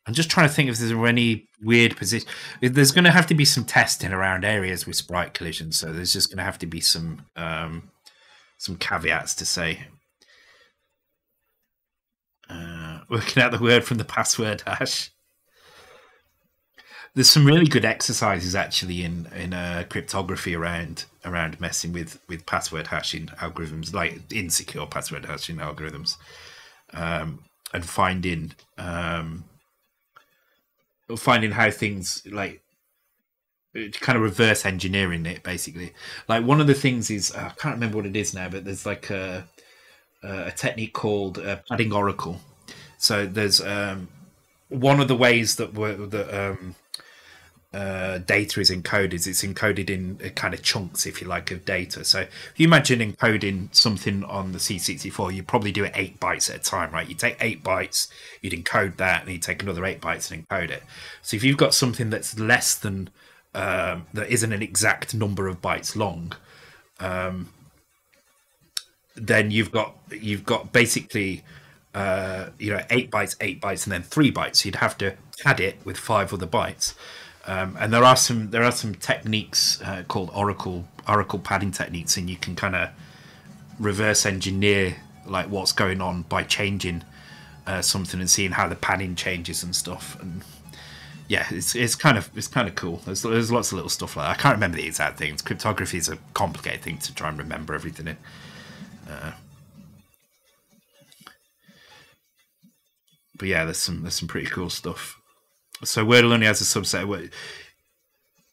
I'm just trying to think if there's any weird position. There's going to have to be some testing around areas with sprite collisions, so there's just going to have to be some caveats to say. Working out the word from the password hash. There's some really good exercises actually in cryptography around messing with password hashing algorithms, like insecure password hashing algorithms, and finding how things, like, kind of reverse engineering it basically. Like one of the things is I can't remember what it is now, but there's like a technique called padding Oracle. So there's one of the ways that data is encoded is it's encoded in kind of chunks, if you like, of data. So if you imagine encoding something on the C64, you probably do it 8 bytes at a time, right? You take 8 bytes, you'd encode that, and you take another 8 bytes and encode it. So if you've got something that's less than that isn't an exact number of bytes long, then you've got basically you know, 8 bytes, 8 bytes, and then 3 bytes. So you'd have to pad it with 5 other bytes. And there are some techniques called Oracle padding techniques, and you can kind of reverse engineer like what's going on by changing something and seeing how the padding changes and stuff. And yeah, it's kind of cool. There's lots of little stuff like that. I can't remember the exact things. Cryptography is a complicated thing to try and remember everything in. But yeah, there's some pretty cool stuff. So Wordle only has a subset.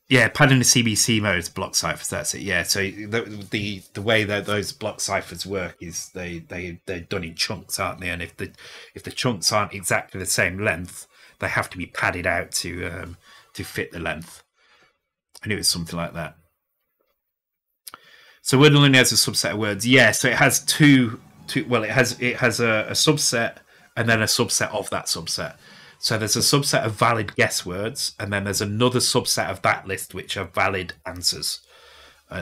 Yeah, padding the CBC modes, block ciphers. That's it. Yeah. So the way that those block ciphers work is they're done in chunks, aren't they? And if the chunks aren't exactly the same length, they have to be padded out to fit the length. I knew it was something like that. So Wordle only has a subset of words. Yeah. So it has two. Well, it has a subset and then a subset of that subset. So there's a subset of valid guess words, and then there's another subset of that list which are valid answers.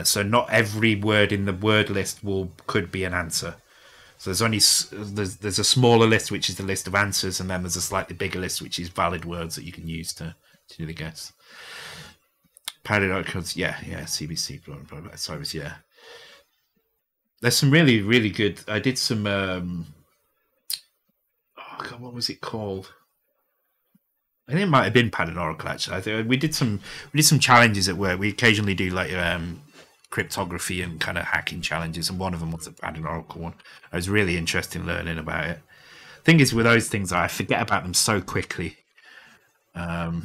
So not every word in the word list could be an answer. So there's a smaller list which is the list of answers, and then there's a slightly bigger list which is valid words that you can use to do the guess. Paradox, yeah, CBC, blah blah blah. So yeah, there's some really really good. I did some. Oh God, what was it called? I think it might have been Pad and Oracle, actually. I think we did some challenges at work. We occasionally do like cryptography and kind of hacking challenges, and one of them was the Pad and Oracle one. I was really interested in learning about it. The thing is with those things, I forget about them so quickly. Butter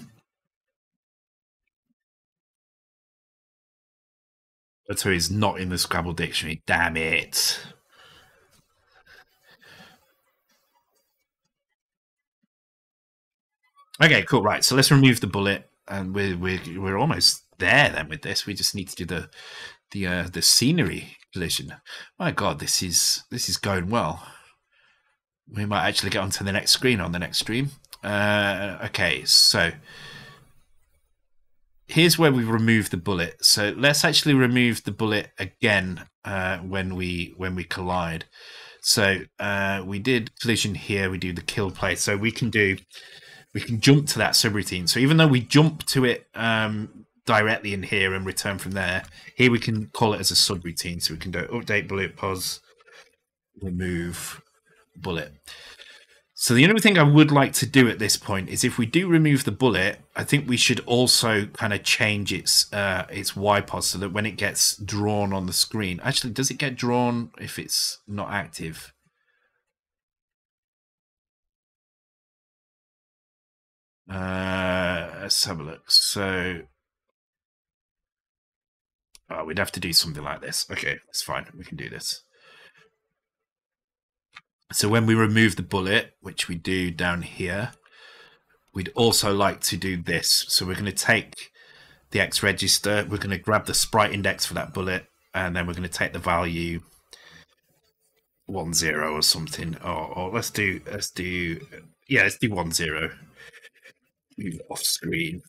is not in the Scrabble dictionary. Damn it. Okay, cool. Right, so let's remove the bullet, and we're almost there then with this. We just need to do the scenery collision. My God, this is going well. We might actually get onto the next screen on the next stream. Okay, so here's where we remove the bullet. So let's actually remove the bullet again when we collide. So we did collision here. We do the kill play. So we can jump to that subroutine. So even though we jump to it directly in here and return from there, here we can call it as a subroutine. So we can go update bullet, pause, remove bullet. So the only thing I would like to do at this point is if we do remove the bullet, I think we should also kind of change its Y pause so that when it gets drawn on the screen, actually, does it get drawn if it's not active? Let's have a look. So we'd have to do something like this. Okay, that's fine, we can do this. So when we remove the bullet, which we do down here, we'd also like to do this. So we're going to take the X register, we're going to grab the sprite index for that bullet, and then we're going to take the value 10 or something, or let's do 10. Move off screen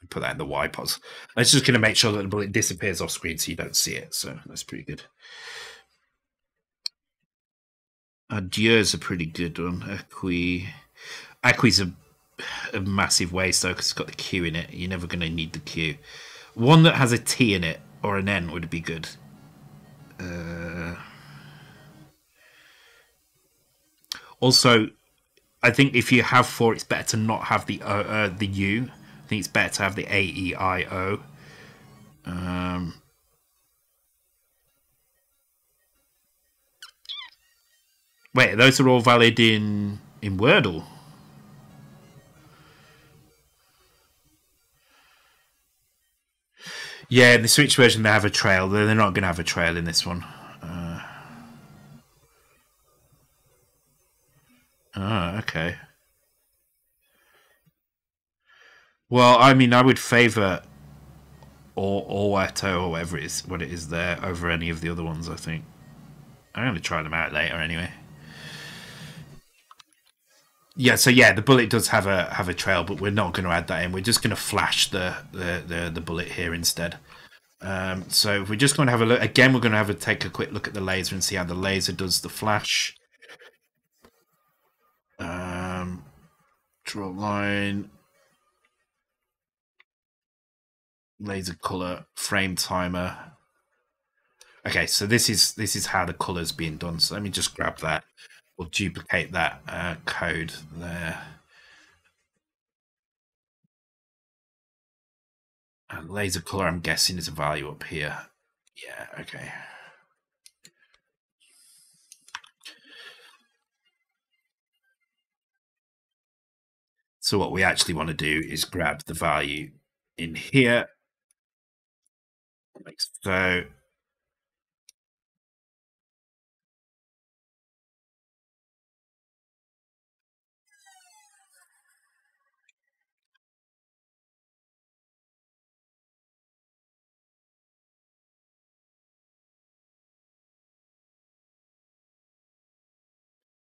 and put that in the Y pause. It's just going to make sure that the bullet disappears off screen so you don't see it. So that's pretty good. Adieu is a pretty good one. Aqui's a massive waste though, because it's got the Q in it. You're never going to need the Q. One that has a T in it or an N would be good. Also, I think if you have four, it's better to not have the U. I think it's better to have the A, E, I, O. Wait, those are all valid in Wordle. Yeah, in the Switch version they have a trail. They're not going to have a trail in this one. Ah, okay. Well, I mean, I would favour Orwato or whatever it is, what it is there, over any of the other ones, I think. I'm going to try them out later anyway. Yeah, so yeah, the bullet does have a trail, but we're not going to add that in. We're just going to flash the bullet here instead. So if we're just going to have a look. Again, we're going to take a quick look at the laser and see how the laser does the flash. Draw line, laser color, frame timer. Okay, so this is how the color's being done. So let me just grab that. We'll duplicate that code there. And laser color, I'm guessing, is a value up here. Yeah, okay. So what we actually want to do is grab the value in here, like so.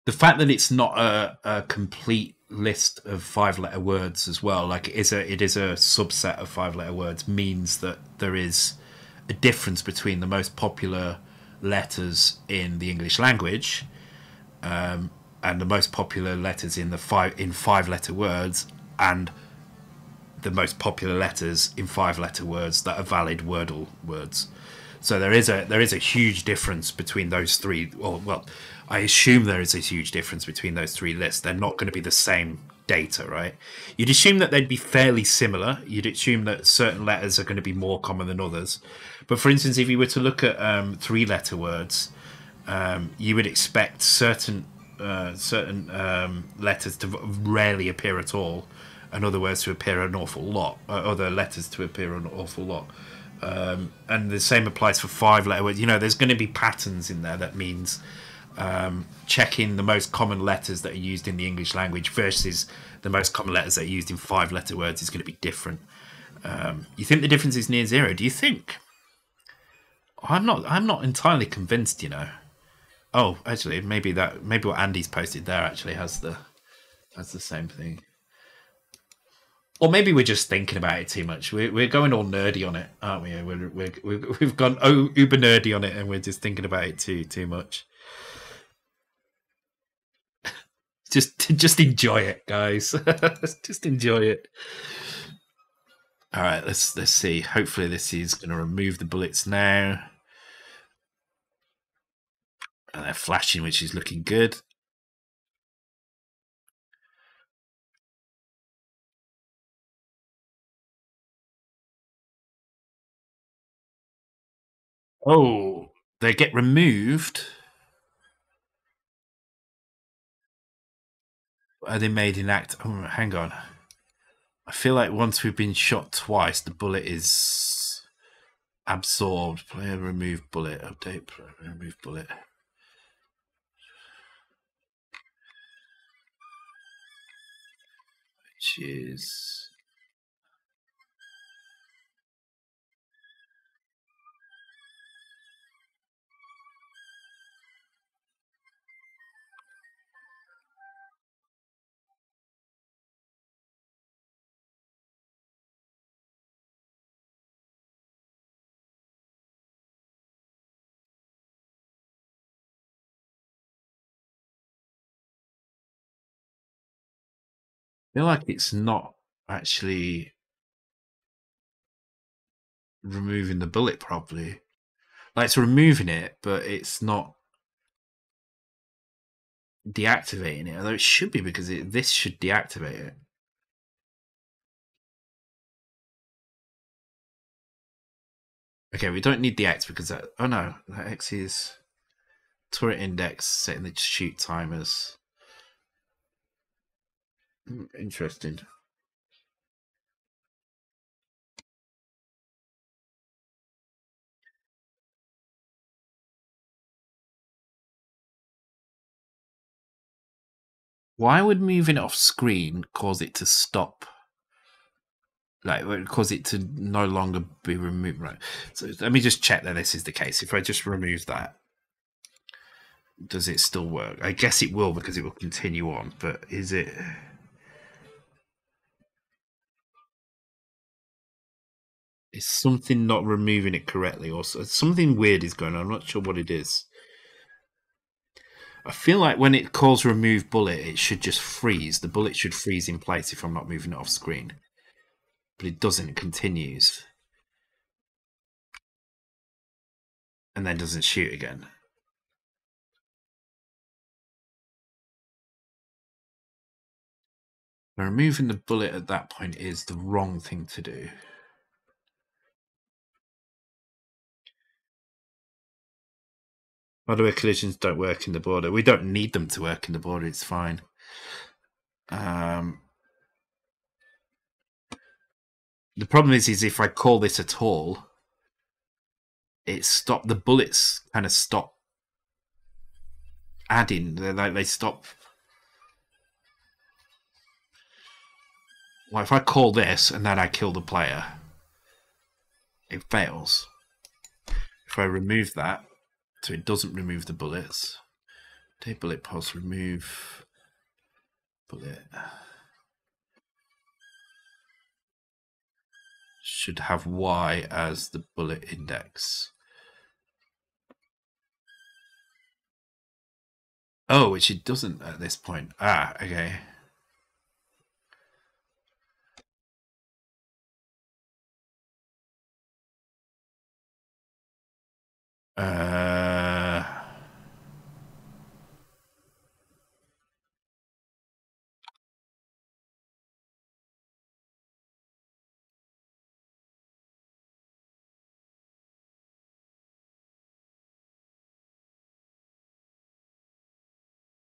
The fact that it's not a complete list of five-letter words as well, like it is a subset of five-letter words, means that there is a difference between the most popular letters in the English language and the most popular letters in the five-letter words, and the most popular letters in five-letter words that are valid Wordle words. So there is a huge difference between those three. Well, I assume there is a huge difference between those three lists. They're not going to be the same data, right? You'd assume that they'd be fairly similar. You'd assume that certain letters are going to be more common than others. But for instance, if you were to look at three-letter words, you would expect certain letters to rarely appear at all, and other words to appear an awful lot, other letters to appear an awful lot. And the same applies for five-letter words. You know, there's going to be patterns in there. That means checking the most common letters that are used in the English language versus the most common letters that are used in five-letter words is going to be different. You think the difference is near zero? Do you think? I'm not entirely convinced. You know. Oh, actually, maybe what Andy's posted there actually has the same thing. Or maybe we're just thinking about it too much. We're going all nerdy on it, aren't we? We've gone uber nerdy on it, and we're just thinking about it too much. Just enjoy it, guys. Just enjoy it. All right, let's see. Hopefully, this is going to remove the bullets now, and they're flashing, which is looking good. Oh, they get removed. Are they made in act? Oh, hang on. I feel like once we've been shot twice, the bullet is absorbed. Player remove bullet. Update player remove bullet. Which is... I feel like it's not actually removing the bullet properly. Like it's removing it, but it's not deactivating it. Although it should be, because this should deactivate it. Okay, we don't need the X because that... Oh no, that X is turret index, setting the shoot timers. Interesting. Why would moving it off screen cause it to stop? Like, it would cause it to no longer be removed. Right. So let me just check that this is the case. If I just remove that, does it still work? I guess it will, because it will continue on. But is it... Is something not removing it correctly, or something weird is going on? I'm not sure what it is. I feel like when it calls remove bullet, it should just freeze. The bullet should freeze in place if I'm not moving it off screen. But it doesn't, it continues. And then doesn't shoot again. Now, removing the bullet at that point is the wrong thing to do. By the way, collisions don't work in the border. We don't need them to work in the border. It's fine. The problem is if I call this at all, it stopped. The bullets kind of stop adding. They stop. Well, if I call this and then I kill the player, it fails. If I remove that, so it doesn't remove the bullets. Take bullet pulse, remove bullet. Should have Y as the bullet index. Oh, which it doesn't at this point. Ah, okay.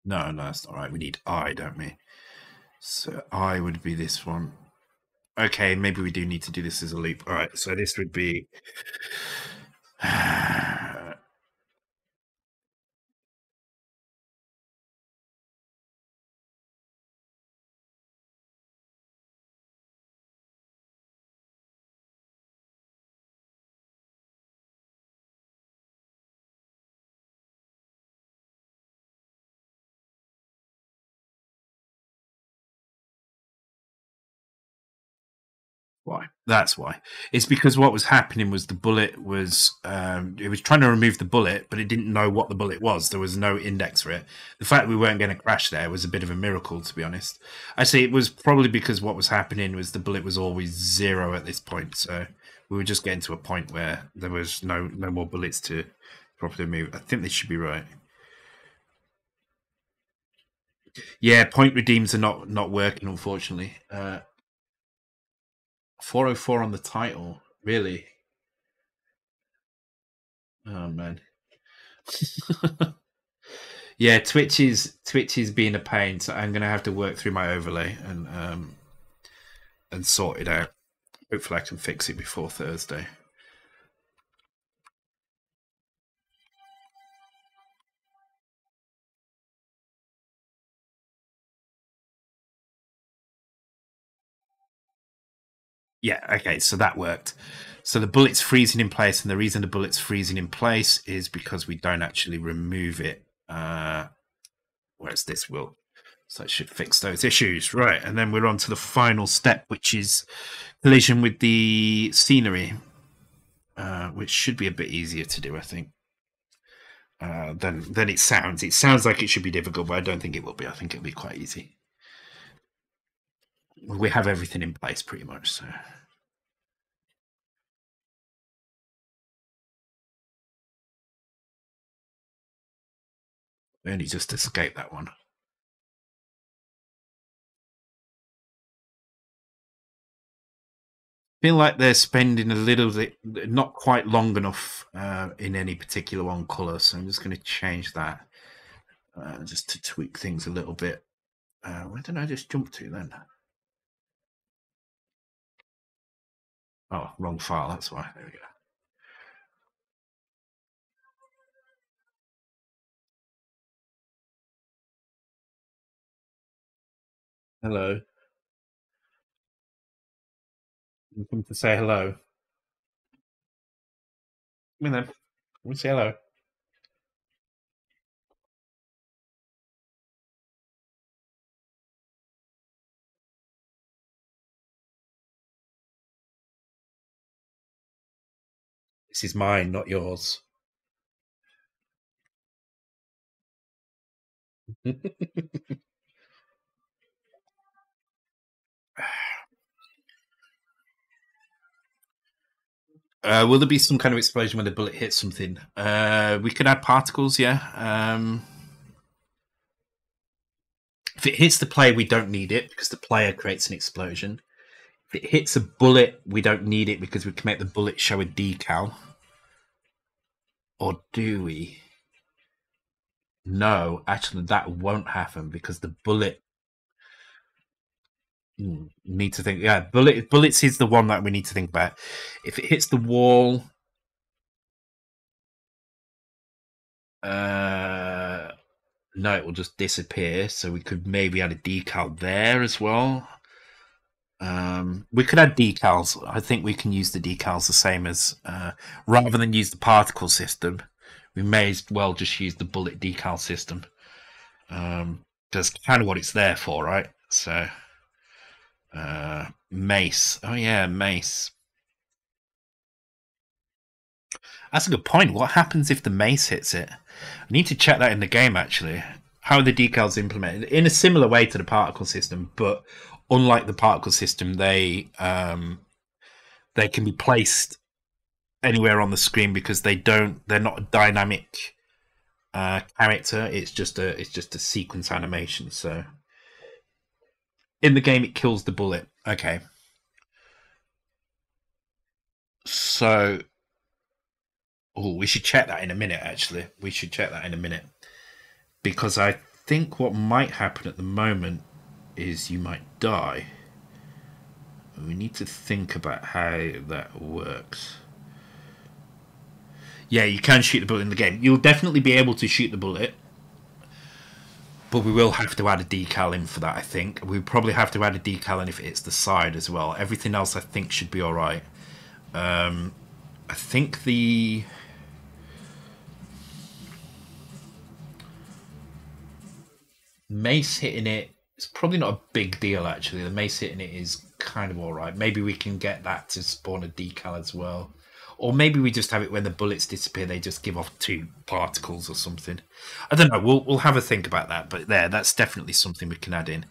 No, that's not right. We need I, don't we? So I would be this one. Okay, maybe we do need to do this as a loop. All right, so this would be... Why? That's why. It's because what was happening was the bullet was it was trying to remove the bullet, but it didn't know what the bullet was. There was no index for it. The fact we weren't going to crash there was a bit of a miracle, to be honest. I say it was probably because what was happening was the bullet was always zero at this point, so we were just getting to a point where there was no more bullets to properly move. I think this should be right. Yeah, point redeems are not working, unfortunately. 404 on the title, really? Oh man. Yeah, Twitch is being a pain, so I'm gonna have to work through my overlay and sort it out. Hopefully I can fix it before Thursday. Yeah, okay, so that worked. So the bullet's freezing in place, and the reason the bullet's freezing in place is because we don't actually remove it. Whereas this will. So it should fix those issues. Right, and then we're on to the final step, which is collision with the scenery, which should be a bit easier to do, I think, than it sounds. It sounds like it should be difficult, but I don't think it will be. I think it'll be quite easy. We have everything in place pretty much, so. We only just escaped that one. I feel like they're spending a little bit, not quite long enough in any particular one color, so I'm just going to change that just to tweak things a little bit. Where did I just jump to then? Oh, wrong file, that's why. There we go. Hello. You come to say hello. Come in then. Come and say hello. This is mine, not yours. Will there be some kind of explosion when the bullet hits something? We could add particles, yeah. If it hits the player, we don't need it because the player creates an explosion. If it hits a bullet, we don't need it because we can make the bullet show a decal. Or do we? No, actually that won't happen because the bullet need to think. Yeah, bullets is the one that we need to think about. If it hits the wall, no, it will just disappear. So we could maybe add a decal there as well. We could add decals. I think we can use the decals the same as rather than use the particle system, we may as well just use the bullet decal system. That's kind of what it's there for, right? So mace. Oh yeah, mace. That's a good point. What happens if the mace hits it? I need to check that in the game actually. How are the decals implemented? In a similar way to the particle system, but unlike the particle system, they can be placed anywhere on the screen because they're not a dynamic character. It's just a sequence animation. So in the game, it kills the bullet. Okay. So, oh, we should check that in a minute. Actually, we should check that in a minute because I think what might happen at the moment is you might die. We need to think about how that works. Yeah, you can shoot the bullet in the game. You'll definitely be able to shoot the bullet, but we will have to add a decal in for that, I think. We probably have to add a decal in if it's the side as well. Everything else I think should be all right. I think the... mace hitting it, it's probably not a big deal, actually. The mace hitting it is kind of all right. Maybe we can get that to spawn a decal as well. Or maybe we just have it when the bullets disappear, they just give off two particles or something. I don't know. We'll have a think about that. But there, that's definitely something we can add in.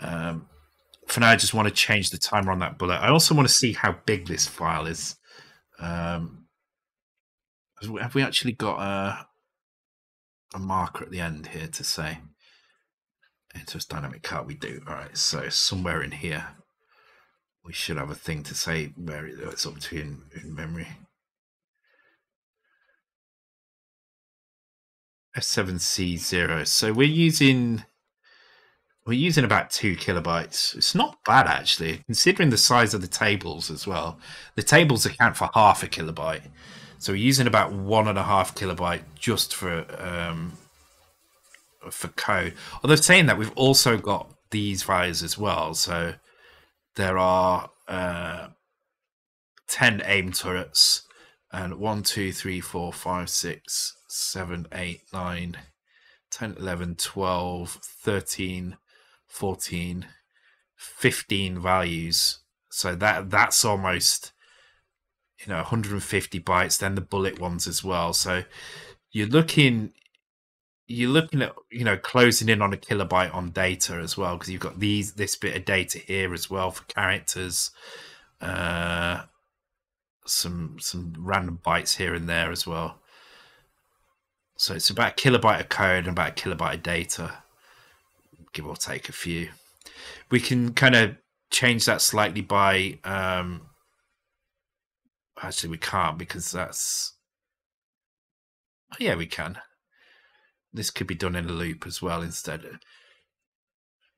For now, I just want to change the timer on that bullet. I also want to see how big this file is. Have we actually got a marker at the end here to say... It's just dynamic cut, we do. All right, so somewhere in here, we should have a thing to say where it's up to in memory. F7C0. So we're using about 2 kilobytes. It's not bad actually, considering the size of the tables as well. The tables account for 0.5 kilobyte, so we're using about 1.5 kilobyte just for code. Although saying that, we've also got these values as well. So there are 10 aim turrets and 1, 2, 3, 4, 5, 6, 7, 8, 9, 10, 11, 12, 13, 14, 15 values. So that's almost, you know, 150 bytes, then the bullet ones as well. So you're looking at, you know, closing in on 1 kilobyte on data as well, because you've got this bit of data here as well for characters, some random bytes here and there as well. So it's about 1 kilobyte of code and about 1 kilobyte of data, give or take a few. We can kind of change that slightly by actually we can't, because that's... oh yeah, we can. This could be done in a loop as well instead.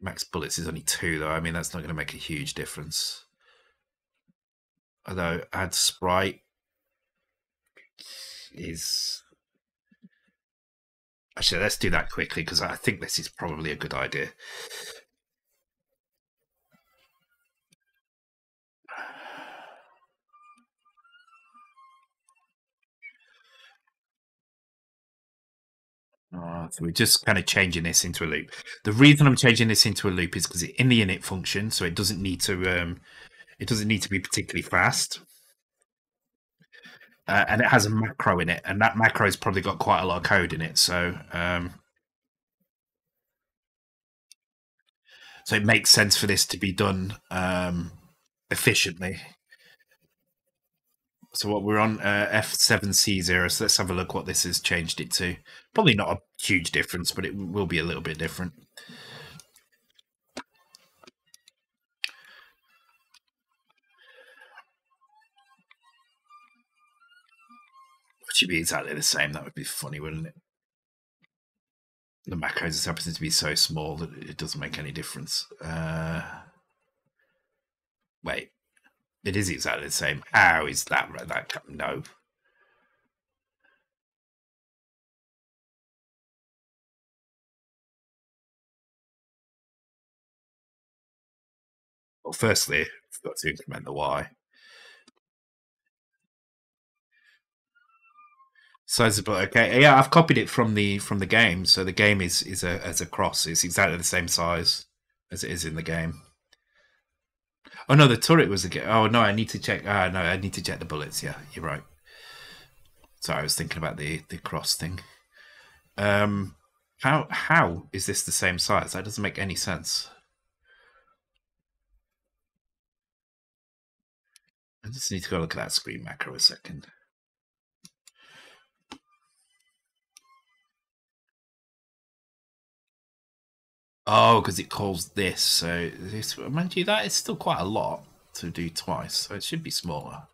Max bullets is only 2, though. I mean, that's not going to make a huge difference. Although, add sprite is... Actually, let's do that quickly, because I think this is probably a good idea. So we're just kind of changing this into a loop. The reason I'm changing this into a loop is because it's in the init function, so it doesn't need to be particularly fast, and it has a macro in it, and that macro has probably got quite a lot of code in it, so so it makes sense for this to be done efficiently. So what we're on, F7C0, so let's have a look what this has changed it to. Probably not a huge difference, but it will be a little bit different. It should be exactly the same. That would be funny, wouldn't it? The macro just happens to be so small that it doesn't make any difference. Wait, it is exactly the same. How is that? No. Well, firstly, we've got to increment the y. Sizable, okay, yeah, I've copied it from the game, so the game is a cross. It's exactly the same size as it is in the game. Oh no, the turret was the game. Oh no, I need to check. Ah, no, I need to check the bullets. Yeah, you're right. So I was thinking about the cross thing. How is this the same size? That doesn't make any sense. I just need to go look at that screen macro a second. Oh, because it calls this. So, mind you, that is still quite a lot to do twice. So it should be smaller.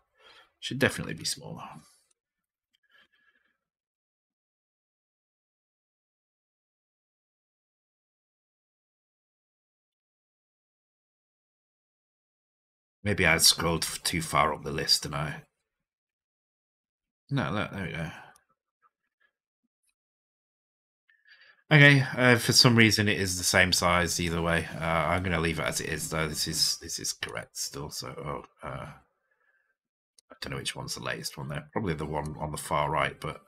Should definitely be smaller. Maybe I scrolled too far up the list, and I. No, look, there we go. Okay, for some reason it is the same size either way. I'm going to leave it as it is, though. This is correct still. So I don't know which one's the latest one there. Probably the one on the far right, but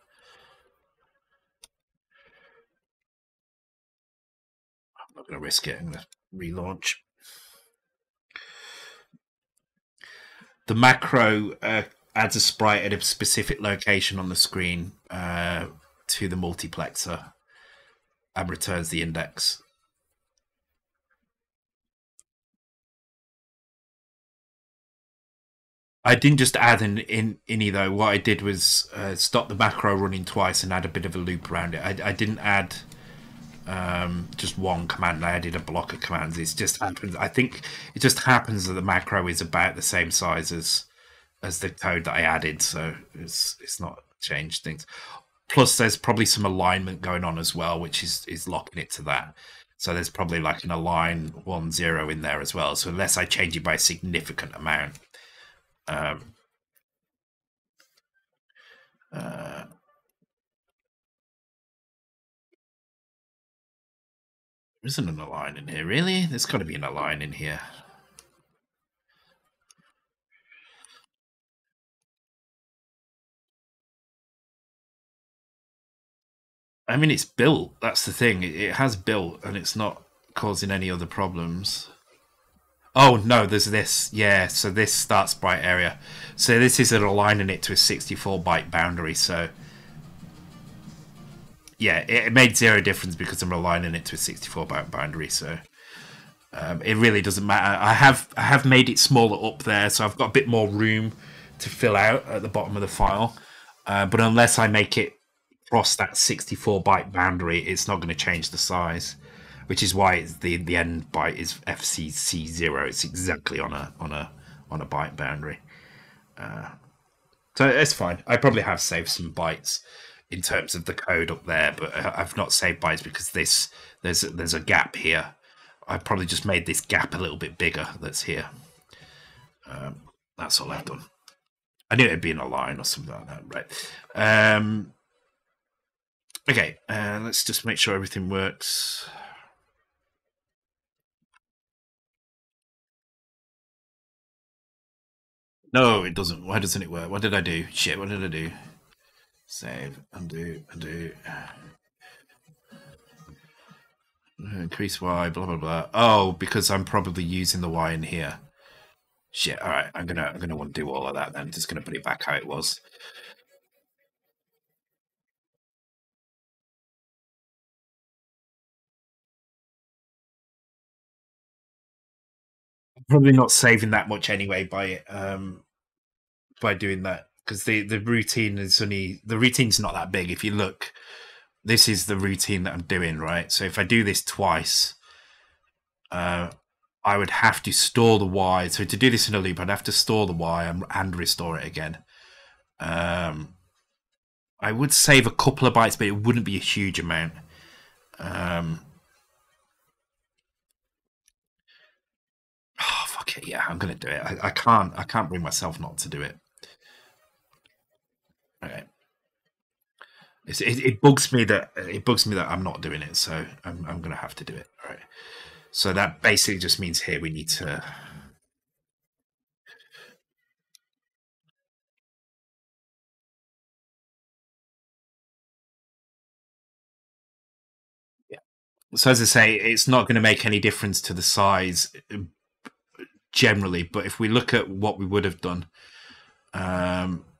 I'm not going to risk it. I'm going to relaunch. The macro adds a sprite at a specific location on the screen to the multiplexer and returns the index. I didn't just add an innie though. What I did was stop the macro running twice and add a bit of a loop around it. I didn't add just one command. I added a block of commands. It just happens. I think it just happens that the macro is about the same size as the code that I added, so it's not changed things. Plus, there's probably some alignment going on as well, which is locking it to that. So there's probably like an align 10 in there as well. So unless I change it by a significant amount, there isn't an align in here, really? There's got to be an align in here. I mean, it's built. That's the thing. It has built, and it's not causing any other problems. Oh no, there's this. Yeah, so this starts sprite area. So this is aligning it to a 64-byte boundary. So yeah, it made zero difference because I'm aligning it to a 64-byte boundary. So it really doesn't matter. I have made it smaller up there, so I've got a bit more room to fill out at the bottom of the file. But unless I make it cross that 64-byte boundary, it's not going to change the size, which is why it's the end byte is FCC0. It's exactly on a byte boundary, so it's fine. I probably have saved some bytes in terms of the code up there, but I've not saved bytes because there's a gap here. I probably just made this gap a little bit bigger that's here. That's all I've done. I knew it'd be in a line or something like that, right? Okay, let's just make sure everything works. No, it doesn't. Why doesn't it work? What did I do? Shit, what did I do? Save, undo, undo. Increase Y, blah, blah, blah. Oh, because I'm probably using the Y in here. Shit, all right, I'm gonna undo all of that then. I'm just going to put it back how it was. Probably not saving that much anyway by doing that, because the routine is only, the routine's not that big. If you look, this is the routine that I'm doing, right? So if I do this twice, I would have to store the Y. So to do this in a loop, I'd have to store the Y and restore it again. I would save a couple of bytes, but it wouldn't be a huge amount. fuck it, yeah, I'm gonna do it. I can't bring myself not to do it. Okay. It bugs me that I'm not doing it, so I'm gonna have to do it. All right. So that basically just means here we need to. Yeah. So as I say, it's not going to make any difference to the size generally, but if we look at what we would have done,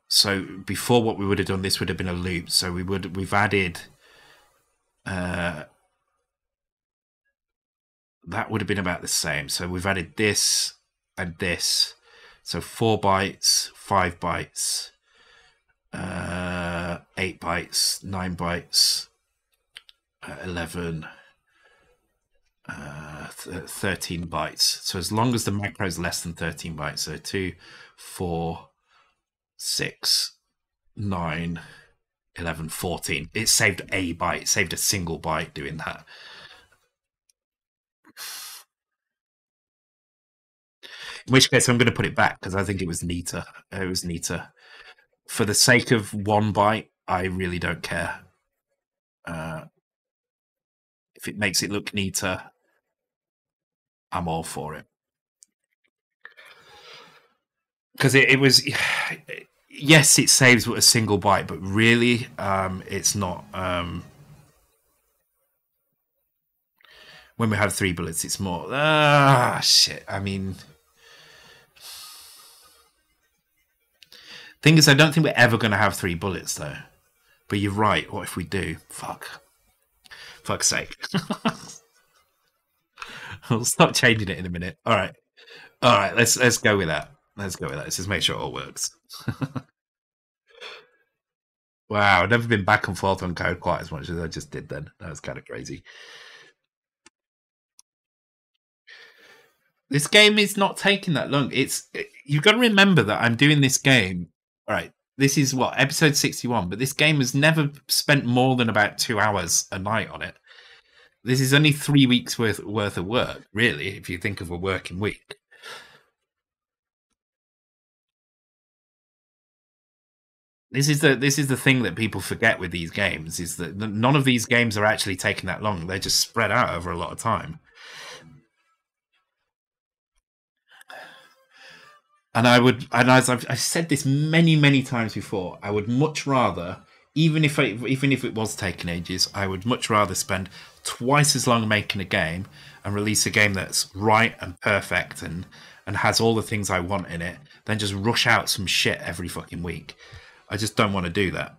so before what we would have done, this would have been a loop. So we've added, that would have been about the same. So we've added this and this. So 4 bytes, 5 bytes, 8 bytes, 9 bytes, 11, 13 bytes. So as long as the macro is less than 13 bytes, so 2, 4, 6, 9, 11, 14. It saved a byte, saved a single byte doing that. In which case I'm going to put it back because I think it was neater. It was neater. For the sake of 1 byte, I really don't care. If it makes it look neater, I'm all for it. Because it was, yes, it saves with a single byte, but really, it's not. When we have 3 bullets, it's more. Ah, shit. I mean, thing is, I don't think we're ever going to have 3 bullets, though. But you're right. What if we do? Fuck. Fuck's sake. I'll stop changing it in a minute. All right. All right. Let's go with that. Let's go with that. Let's just make sure it all works. Wow, I've never been back and forth on code quite as much as I just did then. That was kind of crazy. This game is not taking that long. You've got to remember that I'm doing this game. All right, this is what, episode 61, but this game has never spent more than about 2 hours a night on it. This is only 3 weeks worth of work, really, if you think of a working week. This is the thing that people forget with these games, is that none of these games are actually taking that long. They're just spread out over a lot of time. And as I've said this many, many times before, I would much rather, even if it was taking ages, I would much rather spend twice as long making a game and release a game that's right and perfect and has all the things I want in it than just rush out some shit every fucking week. I just don't want to do that.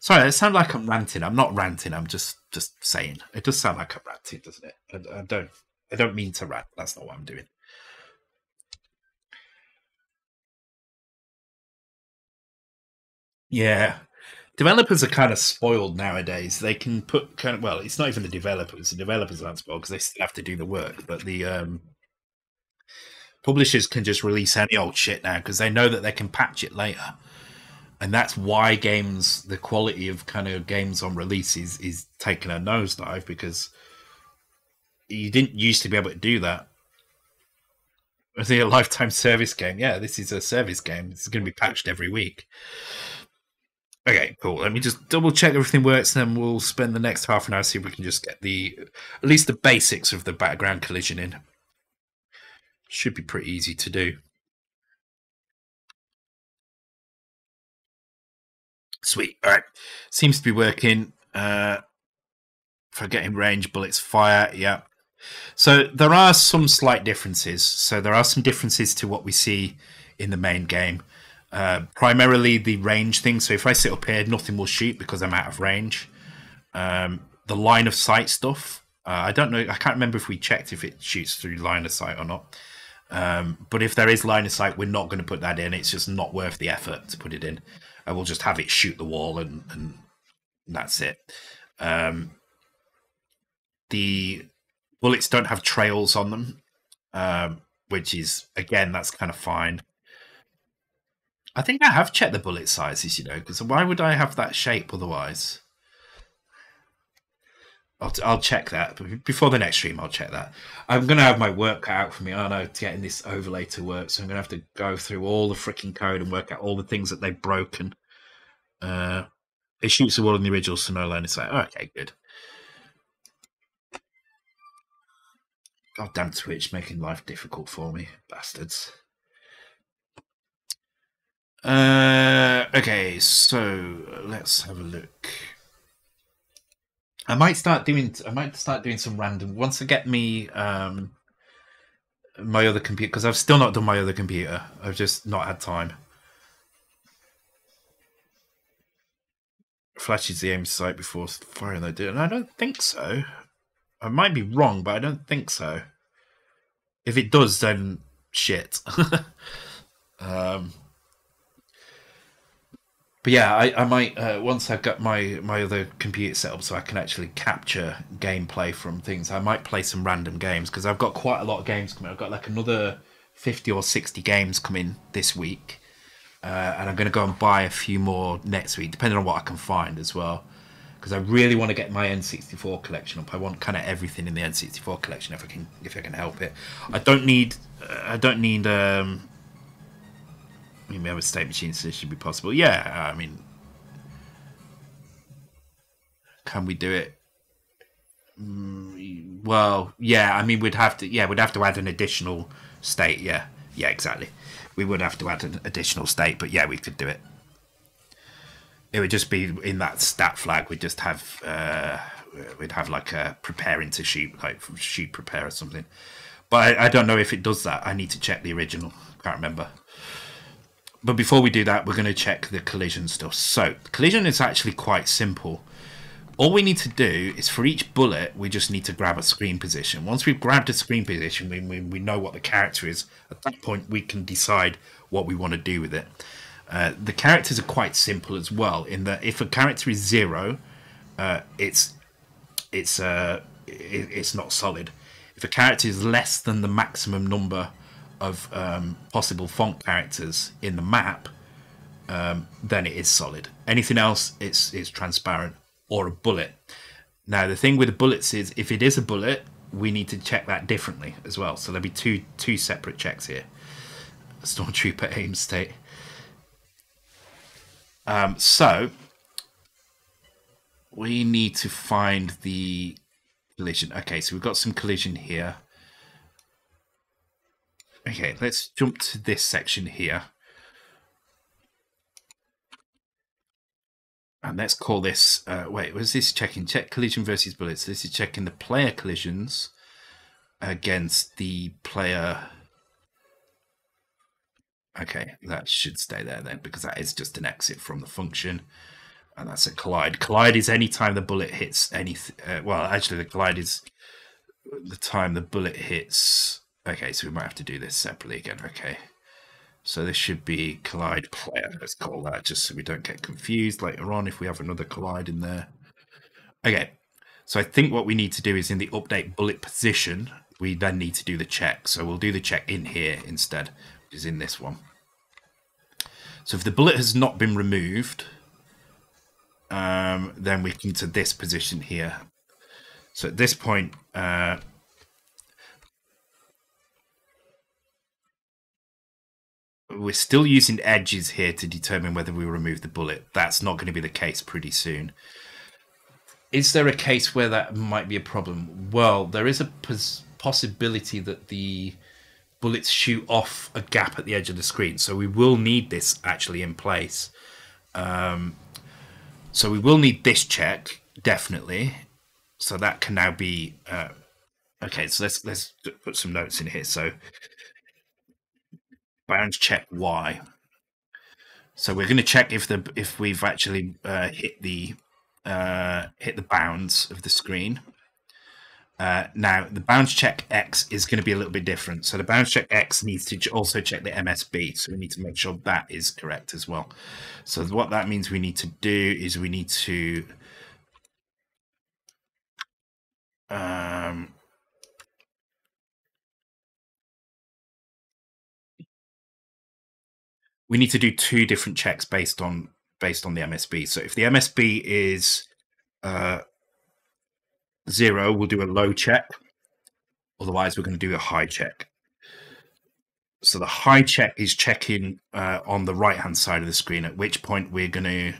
Sorry, it sounds like I'm ranting. I'm not ranting. I'm just saying. It does sound like I'm ranting, doesn't it? I don't mean to rant. That's not what I'm doing. Yeah, developers are kind of spoiled nowadays. They can put kind of, well, it's not even the developers. The developers aren't spoiled because they still have to do the work, but the publishers can just release any old shit now because they know that they can patch it later, and that's why games, the quality of kind of games on release is taking a nosedive because you didn't used to be able to do that. Is it a lifetime service game? Yeah, this is a service game. It's going to be patched every week. Okay, cool. Let me just double check everything works, and then we'll spend the next half an hour see if we can just get at least the basics of the background collision in. Should be pretty easy to do. Sweet. All right. Seems to be working. If I get in range, bullets fire. Yeah. So there are some slight differences. So there are some differences to what we see in the main game. Primarily the range thing. So if I sit up here, nothing will shoot because I'm out of range. The line of sight stuff. I don't know. I can't remember if we checked if it shoots through line of sight or not. But if there is line of sight, we're not going to put that in. It's just not worth the effort to put it in. I will just have it shoot the wall and that's it. The bullets don't have trails on them, which is, again, that's kind of fine. I think I have checked the bullet sizes, you know, because why would I have that shape otherwise? I'll check that. But before the next stream, I'll check that. I'm going to have my work cut out for me, aren't I, getting this overlay to work. So I'm going to have to go through all the freaking code and work out all the things that they've broken. It shoots the wall in the original, so no loan. It's like, oh, okay, good. Goddamn Twitch making life difficult for me, bastards. Okay, so let's have a look. I might start doing some random once I get me my other computer, because I've still not done my other computer. I've just not had time. Flashes the aim sight before firing, they do, and I don't think so. I might be wrong, but I don't think so. If it does, then shit. But yeah, I might, once I've got my other computer set up so I can actually capture gameplay from things, I might play some random games, because I've got quite a lot of games coming. I've got like another 50 or 60 games coming this week, and I'm going to go and buy a few more next week, depending on what I can find as well, because I really want to get my N64 collection up. I want kind of everything in the N64 collection if I can help it. I don't need. You may have a state machine, so this should be possible. Yeah, I mean, can we do it? Well, yeah, I mean, we'd have to add an additional state. Yeah, exactly. We would have to add an additional state, but yeah, we could do it. It would just be in that stat flag. We'd just have we'd have like a preparing to shoot, like shoot prepare or something. But I don't know if it does that. I need to check the original. Can't remember. But before we do that, we're going to check the collision stuff. So collision is actually quite simple. All we need to do is for each bullet, we just need to grab a screen position. Once we've grabbed a screen position, we know what the character is. At that point, we can decide what we want to do with it. The characters are quite simple as well, in that if a character is 0, it's not solid. If a character is less than the maximum number of possible font characters in the map, then it is solid. Anything else, it's transparent or a bullet. Now the thing with the bullets is, if it is a bullet, we need to check that differently as well. So there'll be two separate checks here. Stormtrooper aim state. So we need to find the collision. Okay, so we've got some collision here. Okay, let's jump to this section here. And let's call this, wait, what is this checking? Check collision versus bullets. This is checking the player collisions against the player. Okay, that should stay there then, because that is just an exit from the function. And that's a collide. Collide is any time the bullet hits anything. Well, actually, the collide is the time the bullet hits. Okay, so we might have to do this separately again. Okay, so this should be collide player. Let's call that, just so we don't get confused later on if we have another collide in there. Okay, so I think what we need to do is in the update bullet position, we then need to do the check. So we'll do the check in here instead, which is in this one. So if the bullet has not been removed, then we come to this position here. So at this point, we're still using edges here to determine whether we remove the bullet. That's not going to be the case pretty soon. Is there a case where that might be a problem? Well, there is a possibility that the bullets shoot off a gap at the edge of the screen. So we will need this actually in place. So we will need this check, definitely. So that can now be... okay, so let's put some notes in here. So... bounds check Y. So we're going to check if we've actually hit the bounds of the screen. Now the bounds check X is going to be a little bit different. So the bounds check X needs to also check the MSB. So we need to make sure that is correct as well. So what that means we need to do is we need to do two different checks based on the MSB. So if the MSB is 0, we'll do a low check. Otherwise, we're going to do a high check. So the high check is checking on the right-hand side of the screen, at which point we're going to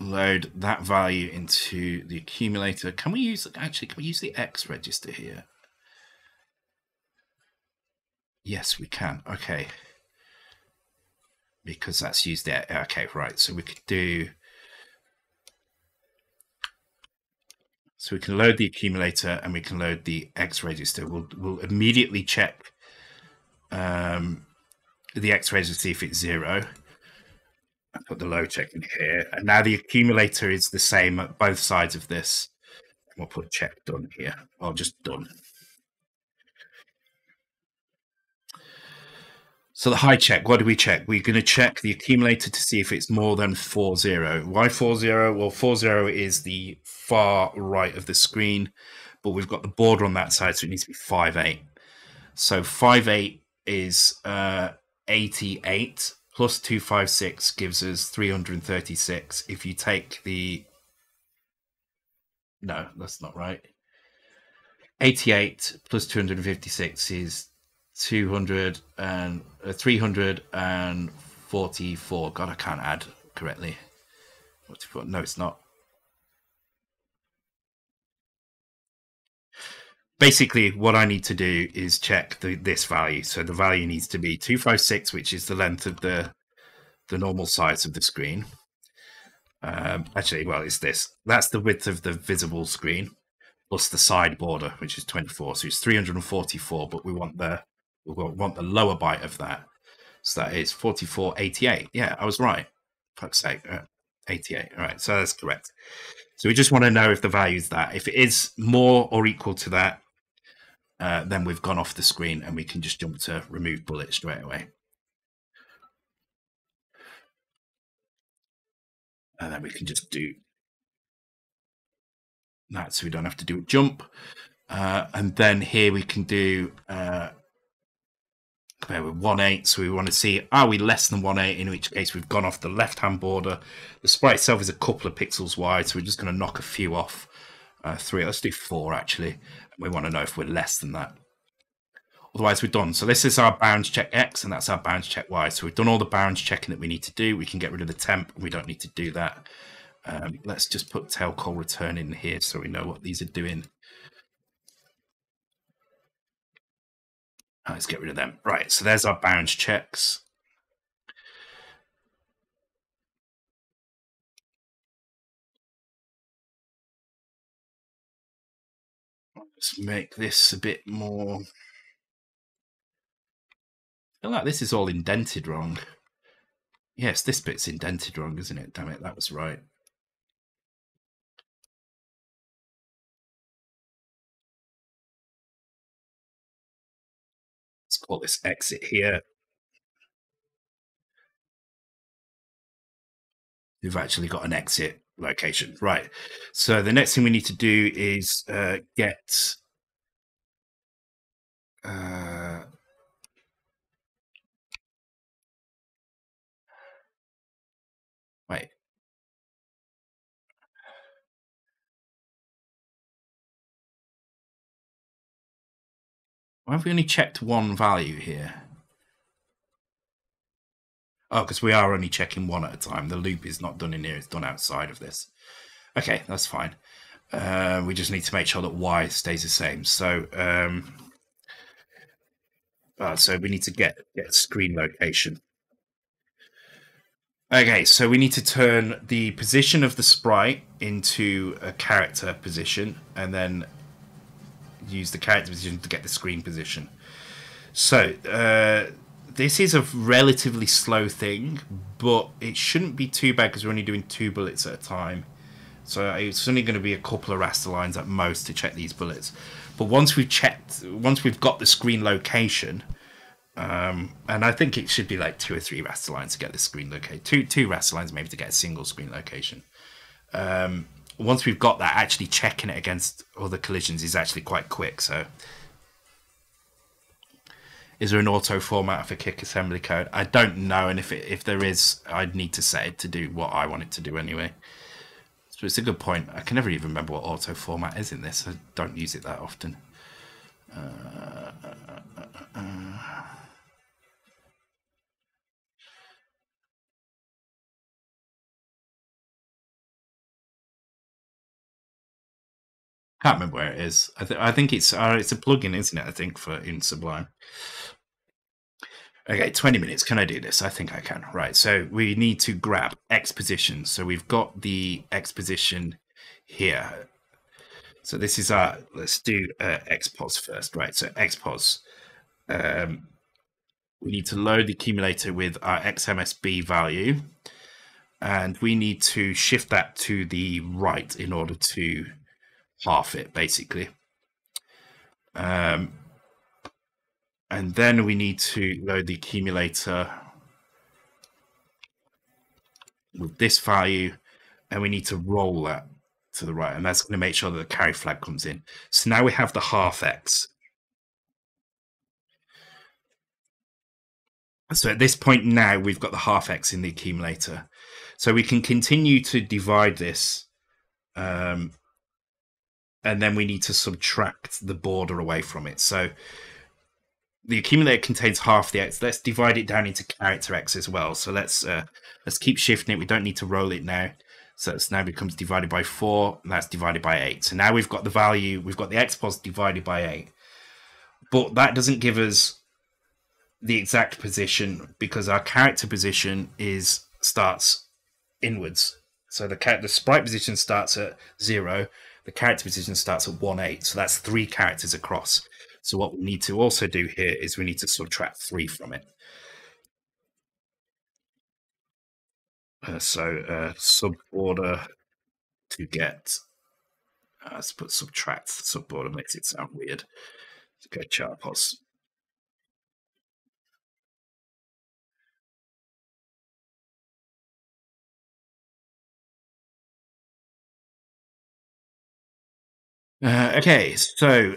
load that value into the accumulator. Can we use, actually, can we use the X register here? Yes, we can. Okay. Because that's used there. Okay, right. So we could do... So we can load the accumulator and we can load the X register. We'll immediately check the X register if it's 0. I put the low check in here. And now the accumulator is the same at both sides of this. We'll put check done here. Or just done. So the high check, what do we check? We're going to check the accumulator to see if it's more than 40. Why 40? Well, 40 is the far right of the screen, but we've got the border on that side, so it needs to be 58. So 58 is 88 plus 256 gives us 336. If you take the... No, that's not right. 88 plus 256 is... 344. God, I can't add correctly. No, it's not. Basically, what I need to do is check this value. So the value needs to be 256, which is the length of the normal size of the screen. Actually, well, it's this. That's the width of the visible screen plus the side border, which is 24. So it's 344, but we want the... We want the lower bite of that. So that is 4488. Yeah, I was right. Fuck's sake. 88. All right, so that's correct. So we just want to know if the value is that. If it is more or equal to that, then we've gone off the screen and we can just jump to remove bullet straight away. And then we can just do that so we don't have to do a jump. And then here we can do... Compare with 1.8, so we want to see, are we less than 1.8, in which case we've gone off the left-hand border. The sprite itself is a couple of pixels wide, so we're just going to knock a few off. 3, let's do 4 actually, and we want to know if we're less than that. Otherwise we're done. So this is our bounds check X, and that's our bounds check Y. So we've done all the bounds checking that we need to do. We can get rid of the temp, we don't need to do that. Let's just put telcall return in here so we know what these are doing. Let's get rid of them. Right, so there's our bounds checks. Let's make this a bit more... I feel like this is all indented wrong. Yes, this bit's indented wrong, isn't it? Damn it, that was right. Call this exit here. We've actually got an exit location. Right. So the next thing we need to do is get wait. Why have we only checked one value here? Oh, because we are only checking one at a time. The loop is not done in here. It's done outside of this. Okay, that's fine. We just need to make sure that Y stays the same. So so we need to get screen location. Okay, so we need to turn the position of the sprite into a character position and then use the character position to get the screen position. So this is a relatively slow thing, but it shouldn't be too bad because we're only doing 2 bullets at a time. So it's only going to be a couple of raster lines at most to check these bullets. But once we've checked, once we've got the screen location, and I think it should be like 2 or 3 raster lines to get the screen location. Two raster lines maybe to get a single screen location. Once we've got that, actually checking it against other collisions is actually quite quick. So is there an auto format for kick assembly code? I don't know, and if there is, I'd need to set it to do what I want it to do anyway. So it's a good point. I can never even remember what auto format is in this. I don't use it that often. Can't remember where it is. I think it's a plugin, isn't it? I think for in Sublime. Okay, 20 minutes. Can I do this? I think I can. Right, so we need to grab exposition. So we've got the exposition here. So this is our, let's do expos first. Right, so expos. We need to load the accumulator with our XMSB value. And we need to shift that to the right in order to half it, basically. And then we need to load the accumulator with this value, and we need to roll that to the right, and that's going to make sure that the carry flag comes in. So now we have the half X. So at this point now, we've got the half X in the accumulator. So we can continue to divide this, and then we need to subtract the border away from it. So the accumulator contains half the X. Let's divide it down into character X as well. So let's keep shifting it. We don't need to roll it now. So it's now becomes divided by 4, and that's divided by 8. So now we've got the value, we've got the expos divided by 8. But that doesn't give us the exact position, because our character position is starts inwards. So the sprite position starts at 0, the character position starts at 1/8. So that's 3 characters across. So what we need to also do here is we need to subtract 3 from it. Suborder to get, let's put subtract, suborder makes it sound weird. Let's go charpos. Okay, so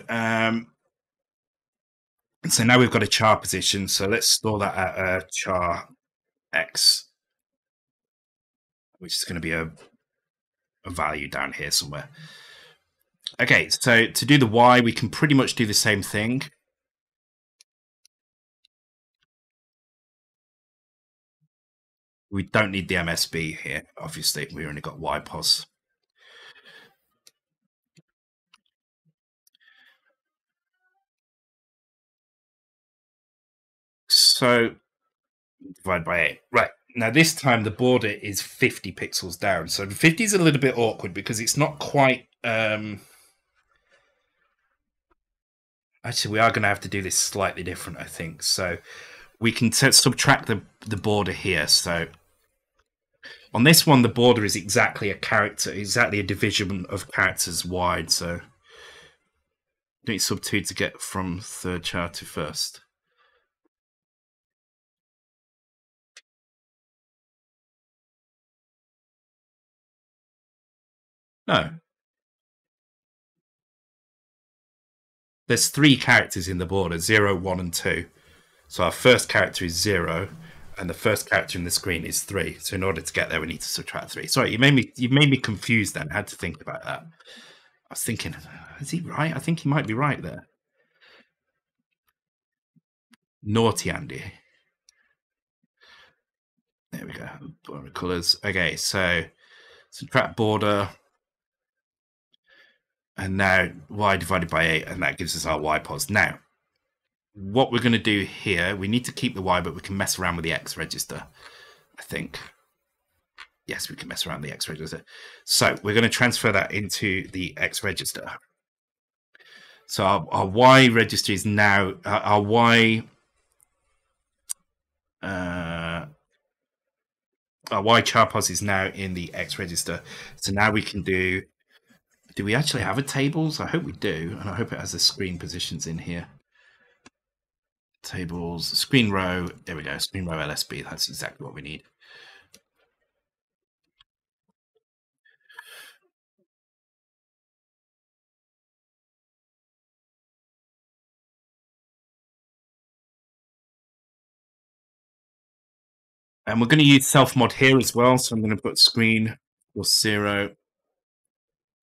so now we've got a char position, so let's store that at char x, which is going to be a value down here somewhere. Okay, so to do the y, we can pretty much do the same thing. We don't need the MSB here, obviously, we only got y pos. So divide by 8. Right. Now this time the border is 50 pixels down. So 50 is a little bit awkward because it's not quite... Actually, we are going to have to do this slightly different, I think. So we can subtract the border here. So on this one, the border is exactly a character, exactly a division of characters wide. So doing sub 2 to get from 3rd char to 1st. No. There's 3 characters in the border, 0, 1, and 2. So our first character is 0, and the first character in the screen is 3. So in order to get there, we need to subtract 3. Sorry, you made me confused then. I had to think about that. I was thinking, is he right? I think he might be right there. Naughty Andy. There we go. Border colors. Okay, so subtract border. And now y divided by 8, and that gives us our y pos. Now, what we're going to do here, we need to keep the y, but we can mess around with the x register, I think. Yes, we can mess around with the x register. So we're going to transfer that into the x register. So our y register is now, our y, our y char pos is now in the x register. So now we can do... Do we actually have a tables? I hope we do, and I hope it has the screen positions in here. Tables, screen row, there we go, screen row LSB, that's exactly what we need. And we're going to use self mod here as well, so I'm going to put screen or 0.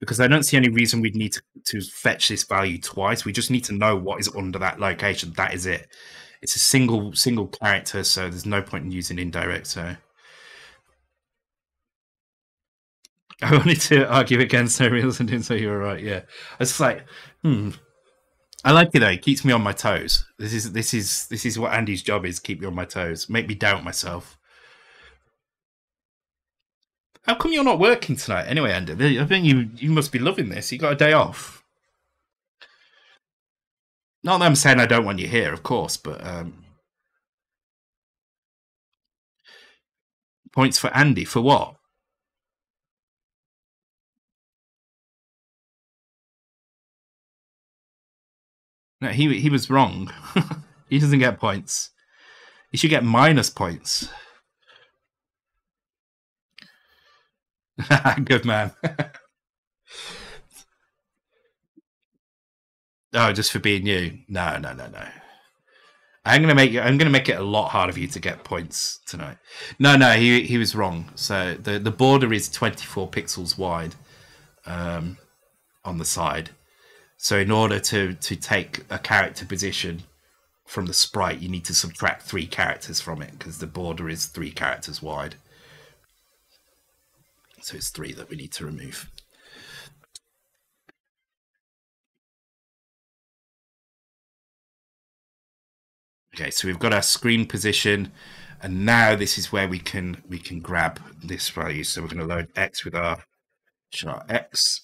because I don't see any reason we'd need to fetch this value twice. We just need to know what is under that location. That is it. It's a single character, so there's no point in using indirect. So I wanted to argue against no reason, didn't say you were right. Yeah, I was just like, I like it though. It keeps me on my toes. This is what Andy's job is: keep me on my toes, make me doubt myself. How come you're not working tonight? Anyway, Andy, I think you must be loving this. You got a day off. Not that I'm saying I don't want you here, of course, but points for Andy for what? No, he was wrong. He doesn't get points. He should get minus points. Good man. Oh, just for being you. No. I'm gonna make it a lot harder for you to get points tonight. No, he was wrong. So the border is 24 pixels wide on the side. So in order to take a character position from the sprite, you need to subtract 3 characters from it because the border is 3 characters wide. So it's 3 that we need to remove. Okay, so we've got our screen position, and now this is where we can grab this value. So we're going to load X with our chart X.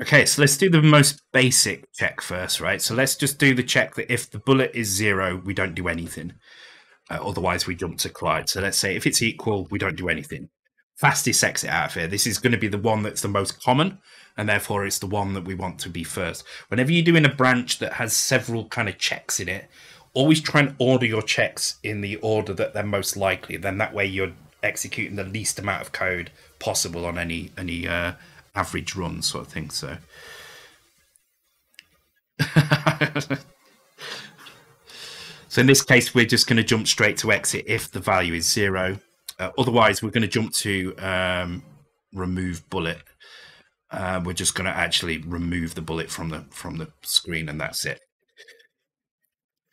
Okay, so let's do the most basic check first, right? So let's just do the check that if the bullet is 0, we don't do anything. Otherwise, we jump to collide. So let's say if it's equal, we don't do anything. Fastest exit out of here. This is going to be the one that's the most common, and therefore it's the one that we want to be first. Whenever you're doing a branch that has several kind of checks in it, always try and order your checks in the order that they're most likely. Then that way you're executing the least amount of code possible on any average run sort of thing. So so in this case we're just going to jump straight to exit if the value is 0, otherwise we're going to jump to remove bullet. We're just going to actually remove the bullet from the screen, and that's it.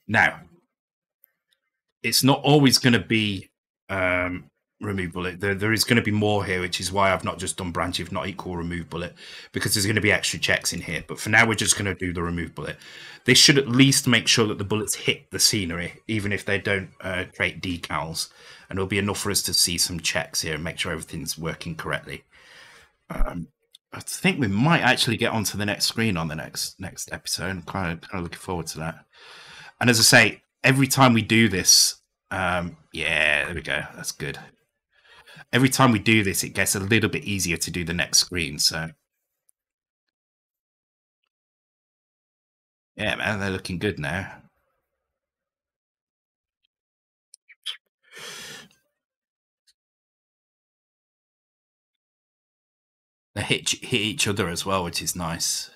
Now it's not always going to be remove bullet. There is going to be more here, which is why I've not just done branch if not equal remove bullet, because there's going to be extra checks in here. But for now, we're just going to do the remove bullet. This should at least make sure that the bullets hit the scenery, even if they don't create decals. And it'll be enough for us to see some checks here and make sure everything's working correctly. I think we might actually get onto the next screen on the next episode. I'm kind of looking forward to that. And as I say, every time we do this, yeah, there we go. That's good. Every time we do this, it gets a little bit easier to do the next screen. So, yeah, man, they're looking good now. They hit each other as well, which is nice.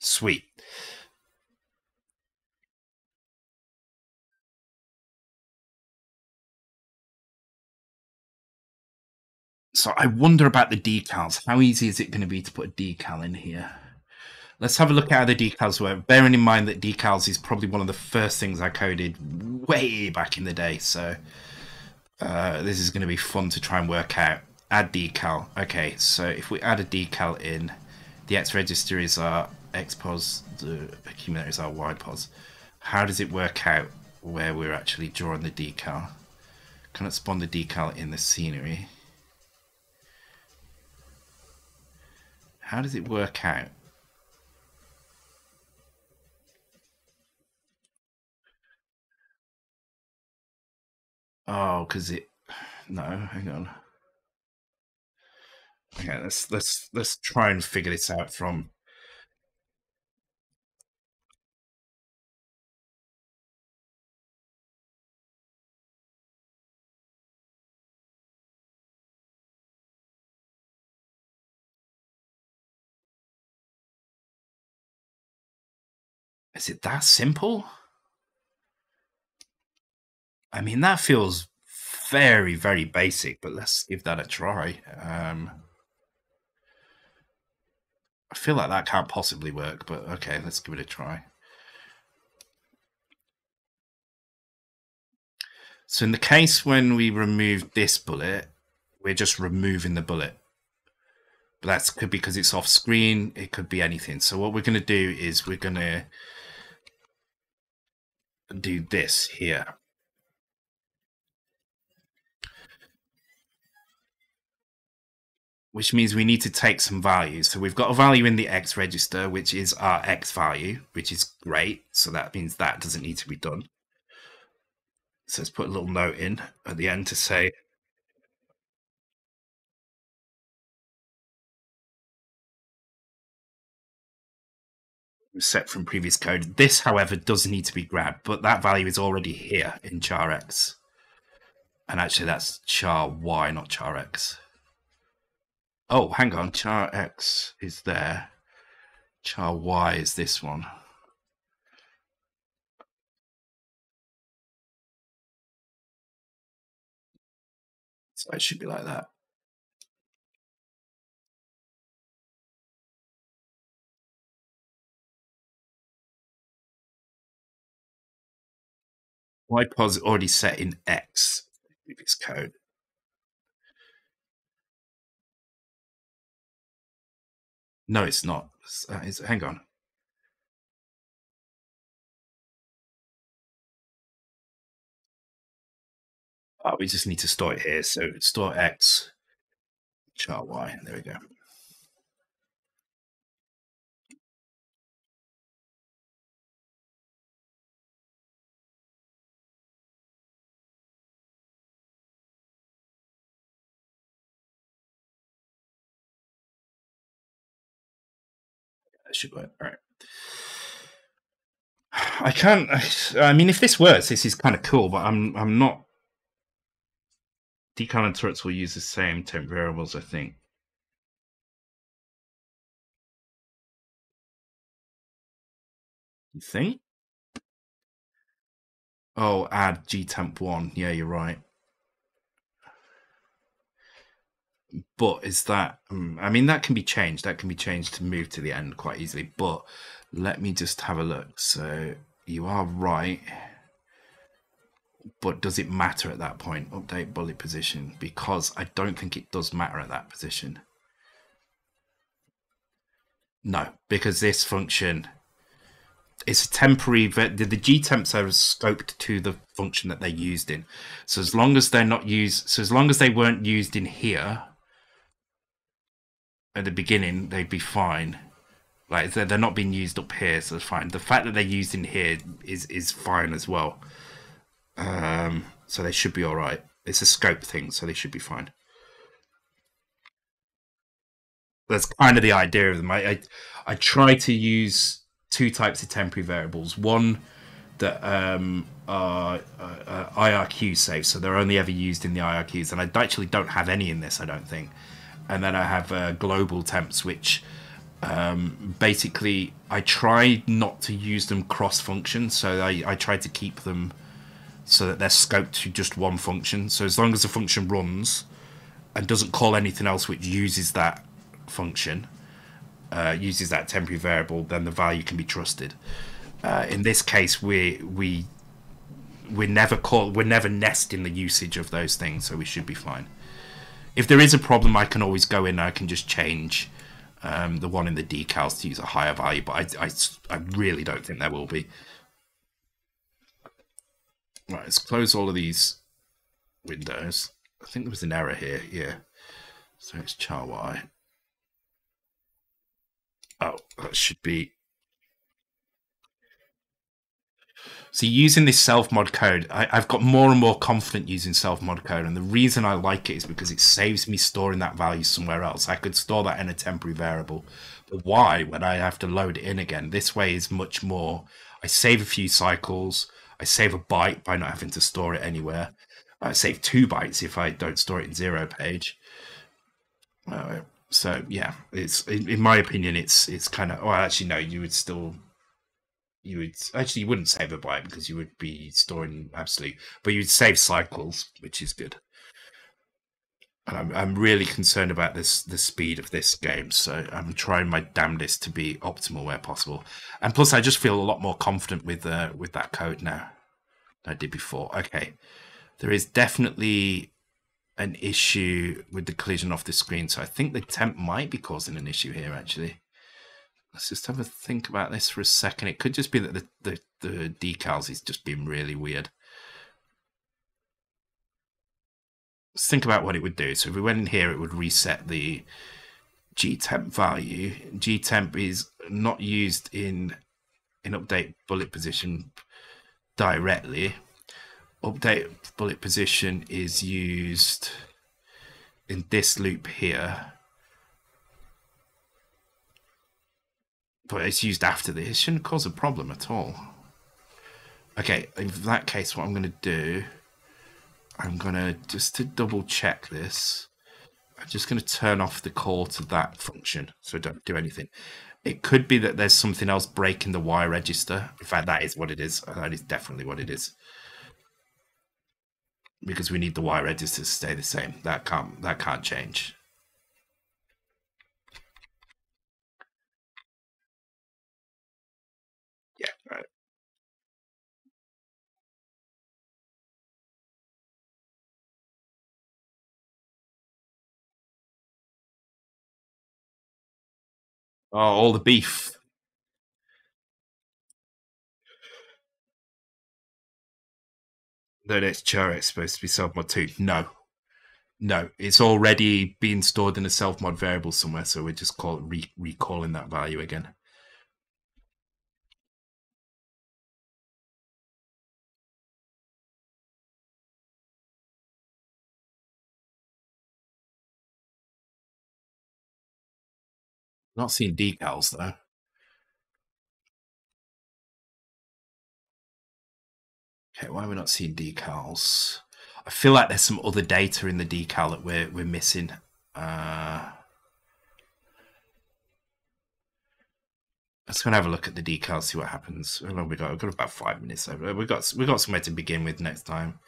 Sweet. So I wonder about the decals. How easy is it going to be to put a decal in here? Let's have a look at how the decals work. Bearing in mind that decals is probably one of the first things I coded way back in the day. So this is going to be fun to try and work out. Add decal. Okay, so if we add a decal in, the X register is our X pos, the accumulator is our Y pos. How does it work out where we're actually drawing the decal? Can I spawn the decal in the scenery? How does it work out? Oh, because it... No, hang on. Okay, let's try and figure this out from... Is it that simple? I mean, that feels very, very basic, but let's give that a try. I feel like that can't possibly work, but okay, let's give it a try. So in the case when we remove this bullet, we're just removing the bullet. But that could be because it's off screen. It could be anything. So what we're going to do is we're going to do this here. Which means we need to take some values. So we've got a value in the X register, which is our X value, which is great. So that means that doesn't need to be done. So let's put a little note in at the end to say, set from previous code. This, however, does need to be grabbed, but that value is already here in char X. And actually that's char Y, not char X. Oh, hang on, char X is there. Char Y is this one. So it should be like that. YPod is already set in X, previous code. No, it's not. Hang on. Oh, we just need to store it here. So store X, char Y. There we go. Should work. All right. I can't. I mean, if this works, this is kind of cool. But I'm not. Decal and turrets will use the same temp variables, I think. You think? Oh, add gtemp1. Yeah, you're right. But is that, I mean, that can be changed. That can be changed to move to the end quite easily. But let me just have a look. So you are right. But does it matter at that point? Update bullet position, because I don't think it does matter at that position. No, because this function, it's a temporary, the gtemps are scoped to the function that they're used in. So as long as they're not used, so as long as they weren't used in here, at the beginning, they'd be fine. Like they're not being used up here, so it's fine. The fact that they're used in here is fine as well. So they should be all right. It's a scope thing, so they should be fine. That's kind of the idea of them. I try to use two types of temporary variables. One that are IRQ safe, so they're only ever used in the IRQs. And I actually don't have any in this, I don't think. And then I have global temps, which basically I try not to use them cross-function. So I try to keep them so that they're scoped to just one function. So as long as the function runs and doesn't call anything else which uses that function, uses that temporary variable, then the value can be trusted. In this case, we're never nesting the usage of those things, so we should be fine. If there is a problem, I can always go in and I can just change the one in the decals to use a higher value, but I really don't think there will be. Right, let's close all of these windows. I think there was an error here, yeah. So it's char Y. Oh, that should be. So using this self-mod code, I've got more and more confident using self-mod code. And the reason I like it is because it saves me storing that value somewhere else. I could store that in a temporary variable. But why when I have to load it in again? This way is much more, I save a few cycles. I save a byte by not having to store it anywhere. I save 2 bytes if I don't store it in zero page. So yeah, it's in my opinion, it's kind of, well, actually no, you would still you would actually, you wouldn't save a byte because you would be storing absolute, but you'd save cycles, which is good. And I'm really concerned about this, the speed of this game. So I'm trying my damnedest to be optimal where possible. And plus, I just feel a lot more confident with that code now than I did before. Okay, there is definitely an issue with the collision off the screen. So I think the temp might be causing an issue here, actually. Let's just have a think about this for a second. It could just be that the decals is just being really weird. Let's think about what it would do. So if we went in here, it would reset the G temp value. G temp is not used in update bullet position directly. Update bullet position is used in this loop here. But it's used after this. It shouldn't cause a problem at all. Okay, in that case, what I'm going to do, I'm going to, just to double check this, I'm just going to turn off the call to that function so I don't do anything. It could be that there's something else breaking the Y register. In fact, that is what it is. That is definitely what it is. Because we need the Y register to stay the same. That can't change. Yeah, right. Oh, all the beef. The next chariot is supposed to be self-mod 2. No. No, it's already being stored in a self-mod variable somewhere, so we're just recalling that value again. Not seeing decals though. Okay, why are we not seeing decals? I feel like there's some other data in the decal that we're missing. Let's go and have a look at the decal, see what happens. How long we got? We've got about 5 minutes over. We got somewhere to begin with next time.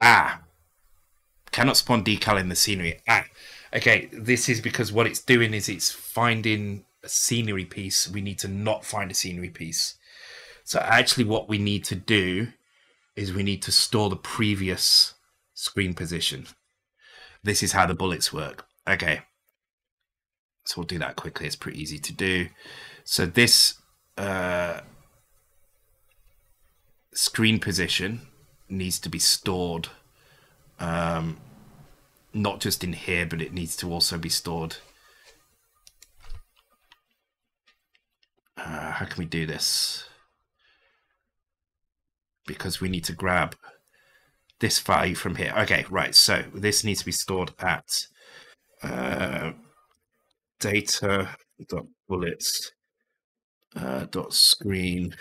Ah, cannot spawn decal in the scenery. Ah, okay, this is because what it's doing is it's finding a scenery piece. We need to not find a scenery piece. So actually what we need to do is we need to store the previous screen position. This is how the bullets work. Okay, so we'll do that quickly. It's pretty easy to do. So this screen position needs to be stored not just in here, but it needs to also be stored. How can we do this? Because we need to grab this value from here. Okay, right, so this needs to be stored at data.bullets dot screen.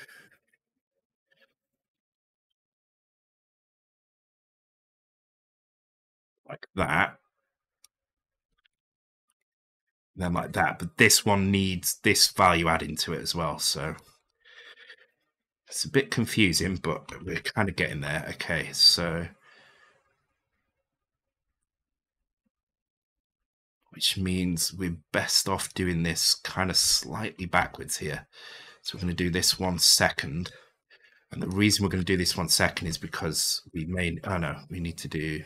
Like that, then like that, but this one needs this value added to it as well, so it's a bit confusing, but we're kind of getting there. Okay, so which means we're best off doing this kind of slightly backwards here. So we're going to do this 1 second, and the reason we're going to do this 1 second is because we may, oh no, we need to do,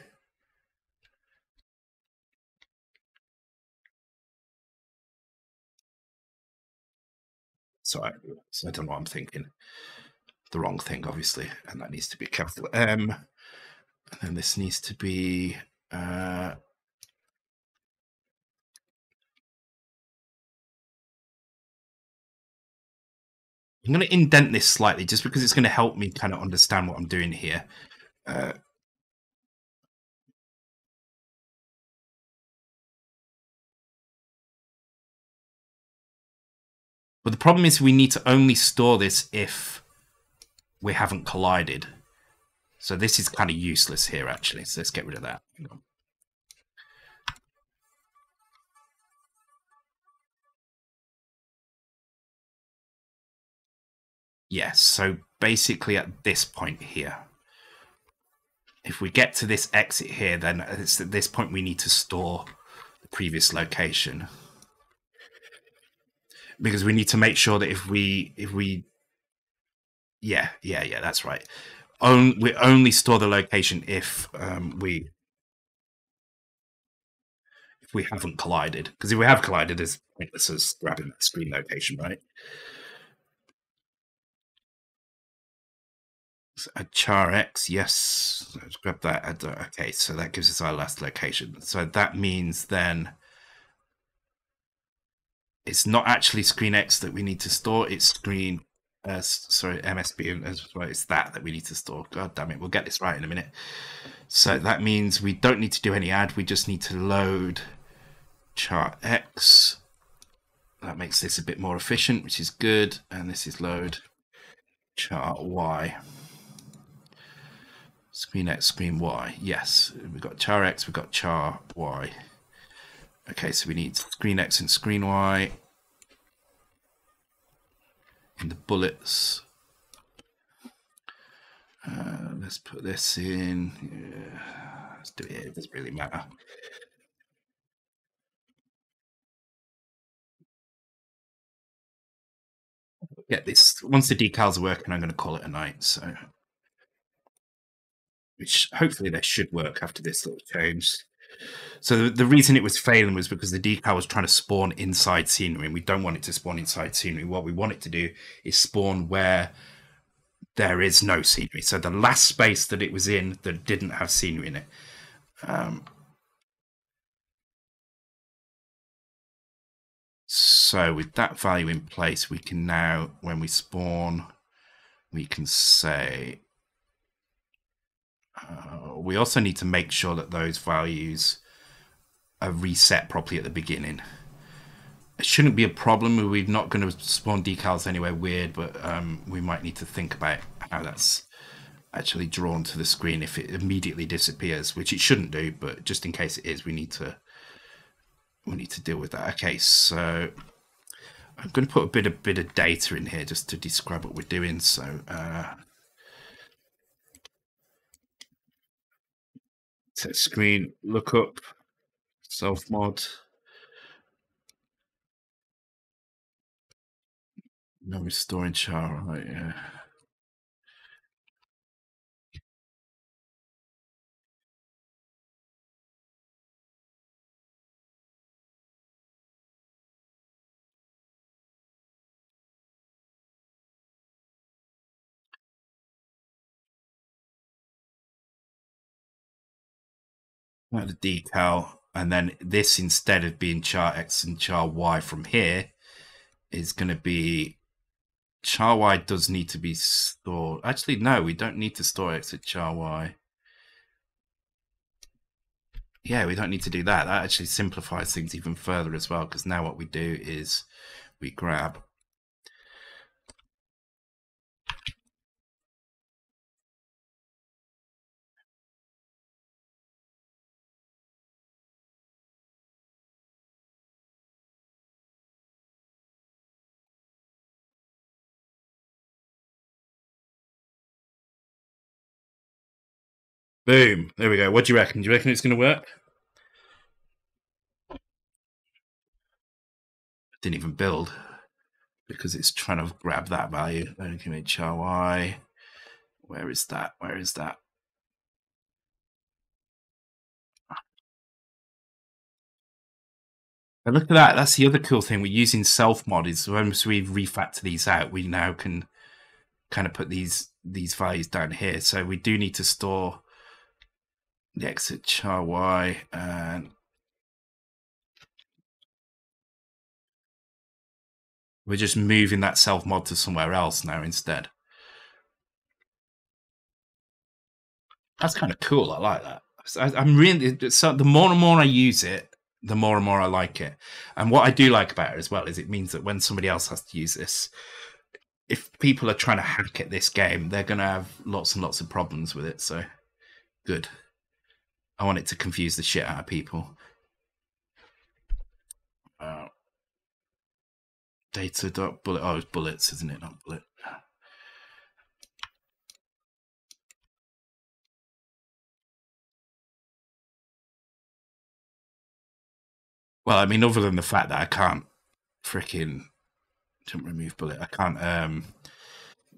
sorry, so I don't know what I'm thinking. The wrong thing, obviously, and that needs to be capital M. And then this needs to be I'm going to indent this slightly just because it's going to help me kind of understand what I'm doing here. But the problem is we need to only store this if we haven't collided. So this is kind of useless here, actually. So let's get rid of that. Hang on. Yes, so basically at this point here, if we get to this exit here, then it's at this point we need to store the previous location, because we need to make sure that if we yeah that's right, we only store the location if we haven't collided, because if we have collided, it's pointless as grabbing that screen location, right? Char X, yes, let's grab that. Okay, so that gives us our last location. So that means then it's not actually screen X that we need to store, it's screen, sorry, MSB, and it's that we need to store. God damn it, we'll get this right in a minute. So that means we don't need to do any add, we just need to load char X. That makes this a bit more efficient, which is good. And this is load char Y. Screen X, screen Y, yes. We've got char X, we've got char Y. Okay, so we need screen X and screen Y in the bullets. Let's put this in. Yeah, let's do it. It doesn't really matter. Get this. Once the decals are working, I'm going to call it a night. So. Which hopefully they should work after this little change. So the reason it was failing was because the decal was trying to spawn inside scenery, and we don't want it to spawn inside scenery. What we want it to do is spawn where there is no scenery. So the last space that it was in that didn't have scenery in it. So with that value in place, we can now, when we spawn, we can say... we also need to make sure that those values are reset properly at the beginning. It shouldn't be a problem. We're not going to spawn decals anywhere weird, but we might need to think about how that's actually drawn to the screen if it immediately disappears, which it shouldn't do, but just in case it is, we need to deal with that. Okay, so I'm going to put a bit of data in here just to describe what we're doing. So set screen lookup, self mod, no restoring char, right? Yeah. The decal, and then this, instead of being char X and char Y from here, is going to be char Y does need to be stored. Actually, no, we don't need to store X at char Y. Yeah, we don't need to do that. That actually simplifies things even further as well, because now what we do is we grab boom. There we go. What do you reckon? Do you reckon it's going to work? Didn't even build because it's trying to grab that value. Then give me char Y. Where is that? Where is that? And look at that. That's the other cool thing. We're using self mod is once we refactor these out, we now can kind of put these values down here. So we do need to store the exit char Y, and we're just moving that self mod to somewhere else now instead. That's kind of cool. I like that. I'm really, so the more and more I use it, the more and more I like it. And what I do like about it as well is it means that when somebody else has to use this, if people are trying to hack at this game, they're going to have lots and lots of problems with it. So good. I want it to confuse the shit out of people. Data dot bullet. Oh, it's bullets, isn't it? Not bullet. Well, I mean, other than the fact that I can't freaking remove bullet, I can't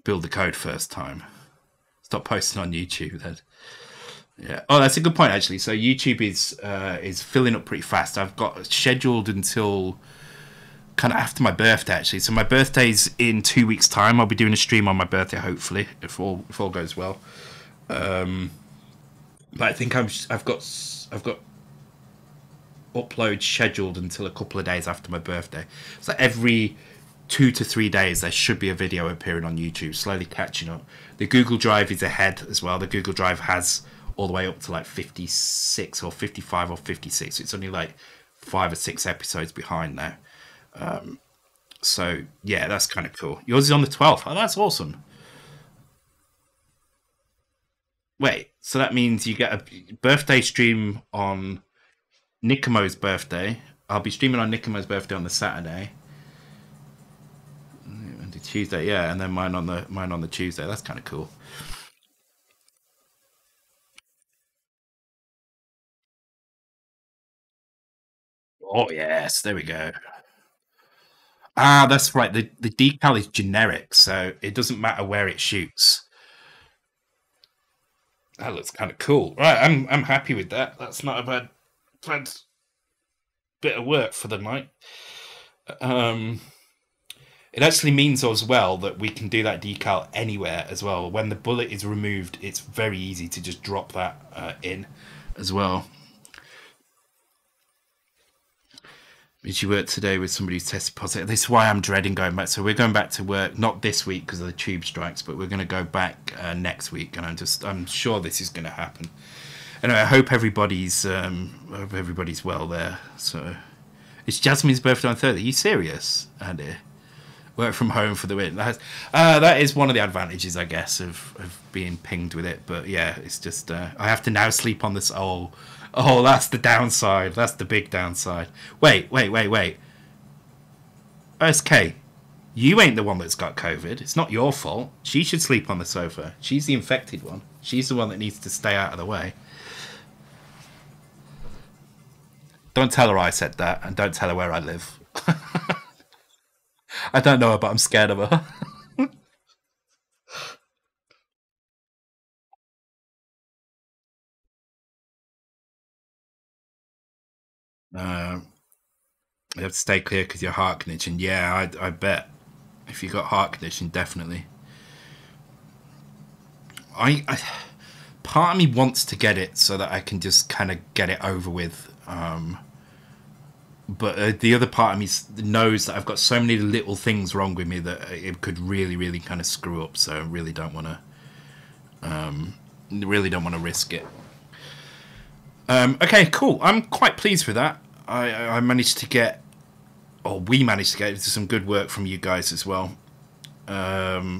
build the code first time. Stop posting on YouTube then. Yeah. Oh, that's a good point actually. So YouTube is filling up pretty fast. I've got scheduled until kind of after my birthday actually. So my birthday's in 2 weeks' time. I'll be doing a stream on my birthday hopefully if all goes well. But I think I've got uploads scheduled until a couple of days after my birthday. So every 2 to 3 days there should be a video appearing on YouTube, slowly catching up. The Google Drive is ahead as well. The Google Drive has all the way up to like 56 or 55 or 56. It's only like 5 or 6 episodes behind now. So yeah, that's kind of cool. Yours is on the 12th. Oh, that's awesome. Wait, so that means you get a birthday stream on Nicomo's birthday. I'll be streaming on Nicomo's birthday on the Saturday. And the Tuesday, yeah, and then mine on the Tuesday. That's kind of cool. Oh yes, there we go. Ah, that's right. The decal is generic, so it doesn't matter where it shoots. That looks kind of cool. Right, I'm happy with that. That's not a bad bit of work for the night. It actually means as well that we can do that decal anywhere as well. When the bullet is removed, it's very easy to just drop that in as well. She worked today with somebody who's tested positive. This is why I'm dreading going back. So we're going back to work, not this week because of the tube strikes, but we're going to go back next week. And I'm sure this is going to happen. Anyway, I hope everybody's well there. So it's Jasmine's birthday on Thursday. Are you serious, Andy? Work from home for the win. That is one of the advantages, I guess, of being pinged with it. But yeah, it's just I have to now sleep on this old. Oh, that's the downside. That's the big downside. Wait. SK, you ain't the one that's got COVID. It's not your fault. She should sleep on the sofa. She's the infected one. She's the one that needs to stay out of the way. Don't tell her I said that, and don't tell her where I live. I don't know her, but I'm scared of her. You have to stay clear because your heart condition. Yeah, I bet if you got heart condition, definitely. I part of me wants to get it so that I can just kind of get it over with. But the other part of me knows that I've got so many little things wrong with me that it could really, really kind of screw up. So I really don't want to risk it. Okay, cool. I'm quite pleased with that. I managed to get, or we managed to get some good work from you guys as well. You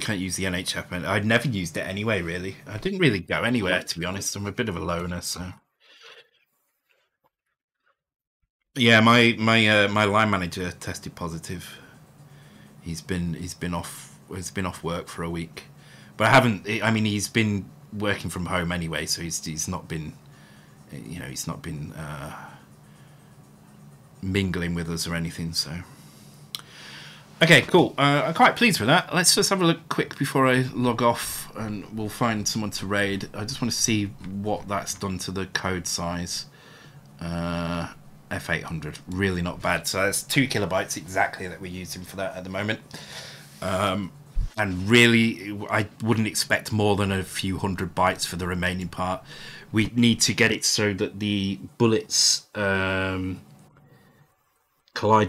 can't use the NHF. I'd never used it anyway, really. I didn't really go anywhere, to be honest. I'm a bit of a loner, so. Yeah, my line manager tested positive. He's been off work for a week, but I haven't. I mean, he's been working from home anyway, so he's not been, you know, he's not been mingling with us or anything. So, okay, cool. I'm quite pleased with that. Let's just have a look quick before I log off, and we'll find someone to raid. I just want to see what that's done to the code size. F800, really not bad. So that's 2 kilobytes exactly that we're using for that at the moment. And really, I wouldn't expect more than a few hundred bytes for the remaining part. We need to get it so that the bullets collide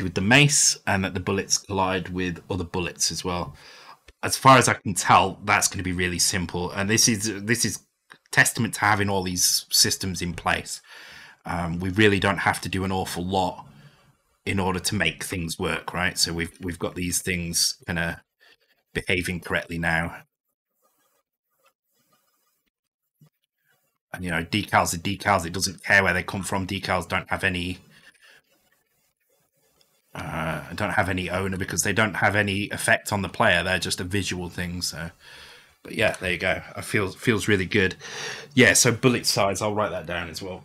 with the mace and that the bullets collide with other bullets as well. As far as I can tell, that's going to be really simple. And this is testament to having all these systems in place. We really don't have to do an awful lot in order to make things work, right? So we've got these things kind of behaving correctly now, and you know, decals are decals. It doesn't care where they come from. Decals don't have any owner because they don't have any effect on the player. They're just a visual thing. So, but yeah, there you go. It feels really good. Yeah. So bullet size. I'll write that down as well.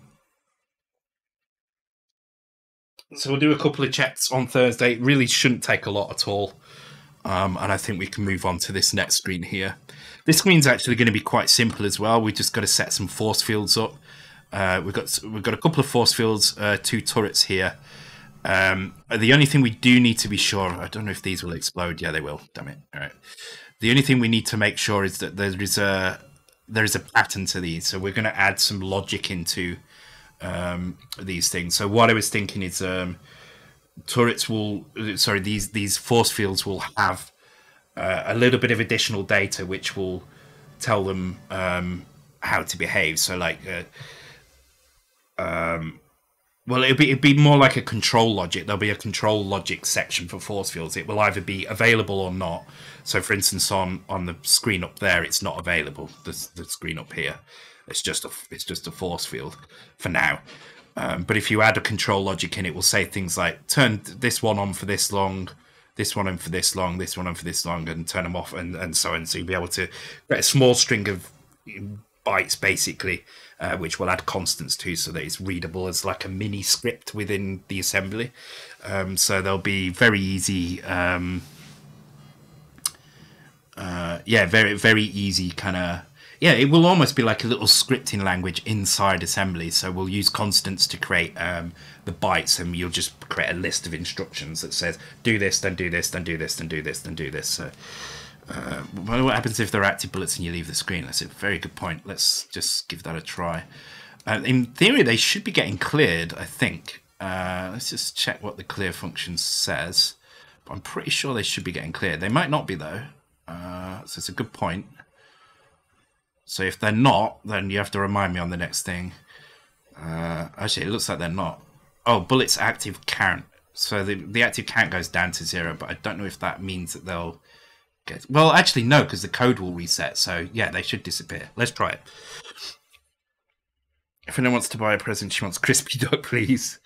So we'll do a couple of chats on Thursday. It really shouldn't take a lot at all. And I think we can move on to this next screen here. This screen's actually going to be quite simple as well. We've just got to set some force fields up. We've got a couple of force fields, 2 turrets here. The only thing we do need to be sure, I don't know if these will explode. Yeah, they will. Damn it. All right. The only thing we need to make sure is that there is a pattern to these. So we're going to add some logic into these things. So what I was thinking is turrets will, sorry, these force fields will have a little bit of additional data which will tell them how to behave. So like well, it'd be more like a control logic. There'll be a control logic section for force fields. It will either be available or not. So for instance, on the screen up there, it's not available. The screen up here, it's just a force field for now. But if you add a control logic in, it will say things like turn this one on for this long, this one on for this long, this one on for this long, and turn them off, and so on. So you'll be able to get a small string of bytes, basically, which will add constants to, so that it's readable as like a mini script within the assembly. So there'll be very easy, yeah, very easy kind of. Yeah, it will almost be like a little scripting language inside assembly. So we'll use constants to create the bytes, and you'll just create a list of instructions that says, do this, then do this, then do this, then do this, then do this. So what happens if there are active bullets and you leave the screen? That's a very good point. Let's just give that a try. In theory, they should be getting cleared, I think. Let's just check what the clear function says. But I'm pretty sure they should be getting cleared. They might not be, though. So it's a good point. So if they're not, then you have to remind me on the next thing. Actually, it looks like they're not. Oh, bullets active count. So the active count goes down to 0, but I don't know if that means that they'll get... Well, actually, no, because the code will reset. So, yeah, they should disappear. Let's try it. If anyone wants to buy a present, she wants crispy duck, please.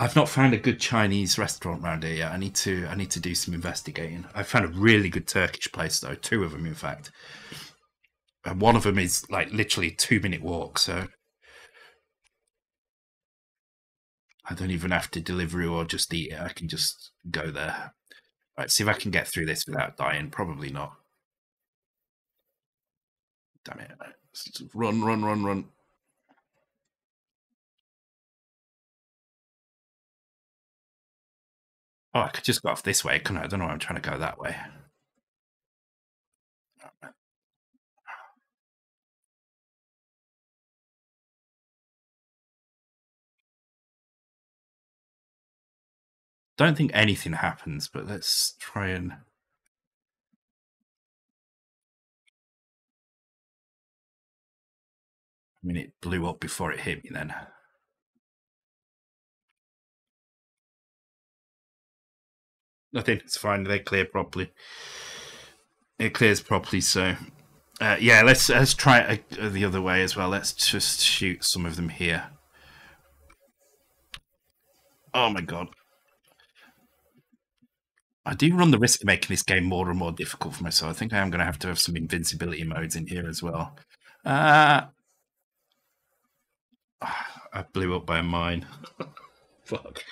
I've not found a good Chinese restaurant around here yet. I need to do some investigating. I found a really good Turkish place, though. 2 of them, in fact. And one of them is like literally a 2-minute walk, so I don't even have to deliver or just eat it. I can just go there. All right, see if I can get through this without dying. Probably not. Damn it. Run, run, run, run. Oh, I could just go off this way, couldn't I? I don't know why I'm trying to go that way. Don't think anything happens, but let's try and... I mean, it blew up before it hit me then. Nothing, it's fine. They clear properly. It clears properly, so... yeah, let's try it the other way as well. Let's just shoot some of them here. Oh my god. I do run the risk of making this game more and more difficult for myself. I think I am going to have some invincibility modes in here as well. I blew up by a mine. Fuck.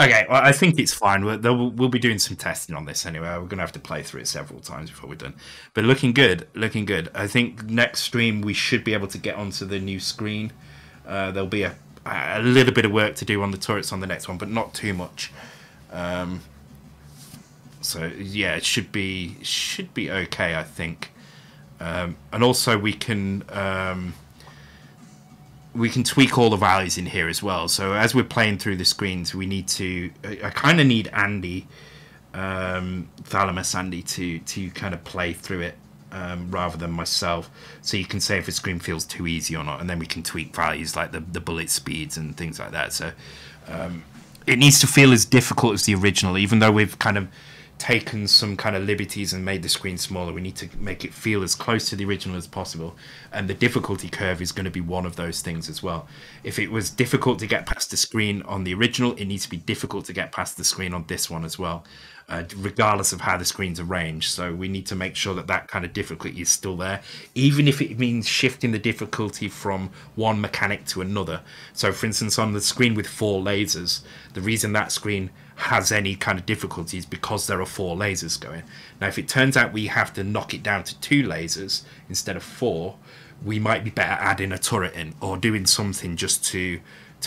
Okay, well, I think it's fine. We'll be doing some testing on this anyway. We're going to have to play through it several times before we're done. But looking good, looking good. I think next stream we should be able to get onto the new screen. There'll be a little bit of work to do on the turrets on the next one, but not too much. So yeah, it should be okay, I think. And also we can tweak all the values in here as well. So as we're playing through the screens, we need to. I kind of need Andy, Thalamus Andy, to kind of play through it rather than myself. So you can say if a screen feels too easy or not, and then we can tweak values like the bullet speeds and things like that. So it needs to feel as difficult as the original, even though we've kind of taken some kind of liberties and made the screen smaller. We need to make it feel as close to the original as possible, and the difficulty curve is going to be one of those things as well. If it was difficult to get past the screen on the original, it needs to be difficult to get past the screen on this one as well. regardless of how the screen's arranged. So we need to make sure that that kind of difficulty is still there, even if it means shifting the difficulty from one mechanic to another. So for instance, on the screen with 4 lasers, the reason that screen has any kind of difficulties because there are 4 lasers going. Now, if it turns out we have to knock it down to 2 lasers instead of 4, we might be better adding a turret in or doing something just to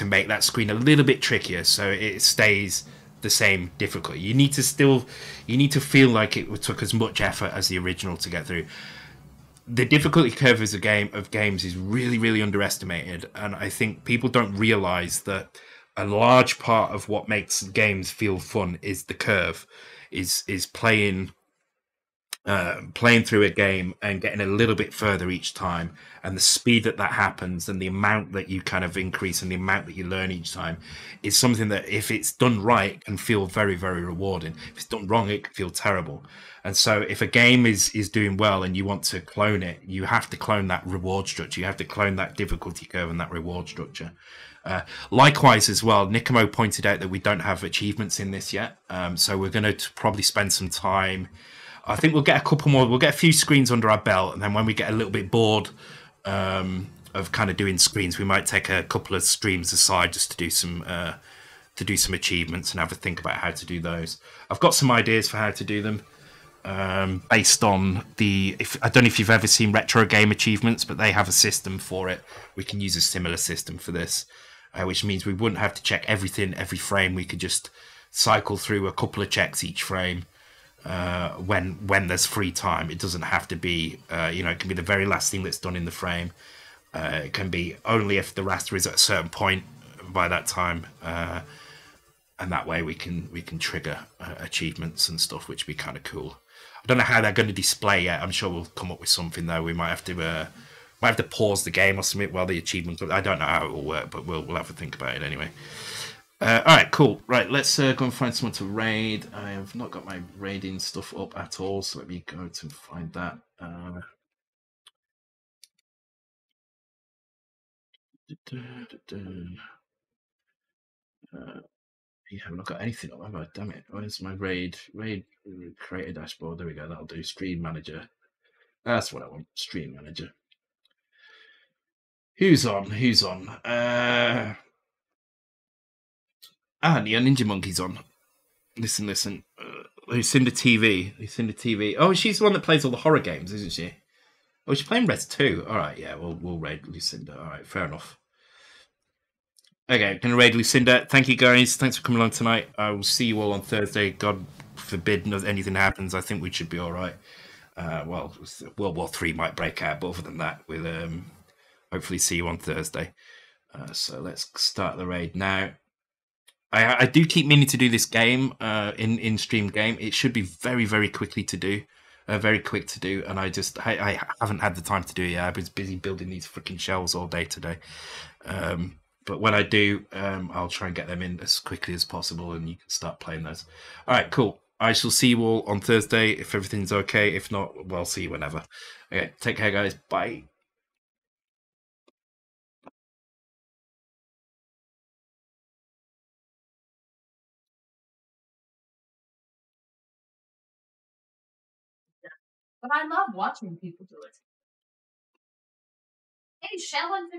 make that screen a little bit trickier so it stays the same difficulty. You need to still, you need to feel like it took as much effort as the original to get through. The difficulty curve as a game of games is really, really underestimated, and I think people don't realize that a large part of what makes games feel fun is the curve, is playing through a game and getting a little bit further each time, and the speed that happens and the amount that you kind of increase and the amount that you learn each time is something that, if it's done right, can feel very, very rewarding. If it's done wrong, it can feel terrible. And so if a game is doing well and you want to clone it, you have to clone that reward structure. You have to clone that difficulty curve and that reward structure. Likewise as well, Nicomo pointed out that we don't have achievements in this yet, so we're going to probably spend some time. I think we'll get a couple more, we'll get a few screens under our belt, and then when we get a little bit bored of kind of doing screens, we might take a couple of streams aside just to do some achievements and have a think about how to do those. I've got some ideas for how to do them. Based on the, I don't know if you've ever seen Retro Game Achievements, but they have a system for it. We can use a similar system for this, which means we wouldn't have to check everything every frame. We could just cycle through a couple of checks each frame when there's free time. It doesn't have to be, you know, it can be the very last thing that's done in the frame. It can be only if the raster is at a certain point by that time. And that way we can trigger achievements and stuff, which would be kind of cool. I don't know how they're going to display yet. I'm sure we'll come up with something though. We might have to pause the game or something while the achievement comes. I don't know how it will work, but we'll have to think about it anyway. All right, cool. Right, let's go and find someone to raid. I have not got my raiding stuff up at all, so let me go to find that. Yeah, I've not got anything up, have I? Damn it. Where's my raid? Raid creator dashboard. There we go. That'll do. Stream manager. That's what I want. Stream manager. Who's on? Who's on? Neo Ninja Monkey's on. Listen, listen. Lucinda TV. Lucinda TV. Oh, she's the one that plays all the horror games, isn't she? Oh, she's playing Res 2. All right, yeah. We'll raid Lucinda. All right, fair enough. Okay, gonna raid Lucinda. Thank you guys. Thanks for coming along tonight. I will see you all on Thursday. God forbid anything happens. I think we should be all right. Well, World War III might break out, but other than that, we'll hopefully see you on Thursday. So let's start the raid now. I do keep meaning to do this game in stream game. It should be very, very quickly to do, very quick to do, and I haven't had the time to do it yet. I've been busy building these freaking shells all day today. But when I do, I'll try and get them in as quickly as possible, and you can start playing those. All right, cool. I shall see you all on Thursday if everything's okay. If not, well, I'll see you whenever. Okay, take care, guys. Bye. But I love watching people do it. Hey, Shallan.